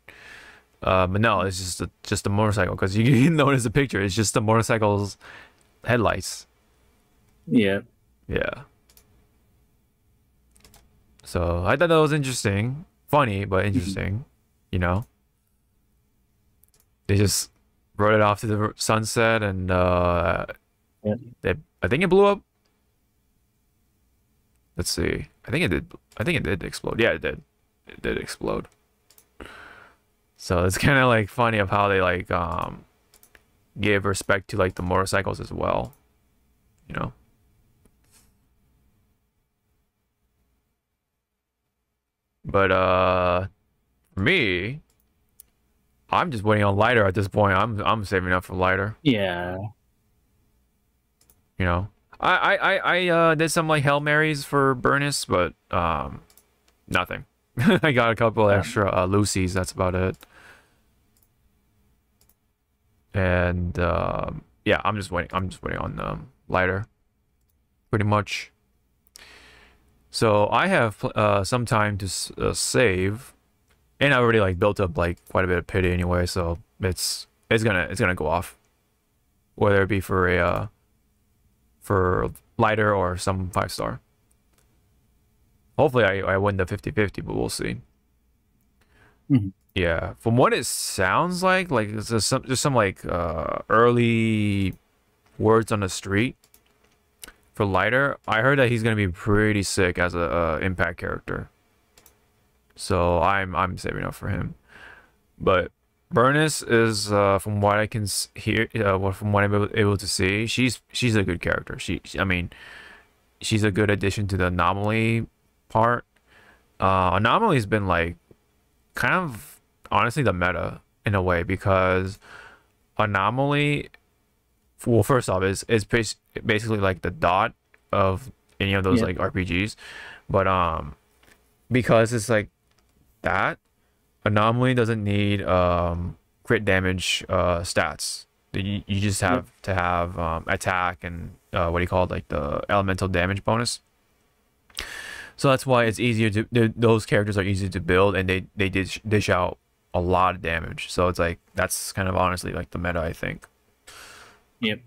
But no, it's just a motorcycle. Because you notice the picture, it's just the motorcycle's headlights. Yeah. Yeah. So I thought that was interesting, funny but interesting. You know, they just rode it off to the sunset, and yeah. I think it blew up. Let's see. I think it did explode. Yeah, it did. It did explode. So it's kind of like funny of how they like give respect to like the motorcycles as well, you know. But for me, I'm just waiting on lighter at this point. I'm saving up for lighter. Yeah. You know. I did some like Hail Marys for Bernice, but nothing. I got a couple extra Lucy's, that's about it. And yeah, I'm just waiting on lighter, pretty much. So I have some time to save, and I already like built up like quite a bit of pity anyway, so it's gonna go off, whether it be for a for lighter or some 5-star. Hopefully I win the 50-50, but we'll see. Mm-hmm. Yeah, from what it sounds like there's some like early words on the street for lighter. I heard that he's gonna be pretty sick as a impact character, so I'm saving up for him. But Bernice is, from what I can hear, from what I'm able to see, she's a good character. I mean, she's a good addition to the Anomaly part. Anomaly's been like, kind of, honestly, the meta in a way, because Anomaly, well, first off, is basically like the dot of any of those like RPGs, but because it's like that. Anomaly doesn't need crit damage stats. You just have to have attack and what do you call it, like the elemental damage bonus. So that's why it's easier to those characters are easy to build, and they dish out a lot of damage. So it's like that's kind of honestly like the meta, I think. Yep.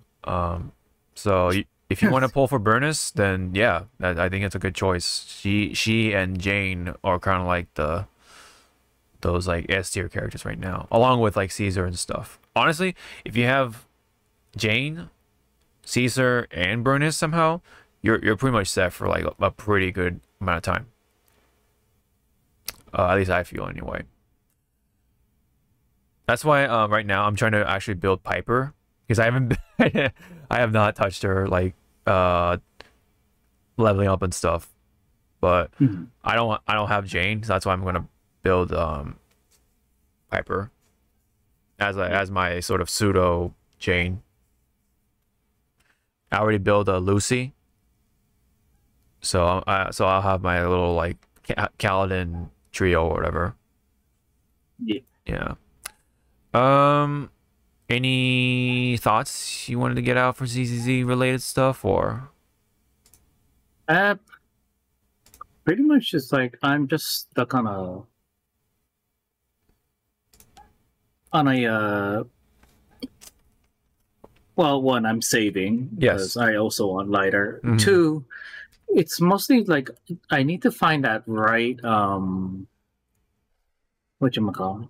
So if you want to pull for Bernice, then yeah, I think it's a good choice. She and Jane are kind of like those like S-tier characters right now, along with like Caesar and stuff. Honestly, if you have Jane, Caesar, and Bernice somehow, you're pretty much set for like a pretty good amount of time. At least I feel anyway. That's why right now I'm trying to actually build Piper because I haven't I have not touched her, like leveling up and stuff, but I don't have Jane, so that's why I'm gonna build Piper as my sort of pseudo Jane. I already built a Lucy, so I'll have my little like Kaladin trio or whatever. Yeah. Yeah. Any thoughts you wanted to get out for ZZZ related stuff, or? Pretty much just like I'm just stuck on a well, one, I'm saving because yes. I also want lighter. Mm-hmm. Two, it's mostly like I need to find that right whatchamacallit,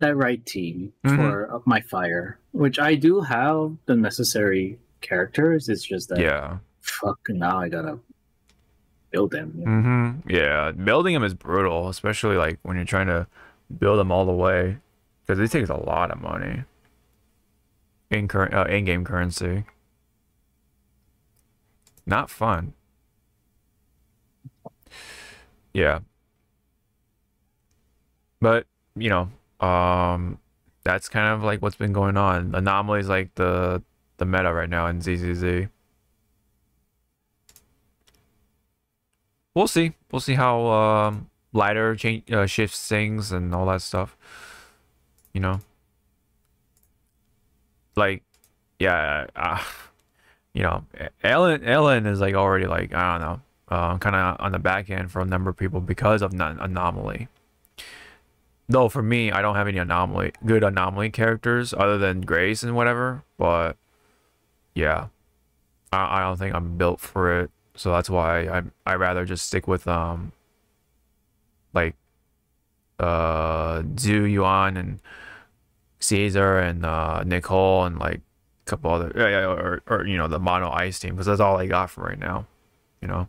that right team for my fire, which I do have the necessary characters. It's just that yeah, fuck, now I gotta build them. You know? Yeah, building them is brutal, especially like when you're trying to build them all the way because it takes a lot of money. In-game currency. Not fun. Yeah. But, you know, that's kind of like what's been going on. Anomalies like the meta right now in ZZZ. We'll see. We'll see how lighter shifts things and all that stuff. You know? Like, yeah, you know, Ellen is like already like, I don't know, kind of on the back end for a number of people because of anomaly. Though for me, I don't have any good anomaly characters other than Grace and whatever, but yeah, I don't think I'm built for it, so that's why I rather just stick with like Zhu Yuan and Caesar and Nicole and like a couple other or you know, the mono ice team, because that's all I got for right now, you know.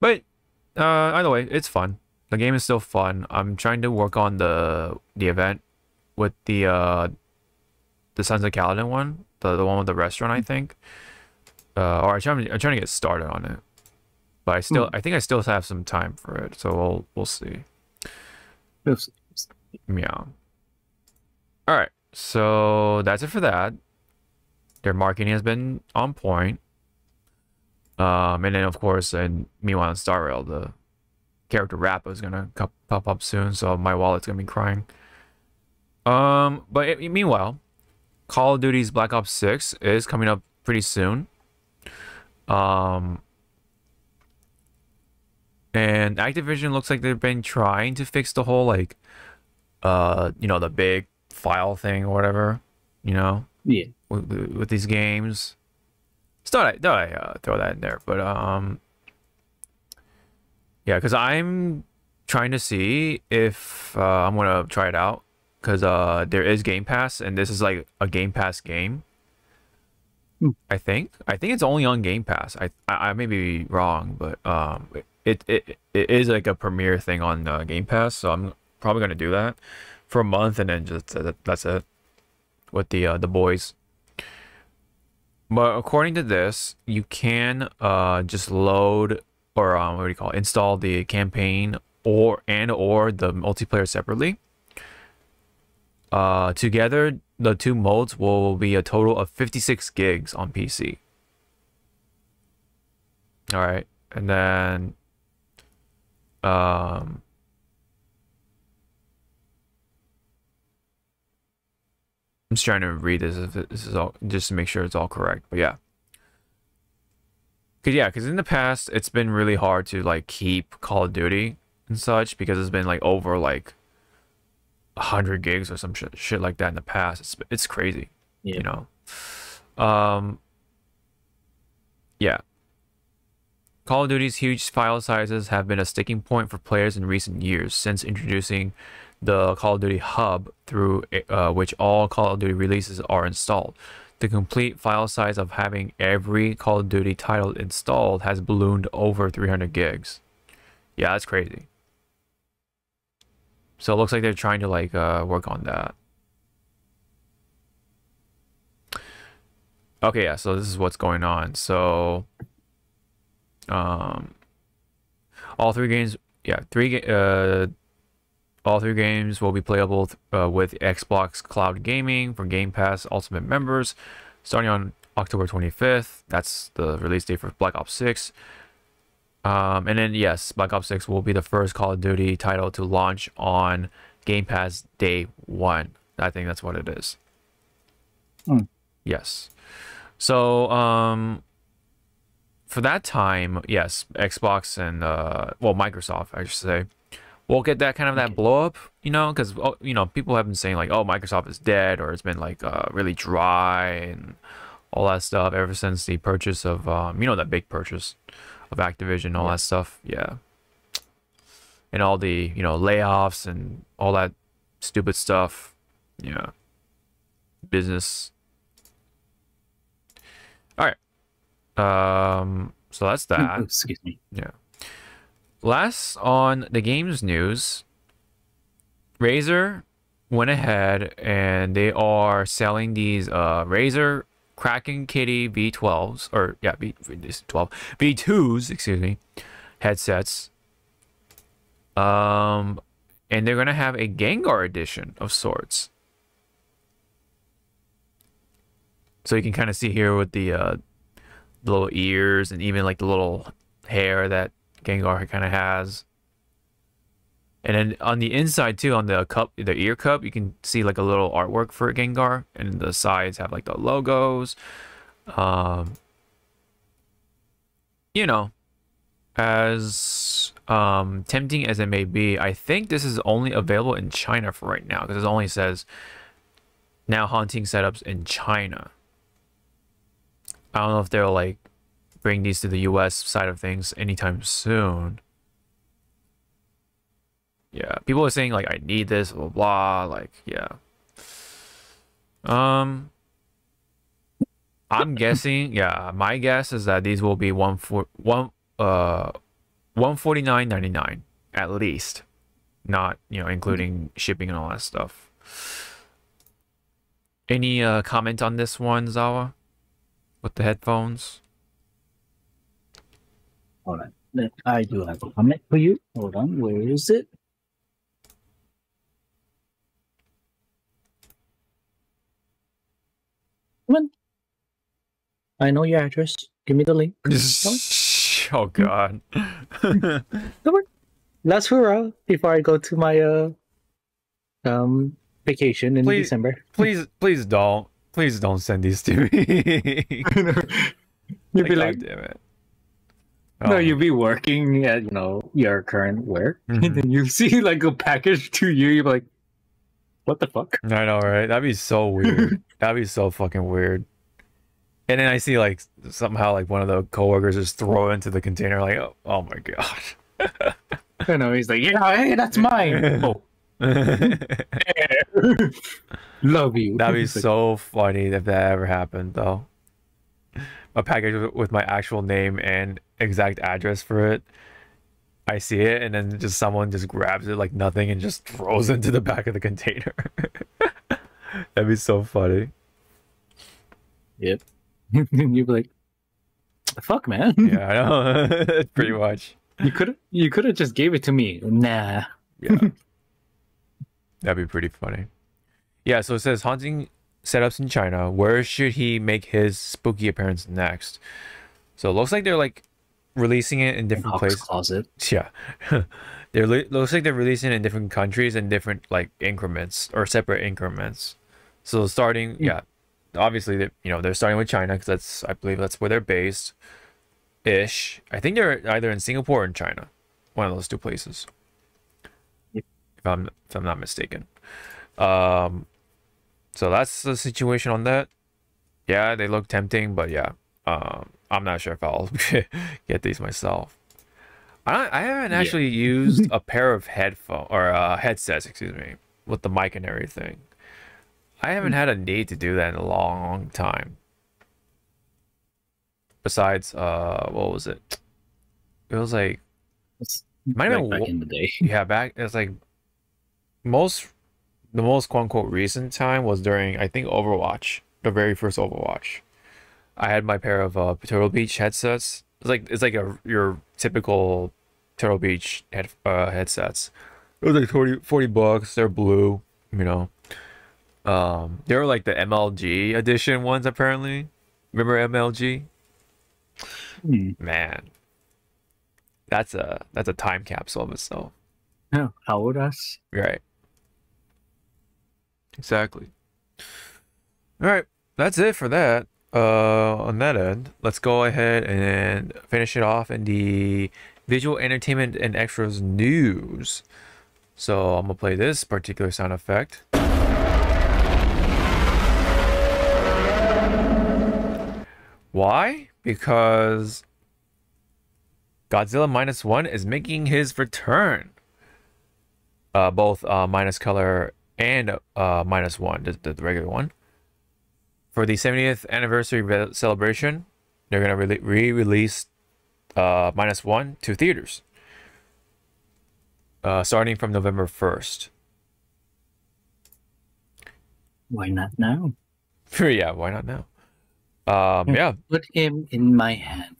But either way, it's fun. The game is still fun. I'm trying to work on the event with the Sons of Kaladin one, the one with the restaurant, I think. Or I'm trying to get started on it, but I think I still have some time for it, so we'll see. Yeah. All right, so that's it for that. Their marketing has been on point. And then of course, and meanwhile, on Star Rail, the character wrap is gonna pop up soon, so my wallet's gonna be crying. But meanwhile, Call of Duty's Black Ops 6 is coming up pretty soon. And Activision looks like they've been trying to fix the whole, like, you know, the big file thing or whatever, you know? Yeah. With these games. So thought I throw that in there, but, yeah, because I'm trying to see if I'm going to try it out, because there is Game Pass, and this is, like, a Game Pass game, I think. I think it's only on Game Pass. I may be wrong, but, It is like a premiere thing on Game Pass, so I'm probably gonna do that for a month and then just that's it with the boys. But according to this, you can just load or what do you call it? Install the campaign or the multiplayer separately. Together, the two modes will be a total of 56 gigs on PC. All right, and then. I'm just trying to read this. If this is all just to make sure it's all correct, but yeah, because in the past it's been really hard to like keep Call of Duty and such because it's been like over like 100 gigs or some shit like that in the past. It's crazy, yeah. You know. Yeah. Call of Duty's huge file sizes have been a sticking point for players in recent years since introducing the Call of Duty Hub, through which all Call of Duty releases are installed. The complete file size of having every Call of Duty title installed has ballooned over 300 gigs. Yeah, that's crazy. So it looks like they're trying to like work on that. Okay, yeah, so this is what's going on. So all three games, yeah, all three games will be playable with Xbox Cloud Gaming for Game Pass Ultimate members starting on October 25th. That's the release date for Black Ops 6. And then, yes, Black Ops 6 will be the first Call of Duty title to launch on Game Pass day one. I think that's what it is. Mm. Yes. So, for that time, yes, Xbox and, well, Microsoft, I should say, we'll get that kind of that blow up, you know, because, you know, people have been saying like, oh, Microsoft is dead, or it's been like really dry and all that stuff ever since the purchase of, you know, that big purchase of Activision, all that stuff. Yeah. And all the, you know, layoffs and all that stupid stuff. Yeah. Business. All right. So that's that. Excuse me. Yeah. Last on the games news, Razer went ahead and they are selling these Razer Kraken Kitty V12s, or yeah, V2s, excuse me, headsets. And they're gonna have a Gengar edition of sorts. So you can kind of see here with the little ears and even like the little hair that Gengar kind of has. And then on the inside too, on the cup, the ear cup, you can see like a little artwork for Gengar, and the sides have like the logos. You know, as tempting as it may be, I think this is only available in China for right now, because it only says now hunting setups in China. I don't know if they'll like bring these to the US side of things anytime soon. Yeah, people are saying like I need this, blah blah, like yeah. I'm guessing, yeah, my guess is that these will be $149.99 at least, not, you know, including shipping and all that stuff. Any comment on this one, Zawa, with the headphones? All right, I do have a comment for you. Hold on, where is it? Come on. I know your address. Give me the link. Oh God. Come on. Last hurrah before I go to my vacation in December. Please don't. Please don't send these to me. You'd be like, God damn it. Oh. No, you'll be working at, you know, your current work, and then you see like a package to you, you're like, what the fuck? I know, right? That'd be so weird. That'd be so fucking weird. And then I see like somehow like one of the coworkers just throw into the container, like, oh my God. I know, he's like, yeah, hey, that's mine. Oh. Love you. That'd be so funny if that ever happened, though. A package with my actual name and exact address for it. I see it, and then just someone just grabs it like nothing and just throws it into the back of the container. That'd be so funny. Yep. You'd be like, "Fuck, man." Yeah, I know. Pretty much. You could have just gave it to me. Nah. Yeah. That'd be pretty funny. Yeah. So it says haunting setups in China. Where should he make his spooky appearance next? So it looks like they're like releasing it in different places. Closet. Yeah. Looks like they're releasing it in different countries and different like increments or separate increments. So starting, yeah, obviously you know, they're starting with China because that's, I believe that's where they're based ish. I think they're either in Singapore or in China, one of those two places. Yep. If I'm not mistaken. So that's the situation on that. Yeah, they look tempting, but yeah, I'm not sure if I'll get these myself. I haven't actually used a pair of headsets, excuse me, with the mic and everything. I haven't had a need to do that in a long time. Besides, what was it? It was like, might have been back in the day. Yeah, back. It's like the most quote unquote recent time was during, I think, Overwatch, the very first Overwatch. I had my pair of Turtle Beach headsets. It's like your typical Turtle Beach headsets. It was like 40 bucks. They're blue, you know. They were like the MLG edition ones, apparently. Remember MLG? Man, that's a time capsule of itself. Yeah, how old us? Right. Exactly. All right, that's it for that. On that end, let's go ahead and finish it off in the visual entertainment and extras news. So I'm gonna play this particular sound effect. Why? Because Godzilla Minus One is making his return. Both Minus Color and Minus One, the regular one. For the 70th anniversary celebration, they're going to re-release Minus One to theaters. Starting from November 1st. Why not now? Yeah, why not now? Yeah. Put him in my hand.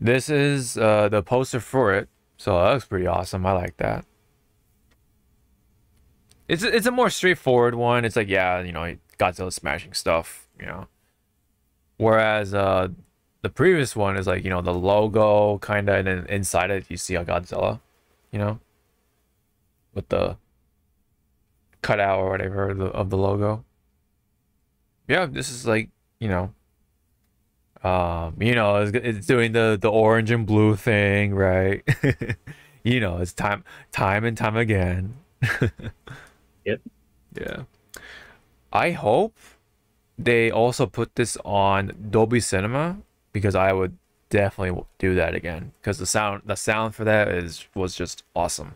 This is the poster for it, so that looks pretty awesome. I like that. It's a more straightforward one. It's like, yeah, you know, Godzilla smashing stuff, you know. Whereas the previous one is like, you know, the logo kind of, and then inside it you see a Godzilla, you know, with the cutout or whatever of the logo. Yeah, this is like, you know, it's doing the orange and blue thing, right? You know, it's time and time again. Yep. Yeah. I hope they also put this on Dolby Cinema, because I would definitely do that again, because the sound for that was just awesome.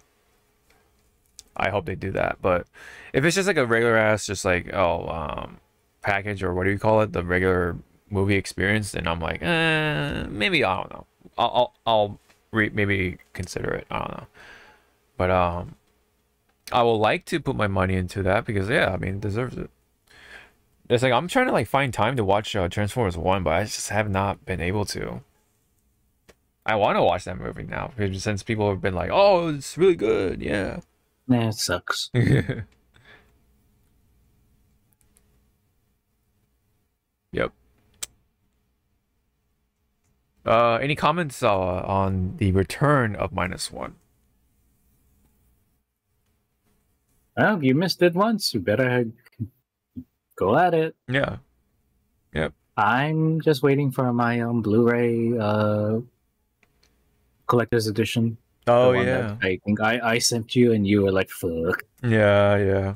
I hope they do that. But if it's just like a regular ass, just like, oh, package, or what do you call it, the regular movie experience, and I'm like, maybe, I don't know, I'll maybe consider it, I don't know. But I will like to put my money into that, because yeah, I mean, it deserves it. It's like, I'm trying to like find time to watch Transformers 1, but I just have not been able to. I want to watch that movie now, since people have been like, oh, it's really good. Yeah, nah, it sucks. Yep. Any comments on the return of Minus One? Well, you missed it once. You better go at it. Yeah. Yep. I'm just waiting for my own Blu-ray collector's edition. Oh, yeah. I think I sent you, and you were like, fuck. Yeah, yeah.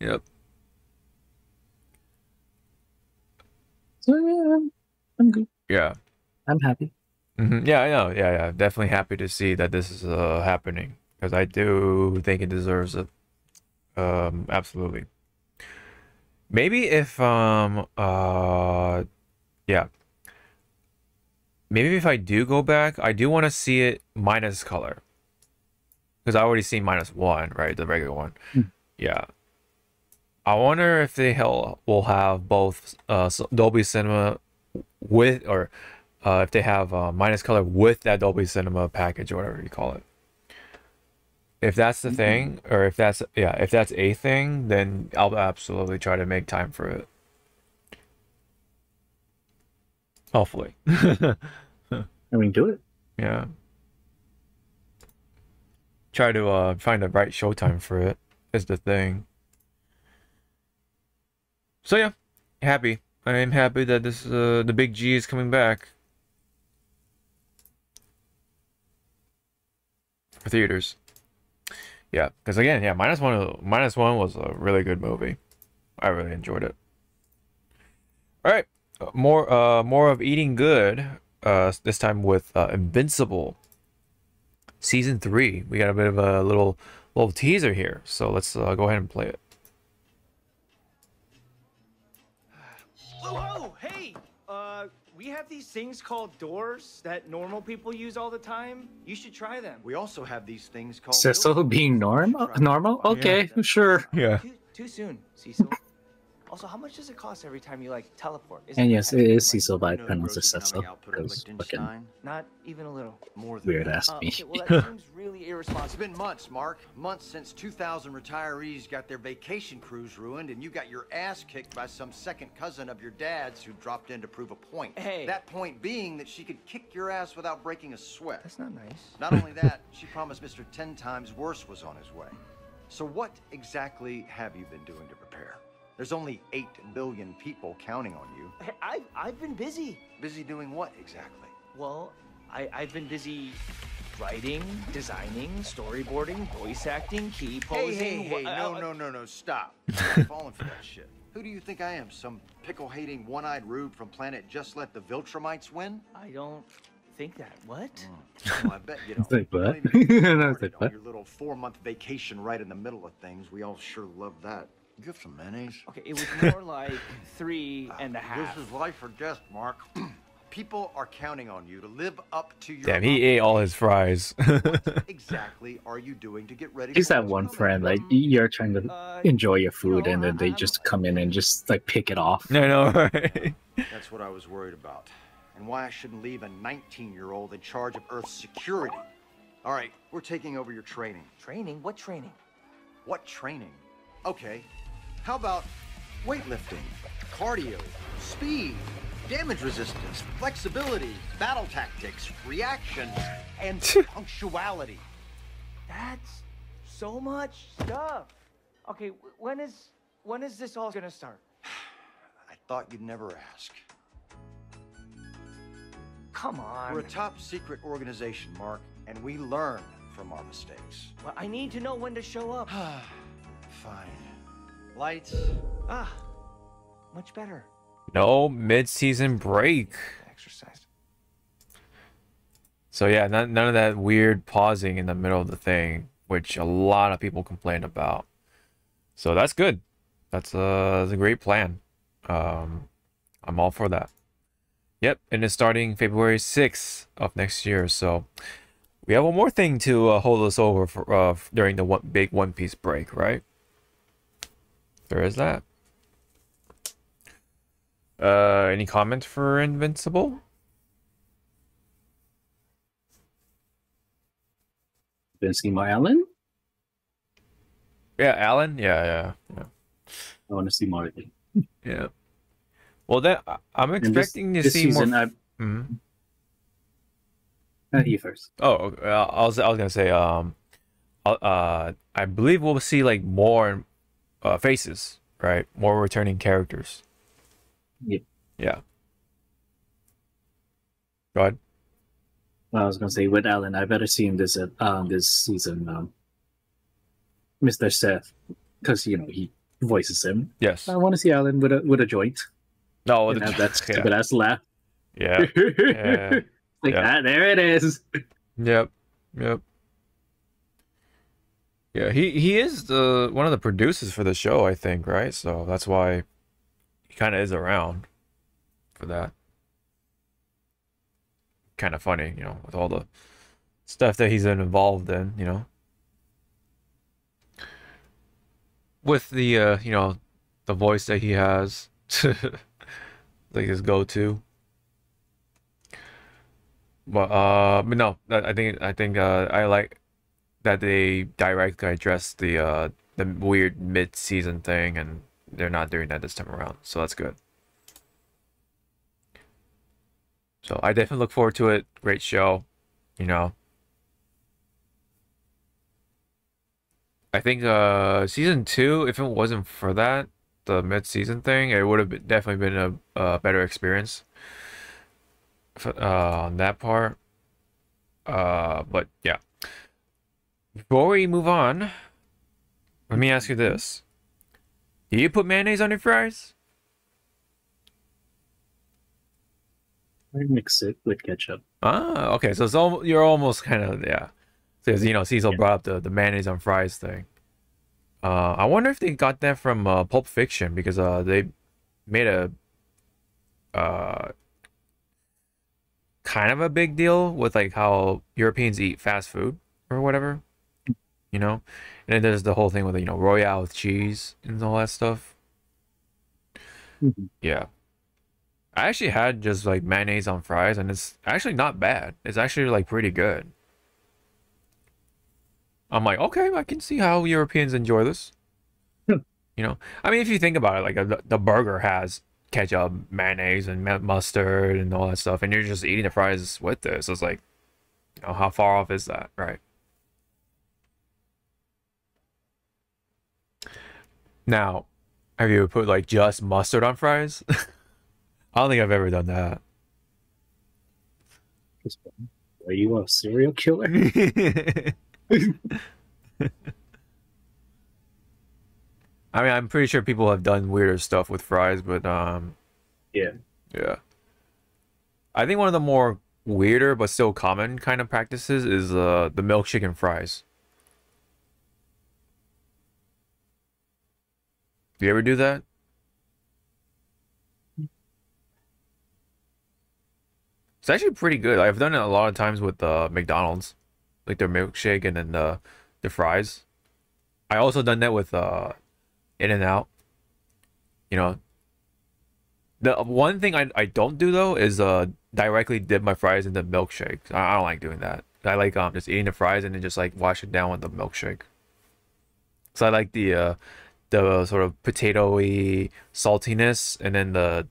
Yep. So, yeah, I'm good. Yeah, I'm happy. Yeah, I know. Yeah, yeah, definitely happy to see that this is happening, because I do think it deserves it. Absolutely. Maybe if yeah, maybe if I do go back, I do want to see it minus color, because I already seen Minus One, right, the regular one. Yeah. I wonder if they will have both Dolby Cinema with, or if they have Minus Color with that Dolby Cinema package, or whatever you call it. If that's the thing, or if that's a thing, then I'll absolutely try to make time for it. Hopefully. I mean, do it. Yeah. Try to find the right showtime for it is the thing. So yeah, happy. I am happy that this the Big G is coming back for theaters. Yeah, because again, yeah, Minus One was a really good movie. I really enjoyed it. All right, more of eating good. This time with Invincible Season 3. We got a bit of a little teaser here, so let's go ahead and play it. Whoa, hey! We have these things called doors that normal people use all the time. You should try them. We also have these things called... Cecil being normal? Okay, yeah. Sure. Yeah. Too soon, Cecil. Also, how much does it cost every time you like teleport? And yes, it is Cecil by Penance Assessor. Not even a little more than weird ass me. Well, that seems really irresponsible. It's been months, Mark. Months since 2,000 retirees got their vacation crews ruined, and you got your ass kicked by some second cousin of your dad's who dropped in to prove a point. Hey. That point being that she could kick your ass without breaking a sweat. That's not nice. Not only that, she promised Mr. 10 times worse was on his way. So what exactly have you been doing to prepare? There's only 8 billion people counting on you. I've been busy. Busy doing what exactly? Well, I've been busy writing, designing, storyboarding, voice acting, key posing. Hey, no, stop. I'm falling for that shit. Who do you think I am? Some pickle-hating, one-eyed rube from planet Just Let the Viltrumites Win? I don't think that. What? Well, I bet you don't. Like, what? On your little 4-month vacation right in the middle of things. We all sure love that. Give some mayonnaise. Okay, it was more like 3.5. This is life or death, Mark. People are counting on you to live up to your... Damn, he ate all his fries. What exactly are you doing to get ready? He's that one friend, like, you're trying to enjoy your food, and then they just come in and just, like, pick it off. No, no, right? That's what I was worried about. And why I shouldn't leave a 19-year-old in charge of Earth's security. All right, we're taking over your training. Training? What training? What training? Okay. How about weightlifting, cardio, speed, damage resistance, flexibility, battle tactics, reaction, and punctuality? That's so much stuff. Okay, when is this all gonna start? I thought you'd never ask. Come on. We're a top secret organization, Mark, and we learn from our mistakes. Well, I need to know when to show up. Fine. Lights. Ah, much better. No mid-season break. Exercise. So yeah, none of that weird pausing in the middle of the thing, which a lot of people complain about. So that's good. That's a great plan. I'm all for that. Yep, and it's starting February 6th of next year. So we have one more thing to hold us over for, during the big One Piece break, right? There is that. Any comment for Invincible? Vincey, my Alan? Yeah, Alan? Yeah. I want to see more of it. Yeah. Well, that I'm expecting this, to see more. You first. Oh, I was gonna say I believe we'll see like more and faces, right? More returning characters. Yep. Yeah. Go ahead. Well, I was gonna say with Alan, I better see him this season, Mr. Seth, because you know he voices him. Yes. I want to see Alan with a joint. No, that's stupid ass laugh. Yeah. Like that. There it is. Yep. Yep. Yeah, he is one of the producers for the show, I think, right? So that's why he kind of is around for that. Kind of funny, you know, with all the stuff that he's been involved in, you know. With the, you know, the voice that he has. Like his go-to. But no, I think I like... that they directly address the weird mid-season thing, and they're not doing that this time around, so that's good. So I definitely look forward to it. Great show, you know. I think season 2, if it wasn't for that, the mid-season thing, it would have definitely been a better experience on that part. But yeah. Before we move on, let me ask you this. Do you put mayonnaise on your fries? I mix it with ketchup. Ah, okay. So it's you're almost kind of, yeah. Because, you know, Cecil brought up the mayonnaise on fries thing. I wonder if they got that from Pulp Fiction, because they made a kind of a big deal with like how Europeans eat fast food or whatever. You know, and then there's the whole thing with, you know, Royale with cheese and all that stuff. Yeah. I actually had just like mayonnaise on fries, and it's actually not bad. It's actually like pretty good. I'm like, okay, I can see how Europeans enjoy this. You know, I mean, if you think about it, like the burger has ketchup, mayonnaise, and mustard, and all that stuff, and you're just eating the fries with this. So it's like, you know, how far off is that, right? Now, have you put like just mustard on fries? I don't think I've ever done that. Are you a serial killer? I mean, I'm pretty sure people have done weirder stuff with fries, but yeah. I think one of the more weirder but still common kind of practices is the milkshake and fries. Do you ever do that? It's actually pretty good. I've done it a lot of times with McDonald's, like their milkshake and then the fries. I also done that with In-N-Out. You know, the one thing I don't do though is directly dip my fries in the milkshake. I don't like doing that. I like just eating the fries and then just like wash it down with the milkshake. So I like the sort of potatoy saltiness, and then the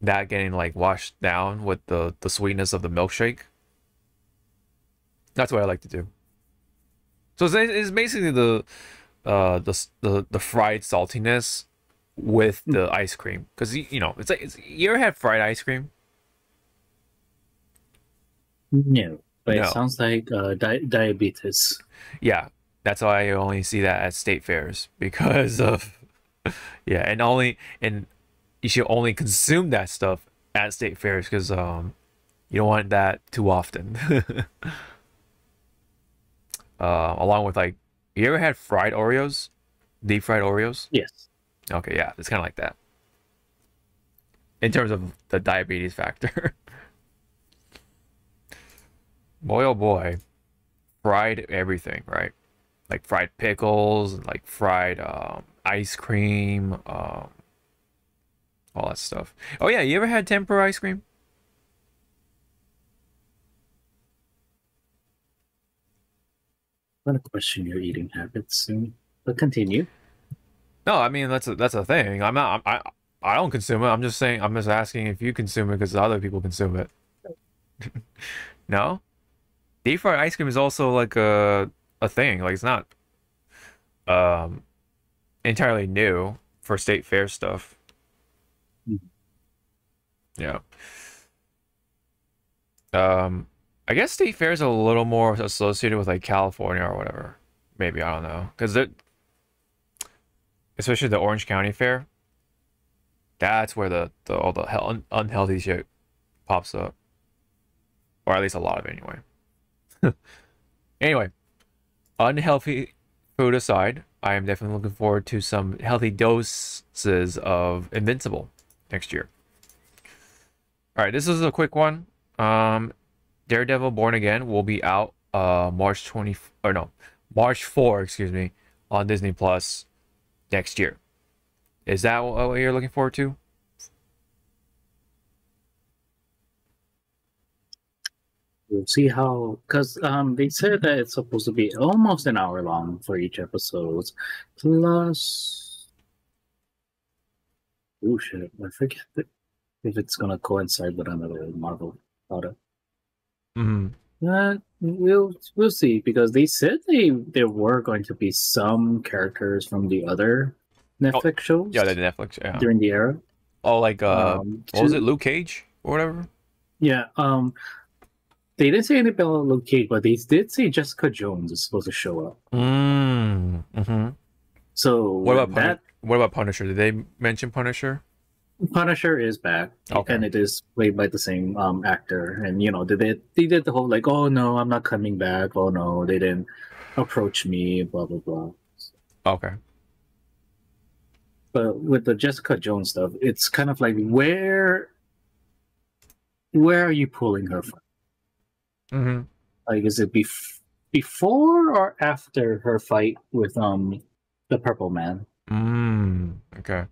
that getting like washed down with the sweetness of the milkshake. That's what I like to do. So it's basically the fried saltiness with the ice cream, because you know it's like you ever had fried ice cream? No, but no. It sounds like diabetes. Yeah, that's why I only see that at state fairs, because of yeah, and you should only consume that stuff at state fairs, because you don't want that too often. Along with like, you ever had fried Oreos? Deep fried Oreos? Yes. Okay, yeah, it's kind of like that in terms of the diabetes factor. Boy, oh boy, fried everything, right? Like fried pickles, and like fried ice cream, all that stuff. Oh yeah, you ever had tempura ice cream? I'm gonna question your eating habits soon, but continue. No, I mean that's a thing. I'm not. I don't consume it. I'm just saying. I'm just asking if you consume it because other people consume it. No, deep fried ice cream is also like a thing. Like it's not entirely new for state fair stuff. Yeah. I guess state fairs are a little more associated with like California or whatever. Maybe, I don't know. Because especially the Orange County Fair, that's where all the unhealthy shit pops up. Or at least a lot of it anyway. Anyway, unhealthy food aside, I am definitely looking forward to some healthy doses of Invincible next year. All right, this is a quick one. Daredevil Born Again will be out March 4, excuse me, on Disney Plus next year. Is that what you're looking forward to? We'll see how, because they said that it's supposed to be almost an hour long for each episode. Plus, oh shit, I forget if it's gonna coincide with another Marvel product. Mm-hmm. We'll see, because they said there were going to be some characters from the other Netflix shows. Yeah, the Netflix during the era. Oh, like what was it, Luke Cage or whatever? Yeah. They didn't say anything about Luke Cage, but they did say Jessica Jones is supposed to show up. Mm-hmm. So what about Punisher? Did they mention Punisher? Punisher is back, okay. And it is played by the same actor. And you know, they did the whole like, oh no, I'm not coming back. Oh no, they didn't approach me. Blah blah blah. Okay. But with the Jessica Jones stuff, it's kind of like, where are you pulling her from? Mm-hmm. Like, is it before or after her fight with the Purple Man? Mm, okay. Okay.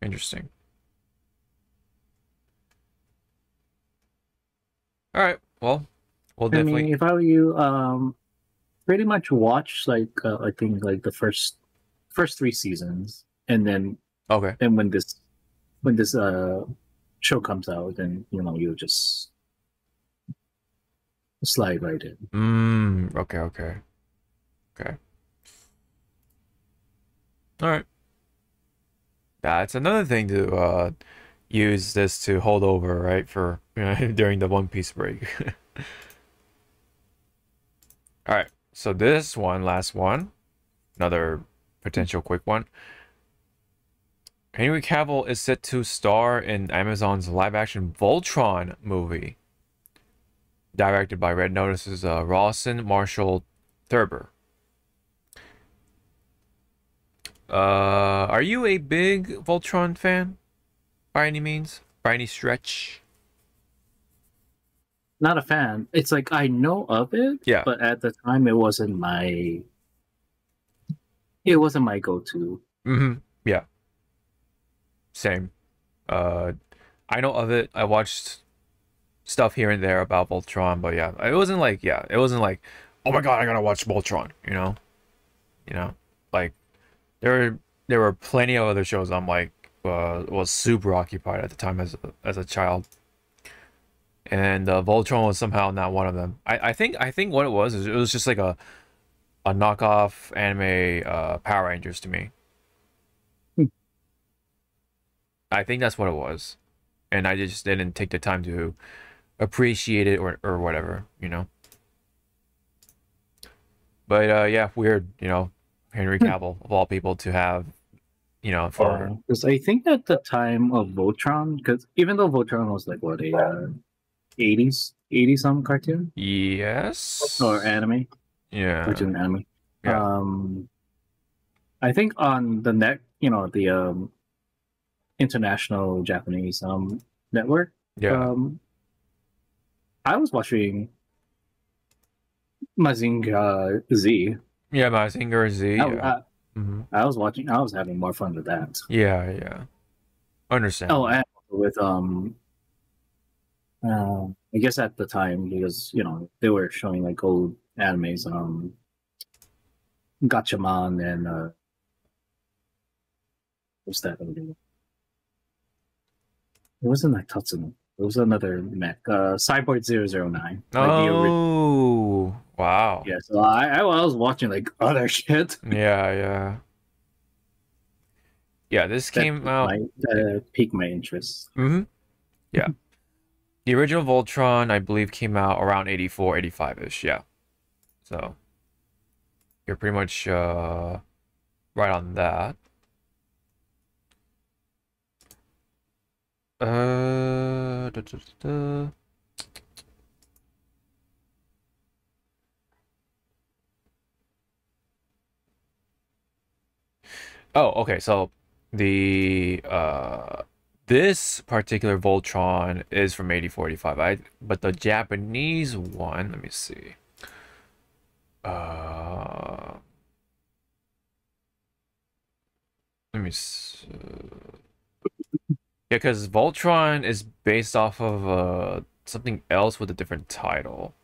Interesting. All right. Well, we'll definitely. I mean, if I were you, pretty much watch I think the first three seasons, and then okay, and when this show comes out, then you'll just slide right in. Okay. Okay. Okay. All right. That's another thing to use this to hold over, right? For during the One Piece break. All right. So this one, last one, another potential quick one. Henry Cavill is set to star in Amazon's live-action Voltron movie, directed by Red Notice's Rawson Marshall Thurber. Are you a big Voltron fan by any means? By any stretch? Not a fan. It's like I know of it, yeah, but at the time it wasn't my go-to. Mm-hmm. Yeah. Same. I know of it. I watched stuff here and there about Voltron, but yeah, it wasn't like, oh my god, I gotta watch Voltron, like there were plenty of other shows I'm like was super occupied at the time as a child, and Voltron was somehow not one of them. I think what it was is it was just like a knockoff anime Power Rangers to me. I think that's what it was, and I just didn't take the time to appreciate it or whatever, But yeah, weird, Henry Cavill of all people to have, for because I think at the time of Voltron, because even though Voltron was like what, a 80-some cartoon, yes, or anime, yeah, which is an anime. Yeah. I think on the net, the international Japanese network, yeah, I was watching Mazinger Z. Yeah, Mazinger Z. I was watching. I was having more fun with that. Yeah, yeah. Understand. Oh, and with I guess at the time because they were showing like old animes, Gatchaman and what's that movie? It wasn't like Tatsuno. It was another mech, Cyborg 009. Like oh, wow. Yeah, so I was watching like other shit. Yeah, yeah. Yeah, this came out. That piqued my interest. Mm-hmm. Yeah. The original Voltron, I believe, came out around 84, 85-ish. Yeah. So you're pretty much right on that. Oh, okay. So the this particular Voltron is from 84-85. But the Japanese one, let me see. Let me see. Yeah, because Voltron is based off of something else with a different title.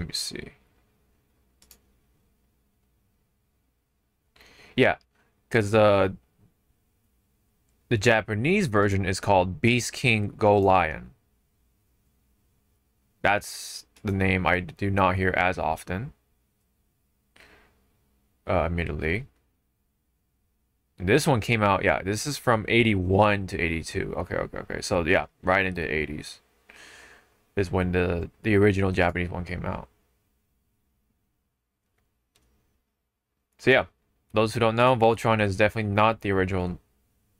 Let me see. Yeah, because the Japanese version is called Beast King Go Lion. That's the name I do not hear as often. Admittedly. This one came out, yeah, this is from 81 to 82. Okay, so yeah, right into the 80s is when the original Japanese one came out. So yeah, those who don't know, Voltron is definitely not the original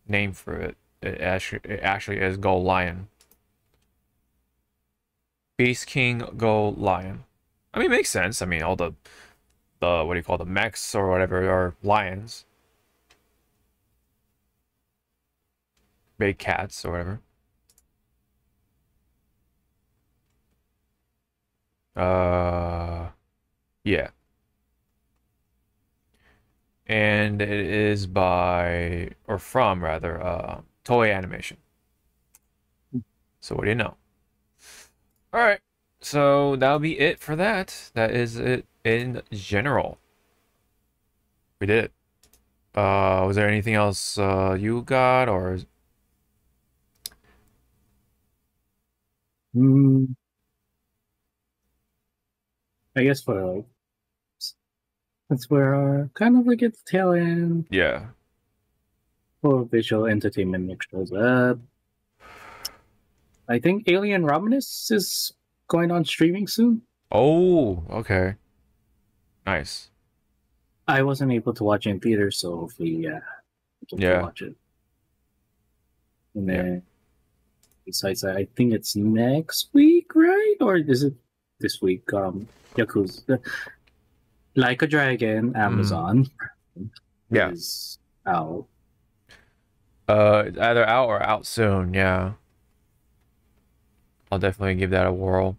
name for it. It actually is Go Lion. Beast King Go Lion. I mean, it makes sense. I mean, all the what do you call, the mechs or whatever are lions, big cats or whatever. Yeah. and it is by, or from rather, Toei Animation. So what do you know? All right, so that'll be it for that. That is it in general. We did it. Was there anything else you got, or? I guess for since we're kind of like at the tail end. Yeah. For visual entertainment mixtures, I think Alien Romulus is going on streaming soon. Oh, okay. Nice. I wasn't able to watch it in theater, so hopefully, yeah, I can watch it. And then, besides that, I think it's next week, right? Or is it this week? Yakuza, Like a Dragon, Amazon. Yeah. Is out. Either out or out soon, yeah. I'll definitely give that a whirl.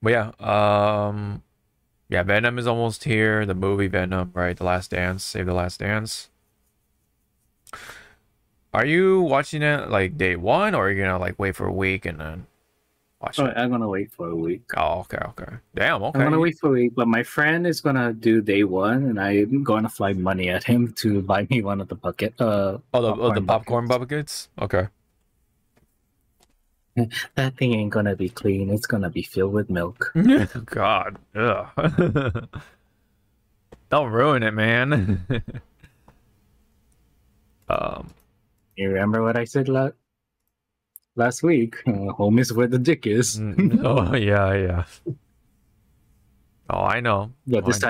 But yeah, Venom is almost here. The movie Venom, right? The Last Dance, Save the Last Dance. Are you watching it like day one, or are you gonna like wait for a week and then watch it? I'm gonna wait for a week. Oh, okay. Damn, okay. I'm gonna wait for a week, but my friend is gonna do day one, and I'm gonna fly money at him to buy me one of the bucket. The popcorn buckets. Okay. That thing ain't gonna be clean. It's gonna be filled with milk. God, ugh. Don't ruin it, man. You remember what I said last week? Home is where the dick is. Oh yeah. Oh, I know. But yeah, this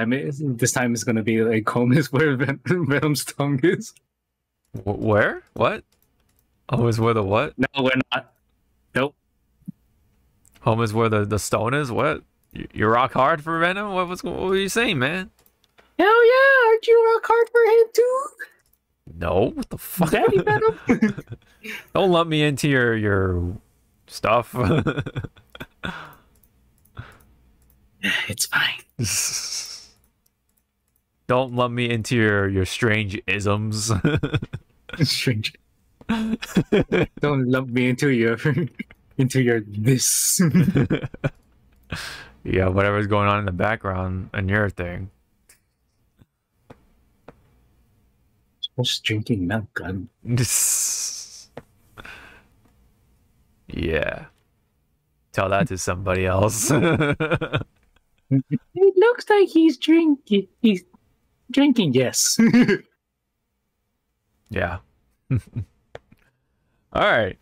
time it's gonna be like home is where Venom's tongue is. Where? What? Home is where the what? No, we're not. Nope. Home is where the stone is? What? You rock hard for Venom? What were you saying, man? Hell yeah! Aren't you rock hard for him too? No, what the fuck? Daddy Venom? Don't lump me into your stuff. It's fine. Don't lump me into your strange isms. Strange. Don't lump me into your this. Yeah, whatever's going on in the background and your thing. Just drinking milk. Yeah. Tell that to somebody else. It looks like he's drinking. He's drinking. Yes. Yeah. All right,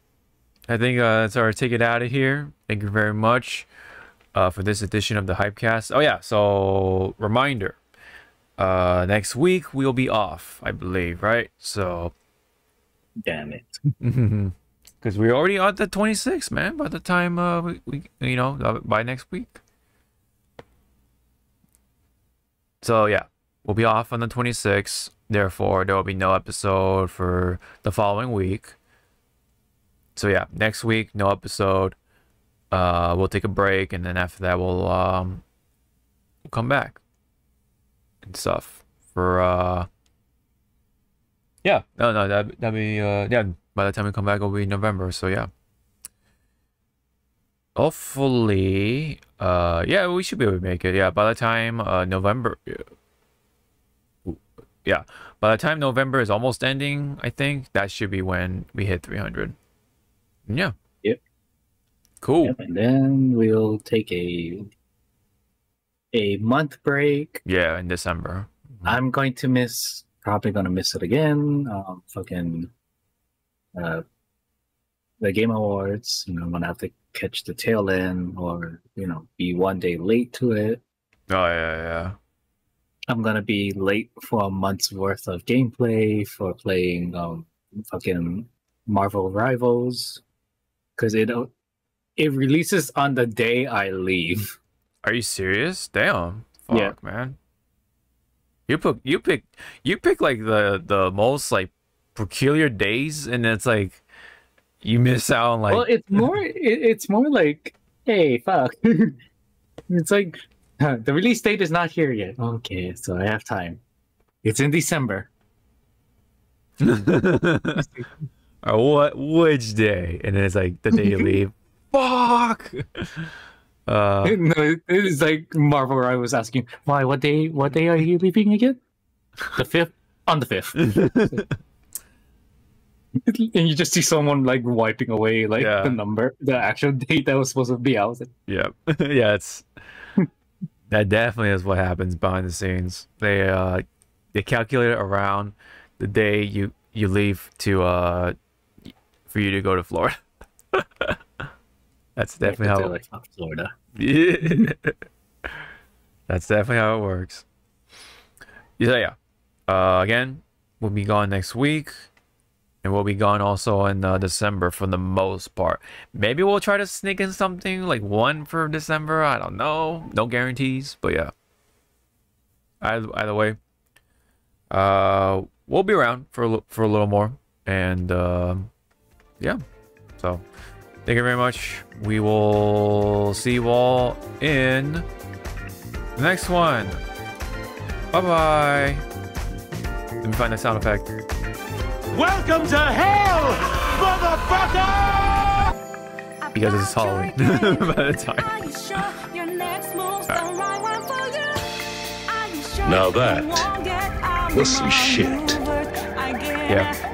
I think that's our ticket out of here. Thank you very much for this edition of the Hypecast. Oh yeah, so reminder, next week we'll be off, I believe, right? So damn it, because we're already on the 26th, man. By the time by next week. So yeah, we'll be off on the 26th. Therefore, there will be no episode for the following week. So yeah, next week, no episode. We'll take a break, and then after that, we'll come back and stuff for by the time we come back, it'll be November. So yeah, hopefully, we should be able to make it. Yeah, by the time November. Yeah, by the time November is almost ending, I think that should be when we hit 300. Yeah. Yep. Cool. Yep, and then we'll take a month break. Yeah, in December. Mm-hmm. I'm going to miss. Probably gonna miss it again. The Game Awards. You know, I'm gonna have to catch the tail end, or be one day late to it. Oh yeah. I'm gonna be late for a month's worth of gameplay for playing Marvel Rivals, because it releases on the day I leave. Are you serious? Damn. Fuck, yeah, man. You pick like the most like peculiar days, and it's like you miss out on like. Well, it's more like, hey, fuck. It's like, the release date is not here yet. Okay, so I have time. It's in December. What? Which day? And then it's like the day you leave. Fuck. No, it's like Marvel. I was asking, why? What day? What day are you leaving again? The 5th. On the 5th. And you just see someone like wiping away like the number, the actual date that was supposed to be out. Yeah, yeah. It's that definitely is what happens behind the scenes. They calculate it around the day you leave to for you to go to Florida. That's definitely how. Like, Florida. Yeah. That's definitely how it works. Yeah. Again, we'll be gone next week, and we'll be gone also in December for the most part. Maybe we'll try to sneak in something like one for December. I don't know. No guarantees, but yeah. Either way, we'll be around for a little more, and yeah. So, thank you very much. We will see you all in the next one. Bye bye. Let me find that sound effect. Welcome to hell, motherfucker! Because it's Halloween. By the time. Now that was some shit. Yeah.